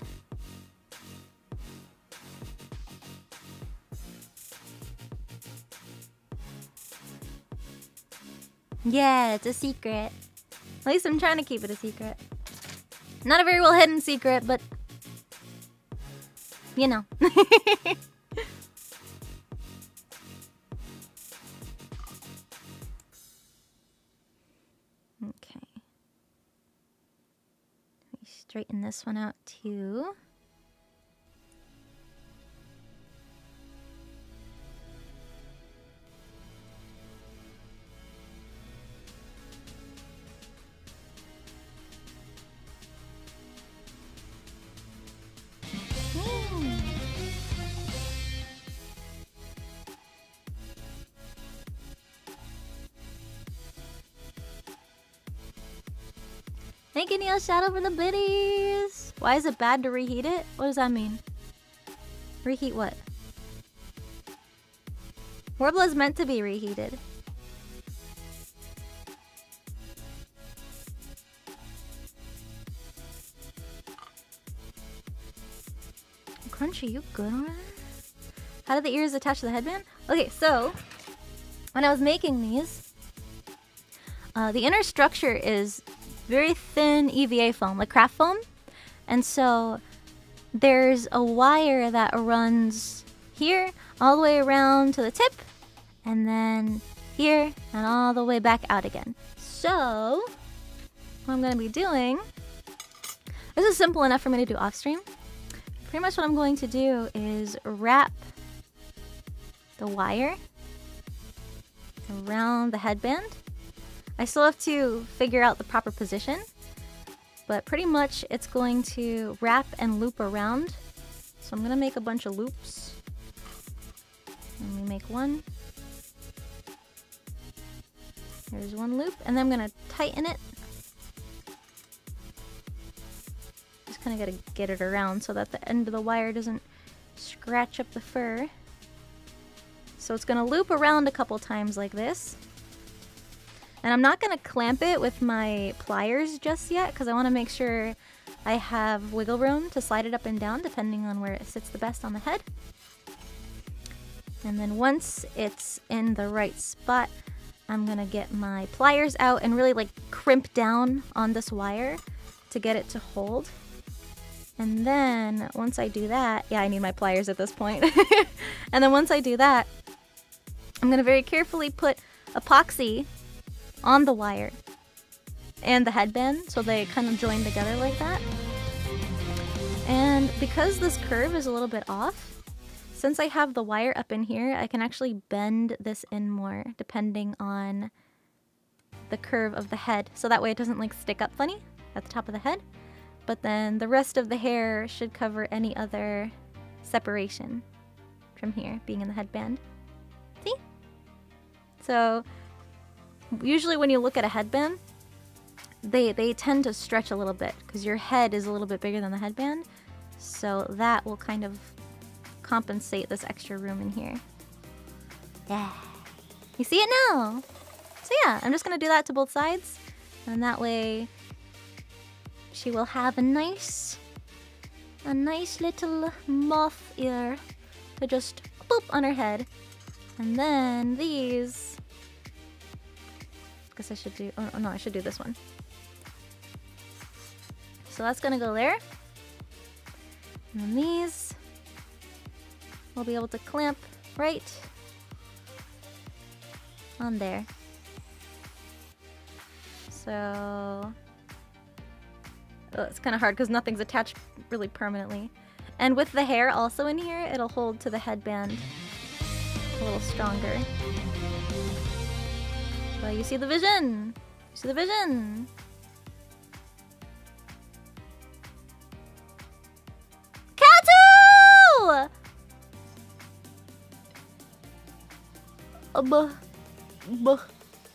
Yeah, it's a secret. At least I'm trying to keep it a secret. Not a very well hidden secret, but you know. Okay. Let me straighten this one out too. Thank you, Neil Shadow, for the biddies! Why is it bad to reheat it? What does that mean? Reheat what? Worbla is meant to be reheated. Crunchy, you good on it? How do the ears attach to the headband? Okay, so when I was making these, uh, the inner structure is very thin E V A foam, like craft foam. And so there's a wire that runs here all the way around to the tip and then here and all the way back out again. So what I'm gonna be doing, this is simple enough for me to do off stream. Pretty much what I'm going to do is wrap the wire around the headband. I still have to figure out the proper position, but pretty much it's going to wrap and loop around. So I'm gonna make a bunch of loops. Let me make one. There's one loop, and then I'm gonna tighten it. Just kinda gotta get it around so that the end of the wire doesn't scratch up the fur. So it's gonna loop around a couple times like this. And I'm not gonna clamp it with my pliers just yet because I wanna make sure I have wiggle room to slide it up and down depending on where it sits the best on the head. And then once it's in the right spot, I'm gonna get my pliers out and really like crimp down on this wire to get it to hold. And then once I do that, yeah, I need my pliers at this point. And then once I do that, I'm gonna very carefully put epoxy on the wire and the headband so they kind of join together like that. And because this curve is a little bit off, since I have the wire up in here, I can actually bend this in more depending on the curve of the head, so that way it doesn't like stick up funny at the top of the head, but then the rest of the hair should cover any other separation from here being in the headband. See? So usually when you look at a headband, they, they tend to stretch a little bit because your head is a little bit bigger than the headband. So that will kind of compensate this extra room in here. Yeah. You see it now! So yeah, I'm just gonna do that to both sides. And that way, she will have a nice, a nice little moth ear to just boop on her head. And then these, guess I should do, oh no, I should do this one. So that's gonna go there. And then these we'll be able to clamp right on there. So oh, it's kind of hard because nothing's attached really permanently. And with the hair also in here, it'll hold to the headband a little stronger. So you see the vision! You see the vision! Katu! buh, buh,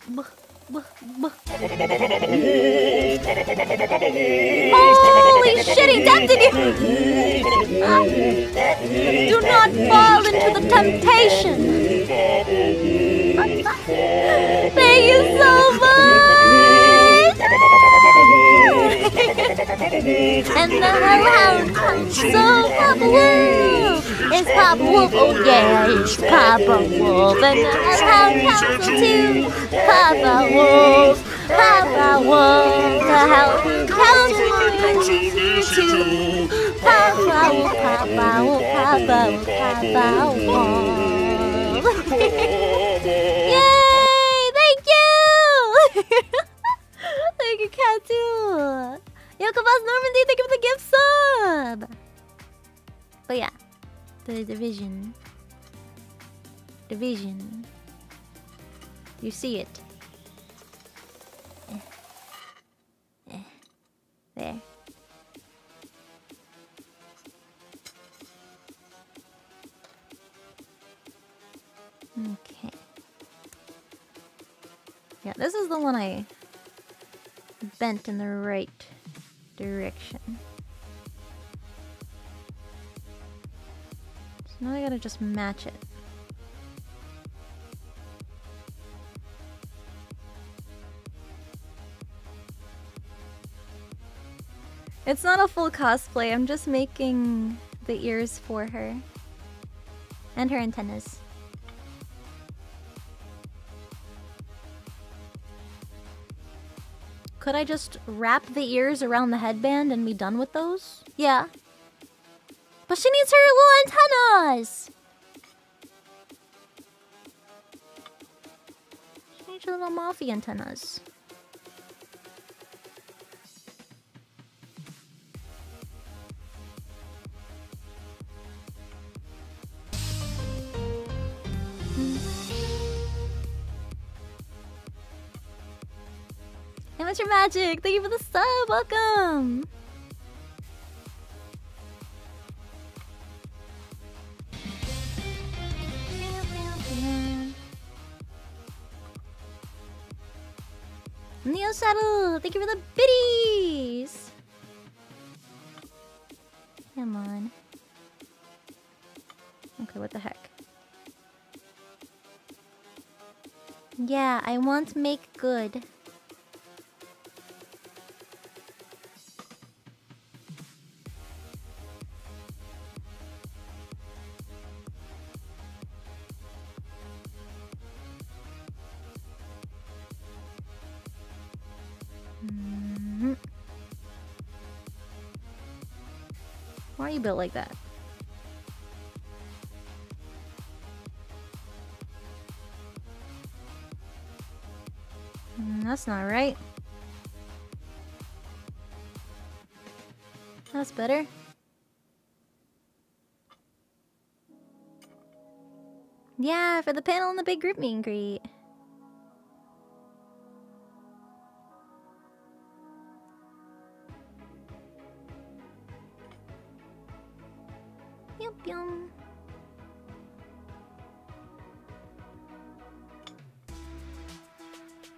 buh, buh, buh. Holy shit, he tempted you! Do not fall into the temptation! Thank you so much! And the round comes so Papa Wolf! It's Papa Wolf, oh yeah, it's Papa Wolf! And the round comes too! Papa Wolf! Papa Wolf! The round comes too! Papa Wolf! Papa Wolf! Papa Wolf! Papa Wolf! Yay! Thank you! Thank you, Katu! Yokobas Normandy, thank you for the gift sub! Oh yeah. The division. Division. You see it. There. Okay. Yeah, this is the one I bent in the right direction. So now I gotta just match it. It's not a full cosplay, I'm just making the ears for her. And her antennas. Could I just wrap the ears around the headband and be done with those? Yeah. But she needs her little antennas! She needs her little Moffy antennas. Amateur Magic, thank you for the sub, welcome! Neo Saddle, thank you for the biddies! Come on. Okay, what the heck? Yeah, I want make good. You built like that. Mm, that's not right. That's better. Yeah, for the panel and the big group meet and greet.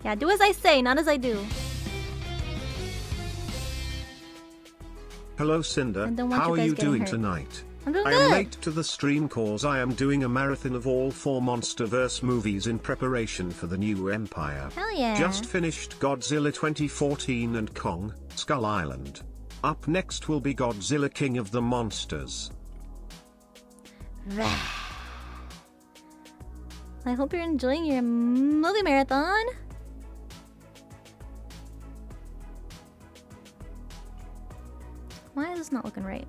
Yeah, do as I say, not as I do. Hello Cinder, how are you doing hurt. tonight? I'm doing I am good. late to the stream cause I am doing a marathon of all four Monsterverse movies in preparation for the new Empire. Hell yeah. Just finished Godzilla twenty fourteen and Kong, Skull Island. Up next will be Godzilla King of the Monsters. I hope you're enjoying your movie marathon. Why is this not looking right?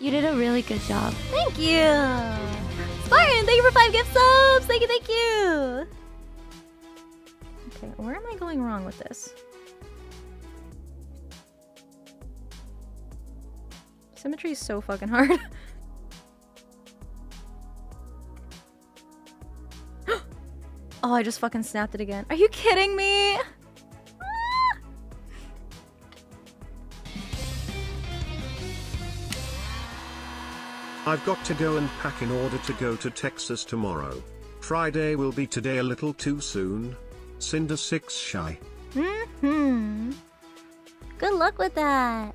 You did a really good job. Thank you! Spartan, thank you for five gift subs! Thank you, thank you! Okay, where am I going wrong with this? Symmetry is so fucking hard. Oh, I just fucking snapped it again. Are you kidding me? Ah! I've got to go and pack in order to go to Texas tomorrow. Friday will be today a little too soon. Cinder six shy. Mm-hmm. Good luck with that.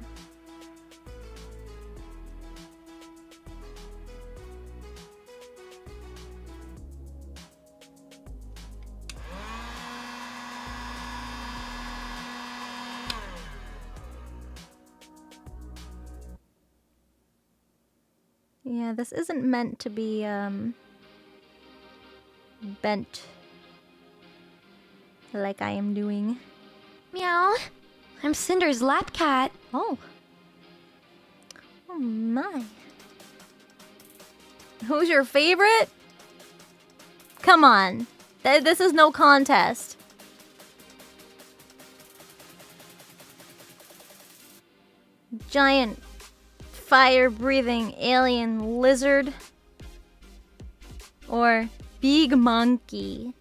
Yeah, this isn't meant to be, um, bent like I am doing. Meow. I'm Cinder's lap cat. Oh. Oh my. Who's your favorite? Come on. Th- this is no contest. Giant fire-breathing alien lizard or big monkey.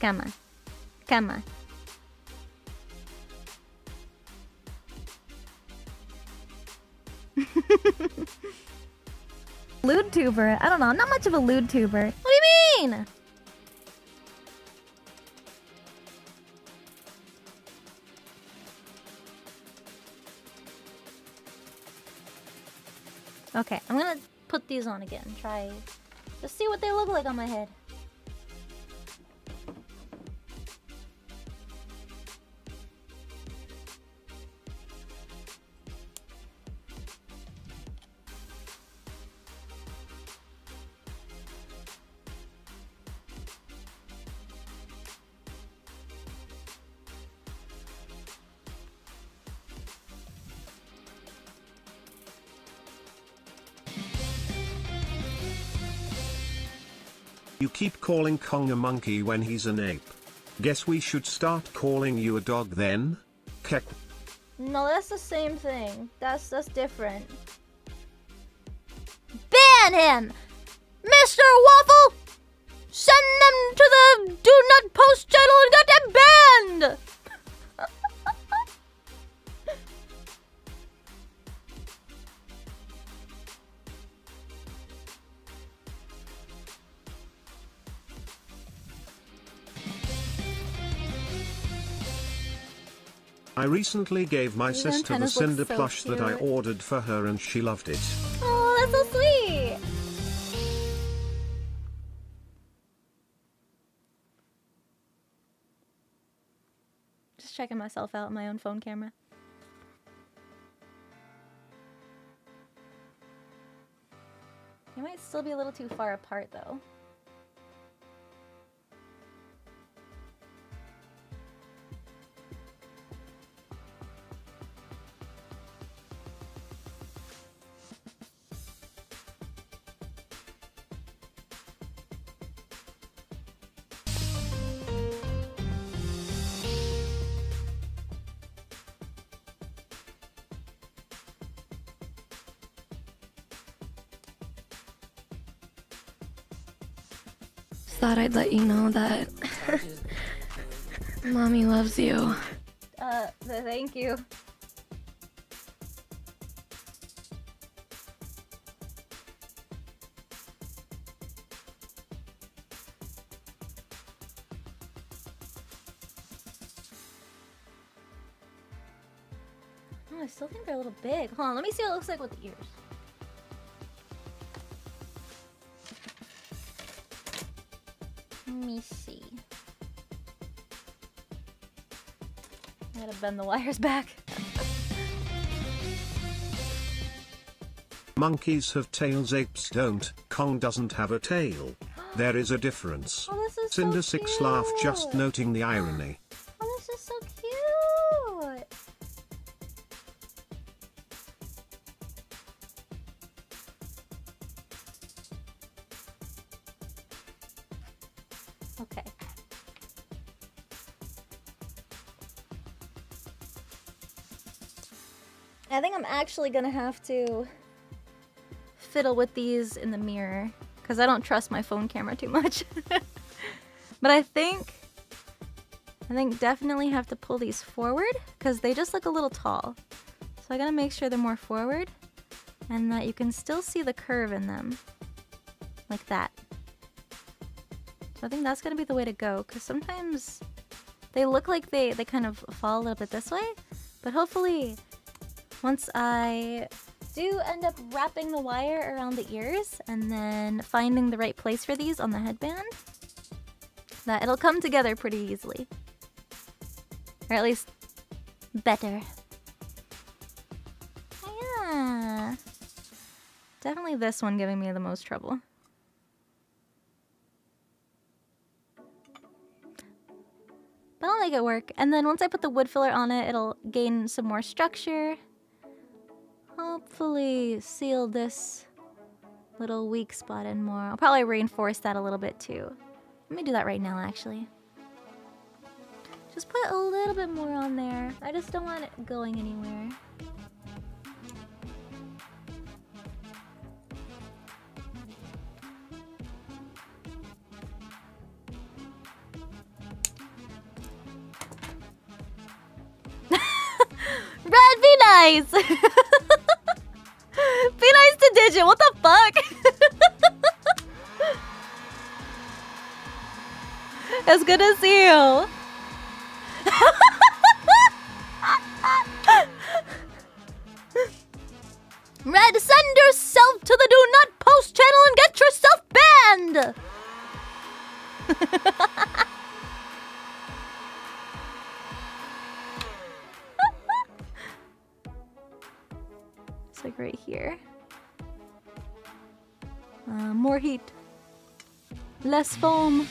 Come on. Come on. LewdTuber? I don't know. I'm not much of a LewdTuber. What do you mean? Okay, I'm gonna put these on again. Try... Just see what they look like on my head. Keep calling Kong a monkey when he's an ape. Guess we should start calling you a dog then? Kek. No, that's the same thing. That's that's different. Ban him! Mister Waffle! Send him to the Do Not Post channel and get him banned! I recently gave my Even sister the Cinder so plush cute. that I ordered for her and she loved it. Oh, that's so sweet! Just checking myself out on my own phone camera. You might still be a little too far apart though. Thought I'd let you know that mommy loves you. Uh, thank you. Oh, I still think they're a little big. Hold on, let me see what it looks like with the ears. Bend the wires back. Monkeys have tails, apes don't. Kong doesn't have a tail. There is a difference. Oh, this is Cinder so six laugh, just noting the irony. Oh, this is so cute. Okay. I think I'm actually gonna have to fiddle with these in the mirror because I don't trust my phone camera too much. But I think, I think definitely have to pull these forward because they just look a little tall. So I gotta make sure they're more forward and that you can still see the curve in them. Like that. So I think that's gonna be the way to go, because sometimes they look like they, they kind of fall a little bit this way, but hopefully once I do end up wrapping the wire around the ears and then finding the right place for these on the headband, that it'll come together pretty easily. Or at least better. Yeah. Definitely this one giving me the most trouble. But I'll make it work. And then once I put the wood filler on it, it'll gain some more structure. Hopefully seal this little weak spot in more. I'll probably reinforce that a little bit too. Let me do that right now, actually. Just put a little bit more on there. I just don't want it going anywhere. Red, be nice! Be nice to Digit, what the fuck? It's good to see you. Red, send yourself to the do not post channel and get yourself banned! It's like right here. Uh, more heat. Less foam.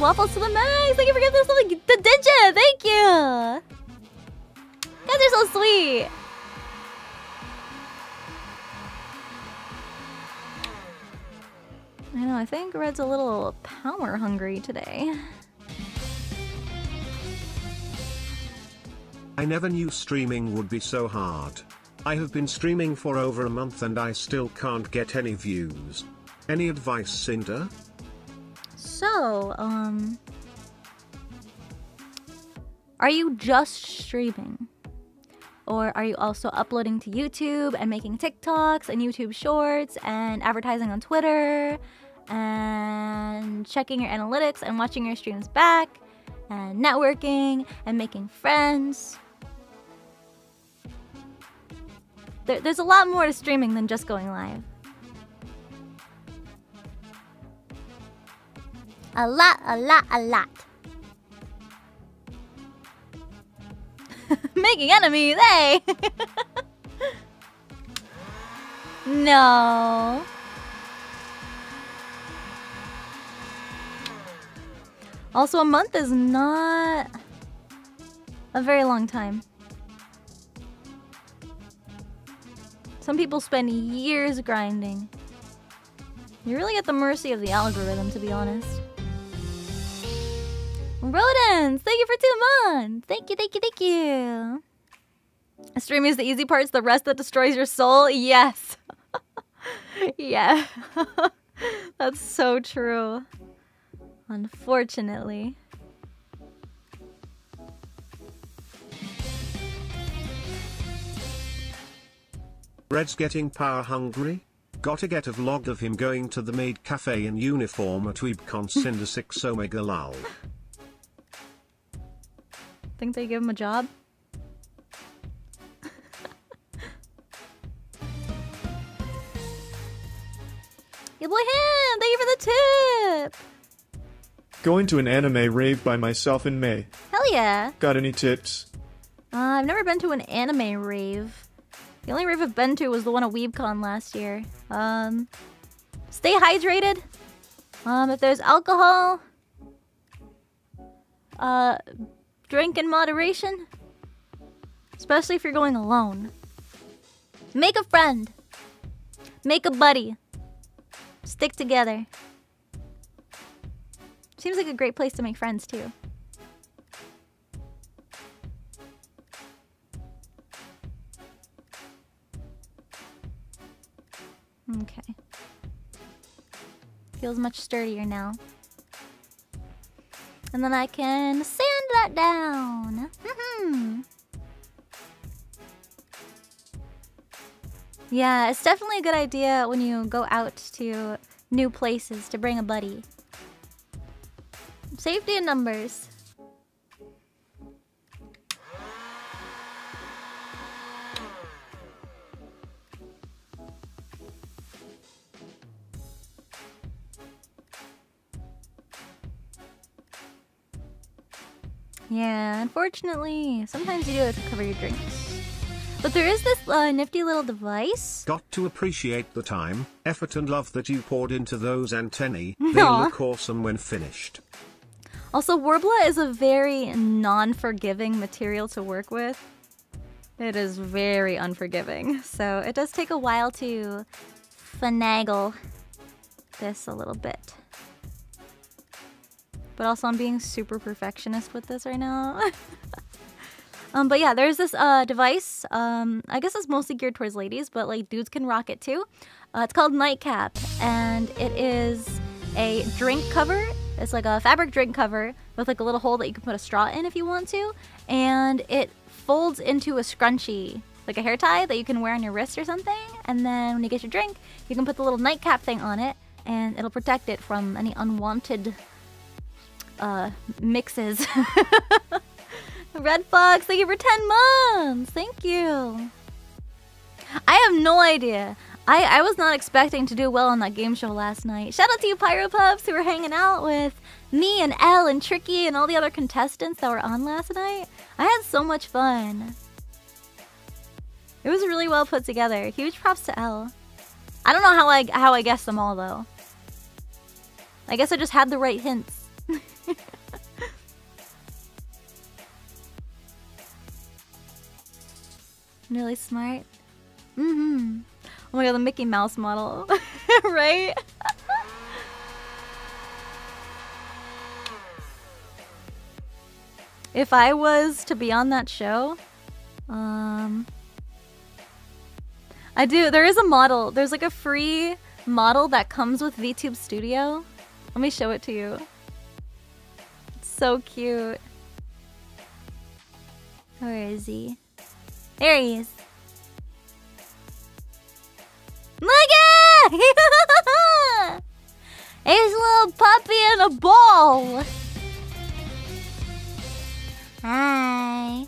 Waffles to the max! Thank you for giving us something to Digit! Thank you! You guys are so sweet! I know, I think Red's a little power hungry today. I never knew streaming would be so hard. I have been streaming for over a month and I still can't get any views. Any advice, Sinder? So, um... are you just streaming? Or are you also uploading to YouTube and making TikToks and YouTube Shorts and advertising on Twitter and checking your analytics and watching your streams back and networking and making friends? There, there's a lot more to streaming than just going live. A lot, a lot, a lot. Making enemies, hey! No. Also, a month is not a very long time. Some people spend years grinding. You're really at the mercy of the algorithm, to be honest. Rodents, thank you for two months! Thank you, thank you, thank you! Streaming is the easy part, it's the rest that destroys your soul? Yes! Yeah. That's so true. Unfortunately. Red's getting power hungry. Gotta get a vlog of him going to the maid cafe in uniform at WeebCon. Cinder six Omega lol. Think they give him a job? You boy him! Thank you for the tip! Going to an anime rave by myself in May. Hell yeah! Got any tips? Uh, I've never been to an anime rave. The only rave I've been to was the one at WeebCon last year. Um, stay hydrated. Um, if there's alcohol, uh, drink in moderation. Especially if you're going alone. Make a friend. Make a buddy. Stick together. Seems like a great place to make friends, too. Okay. Feels much sturdier now. And then I can sand that down! Mm-hmm. Yeah, it's definitely a good idea when you go out to new places to bring a buddy. Safety in numbers. Yeah, unfortunately, sometimes you do have to cover your drinks. But there is this uh, nifty little device. Got to appreciate the time, effort and love that you poured into those antennae. They Aww. Look awesome when finished. Also, Worbla is a very non-forgiving material to work with. It is very unforgiving. So it does take a while to finagle this a little bit. But also I'm being super perfectionist with this right now. Um, but yeah, there's this uh, device, um, I guess it's mostly geared towards ladies, but like dudes can rock it too. Uh, it's called Nightcap, and it is a drink cover. It's like a fabric drink cover with like a little hole that you can put a straw in if you want to. And it folds into a scrunchie, like a hair tie that you can wear on your wrist or something. And then when you get your drink, you can put the little nightcap thing on it, and it'll protect it from any unwanted uh, mixes. Red Fox, thank you for ten months! Thank you! I have no idea. I, I was not expecting to do well on that game show last night. Shout out to you Pyropups who were hanging out with me and Elle and Tricky and all the other contestants that were on last night. I had so much fun. It was really well put together. Huge props to Elle. I don't know how I, how I guessed them all though. I guess I just had the right hints. Really smart. Mm-hmm. Oh my god, the Mickey Mouse model. Right? If I was to be on that show, um... I do, there is a model. There's like a free model that comes with VTube Studio. Let me show it to you. It's so cute. Where is he? There he is. Look at him! He's a little puppy in a ball. Hi.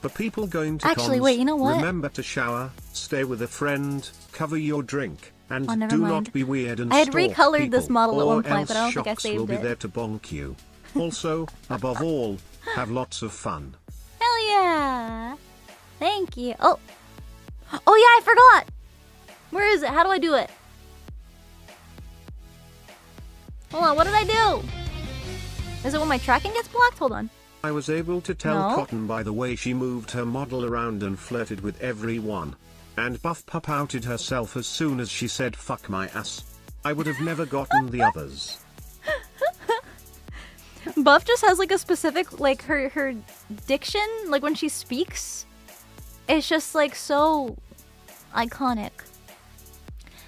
The people going to Actually, cons, wait, you know what? Remember to shower, stay with a friend, cover your drink, and oh, do mind. not be weird and I had recolored people, this model at one point, but I don't think I saved will be it. There to bonk you. Also, above all, have lots of fun. Hell yeah! Thank you. Oh. Oh yeah, I forgot. Where is it? How do I do it? Hold on, what did I do? Is it when my tracking gets blocked? Hold on. I was able to tell no. Cotton by the way she moved her model around and flirted with everyone. And Buff Pup outed herself as soon as she said fuck my ass. I would have never gotten the others. Buff just has like a specific, like her, her diction, like when she speaks. It's just like so iconic.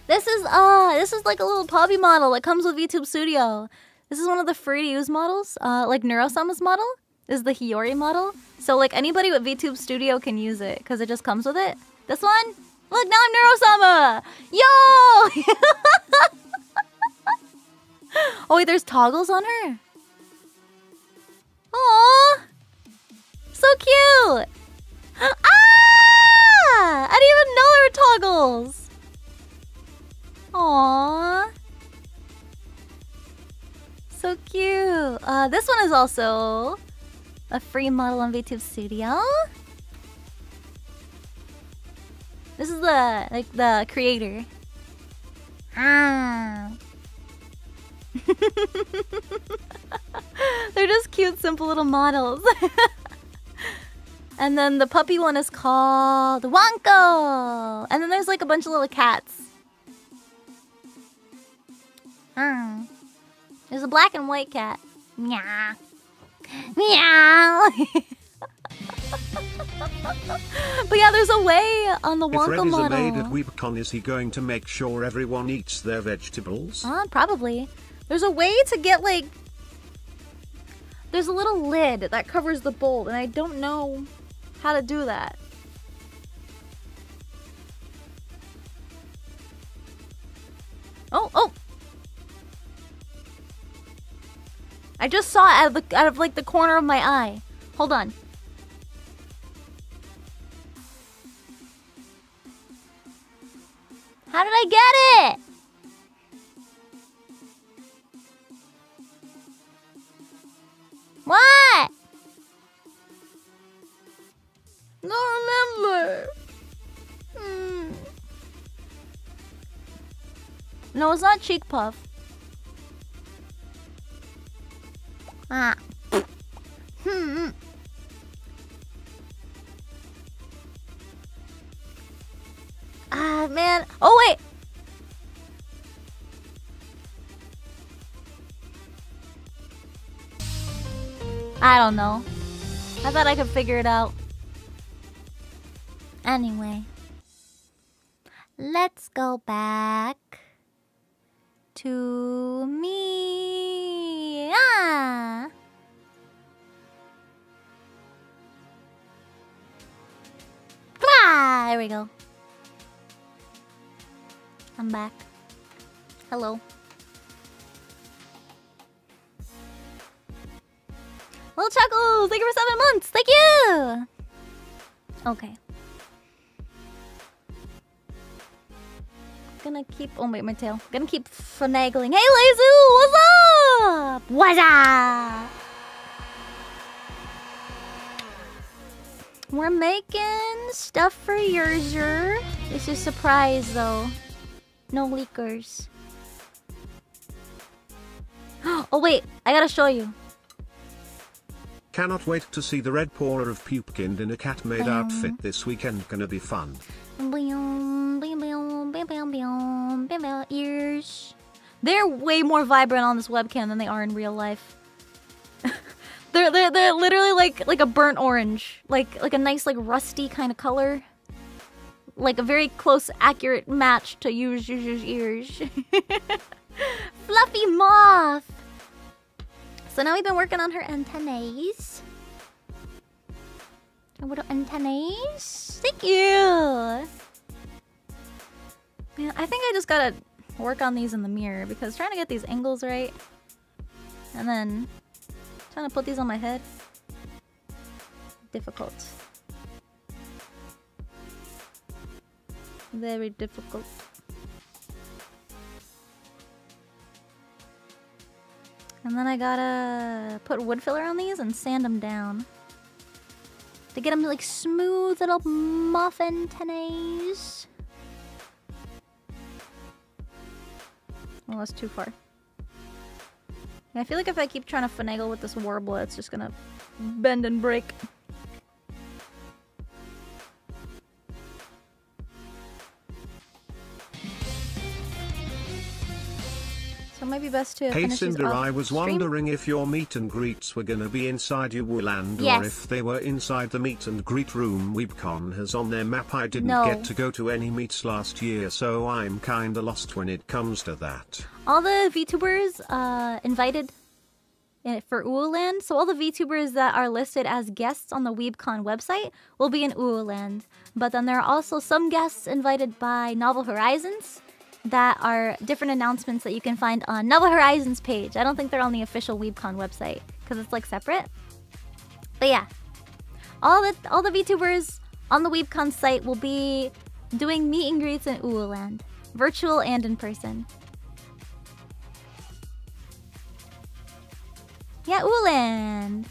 This is uh this is like a little puppy model that comes with VTube Studio. This is one of the free to use models. Uh like Neurosama's model is the Hiyori model. So like anybody with VTube Studio can use it because it just comes with it. This one? Look, now I'm Neurosama! Yo! Oh wait, there's toggles on her. Aww! So cute! Ah! I didn't even know there were toggles! Aww. So cute. Uh, this one is also a free model on VTube Studio. This is the, like, the creator. Ah. They're just cute, simple little models. And then the puppy one is called Wonko! And then there's like a bunch of little cats. Mm. There's a black and white cat. Meow. Meow! But yeah, there's a way on the Wonko model. If Red is a maid at WeebCon, is he going to make sure everyone eats their vegetables? Uh, probably. There's a way to get like... There's a little lid that covers the bowl, and I don't know... how to do that. Oh, oh! I just saw it out of, the, out of like the corner of my eye. Hold on. How did I get it? What? Don't remember. Hmm. No, it's not cheek puff. Ah. Hmm. Ah, man. Oh, wait. I don't know. I thought I could figure it out. Anyway. Let's go back to me. Ah. Ah, there we go. I'm back. Hello. Little Chuckles, thank you for seven months. Thank you. Okay. Gonna keep. Oh wait, my tail. Gonna keep finagling. Hey, Lazu, what's up? What's up? We're making stuff for Yerzer. This is a surprise though. No leakers. Oh wait, I gotta show you. Cannot wait to see the red pourer of Pupkin in a cat-made Bam. outfit this weekend. Gonna be fun. Ears. They're way more vibrant on this webcam than they are in real life. they're, they're they're literally like like a burnt orange, like like a nice like rusty kind of color, like a very close, accurate match to Yuzu's ears. Fluffy moth. So now we've been working on her antennae. Her little antennae. Thank you! Man, I think I just gotta work on these in the mirror because trying to get these angles right and then trying to put these on my head, difficult. Very difficult. And then I gotta put wood filler on these and sand them down to get them like smooth little muffin tennies. Well, that's too far. I feel like if I keep trying to finagle with this Worbla, it's just gonna bend and break. Might be best to hey Sinder, I was stream? wondering if your meet and greets were gonna be inside Uwuland yes. or if they were inside the meet and greet room WeebCon has on their map. I didn't no. get to go to any meets last year, so I'm kinda lost when it comes to that. All the VTubers uh, invited in for Uwuland, so all the VTubers that are listed as guests on the WeebCon website will be in Uwuland. But then there are also some guests invited by Novel Horizons that are different announcements that you can find on Novel Horizons page. I don't think they're on the official WeebCon website because it's like separate. But yeah, all the all the VTubers on the WeebCon site will be doing meet and greets in Uwuland, virtual and in person. Yeah, Uwuland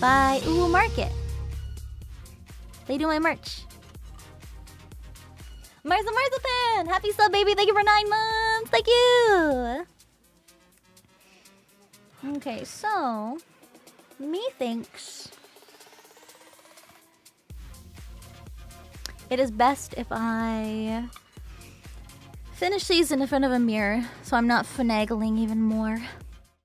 by Uwu Market. They do my merch. Marza Marzathan! Happy sub, baby! Thank you for nine months! Thank you! Okay, so... methinks... it is best if I... finish these in front of a mirror, so I'm not finagling even more.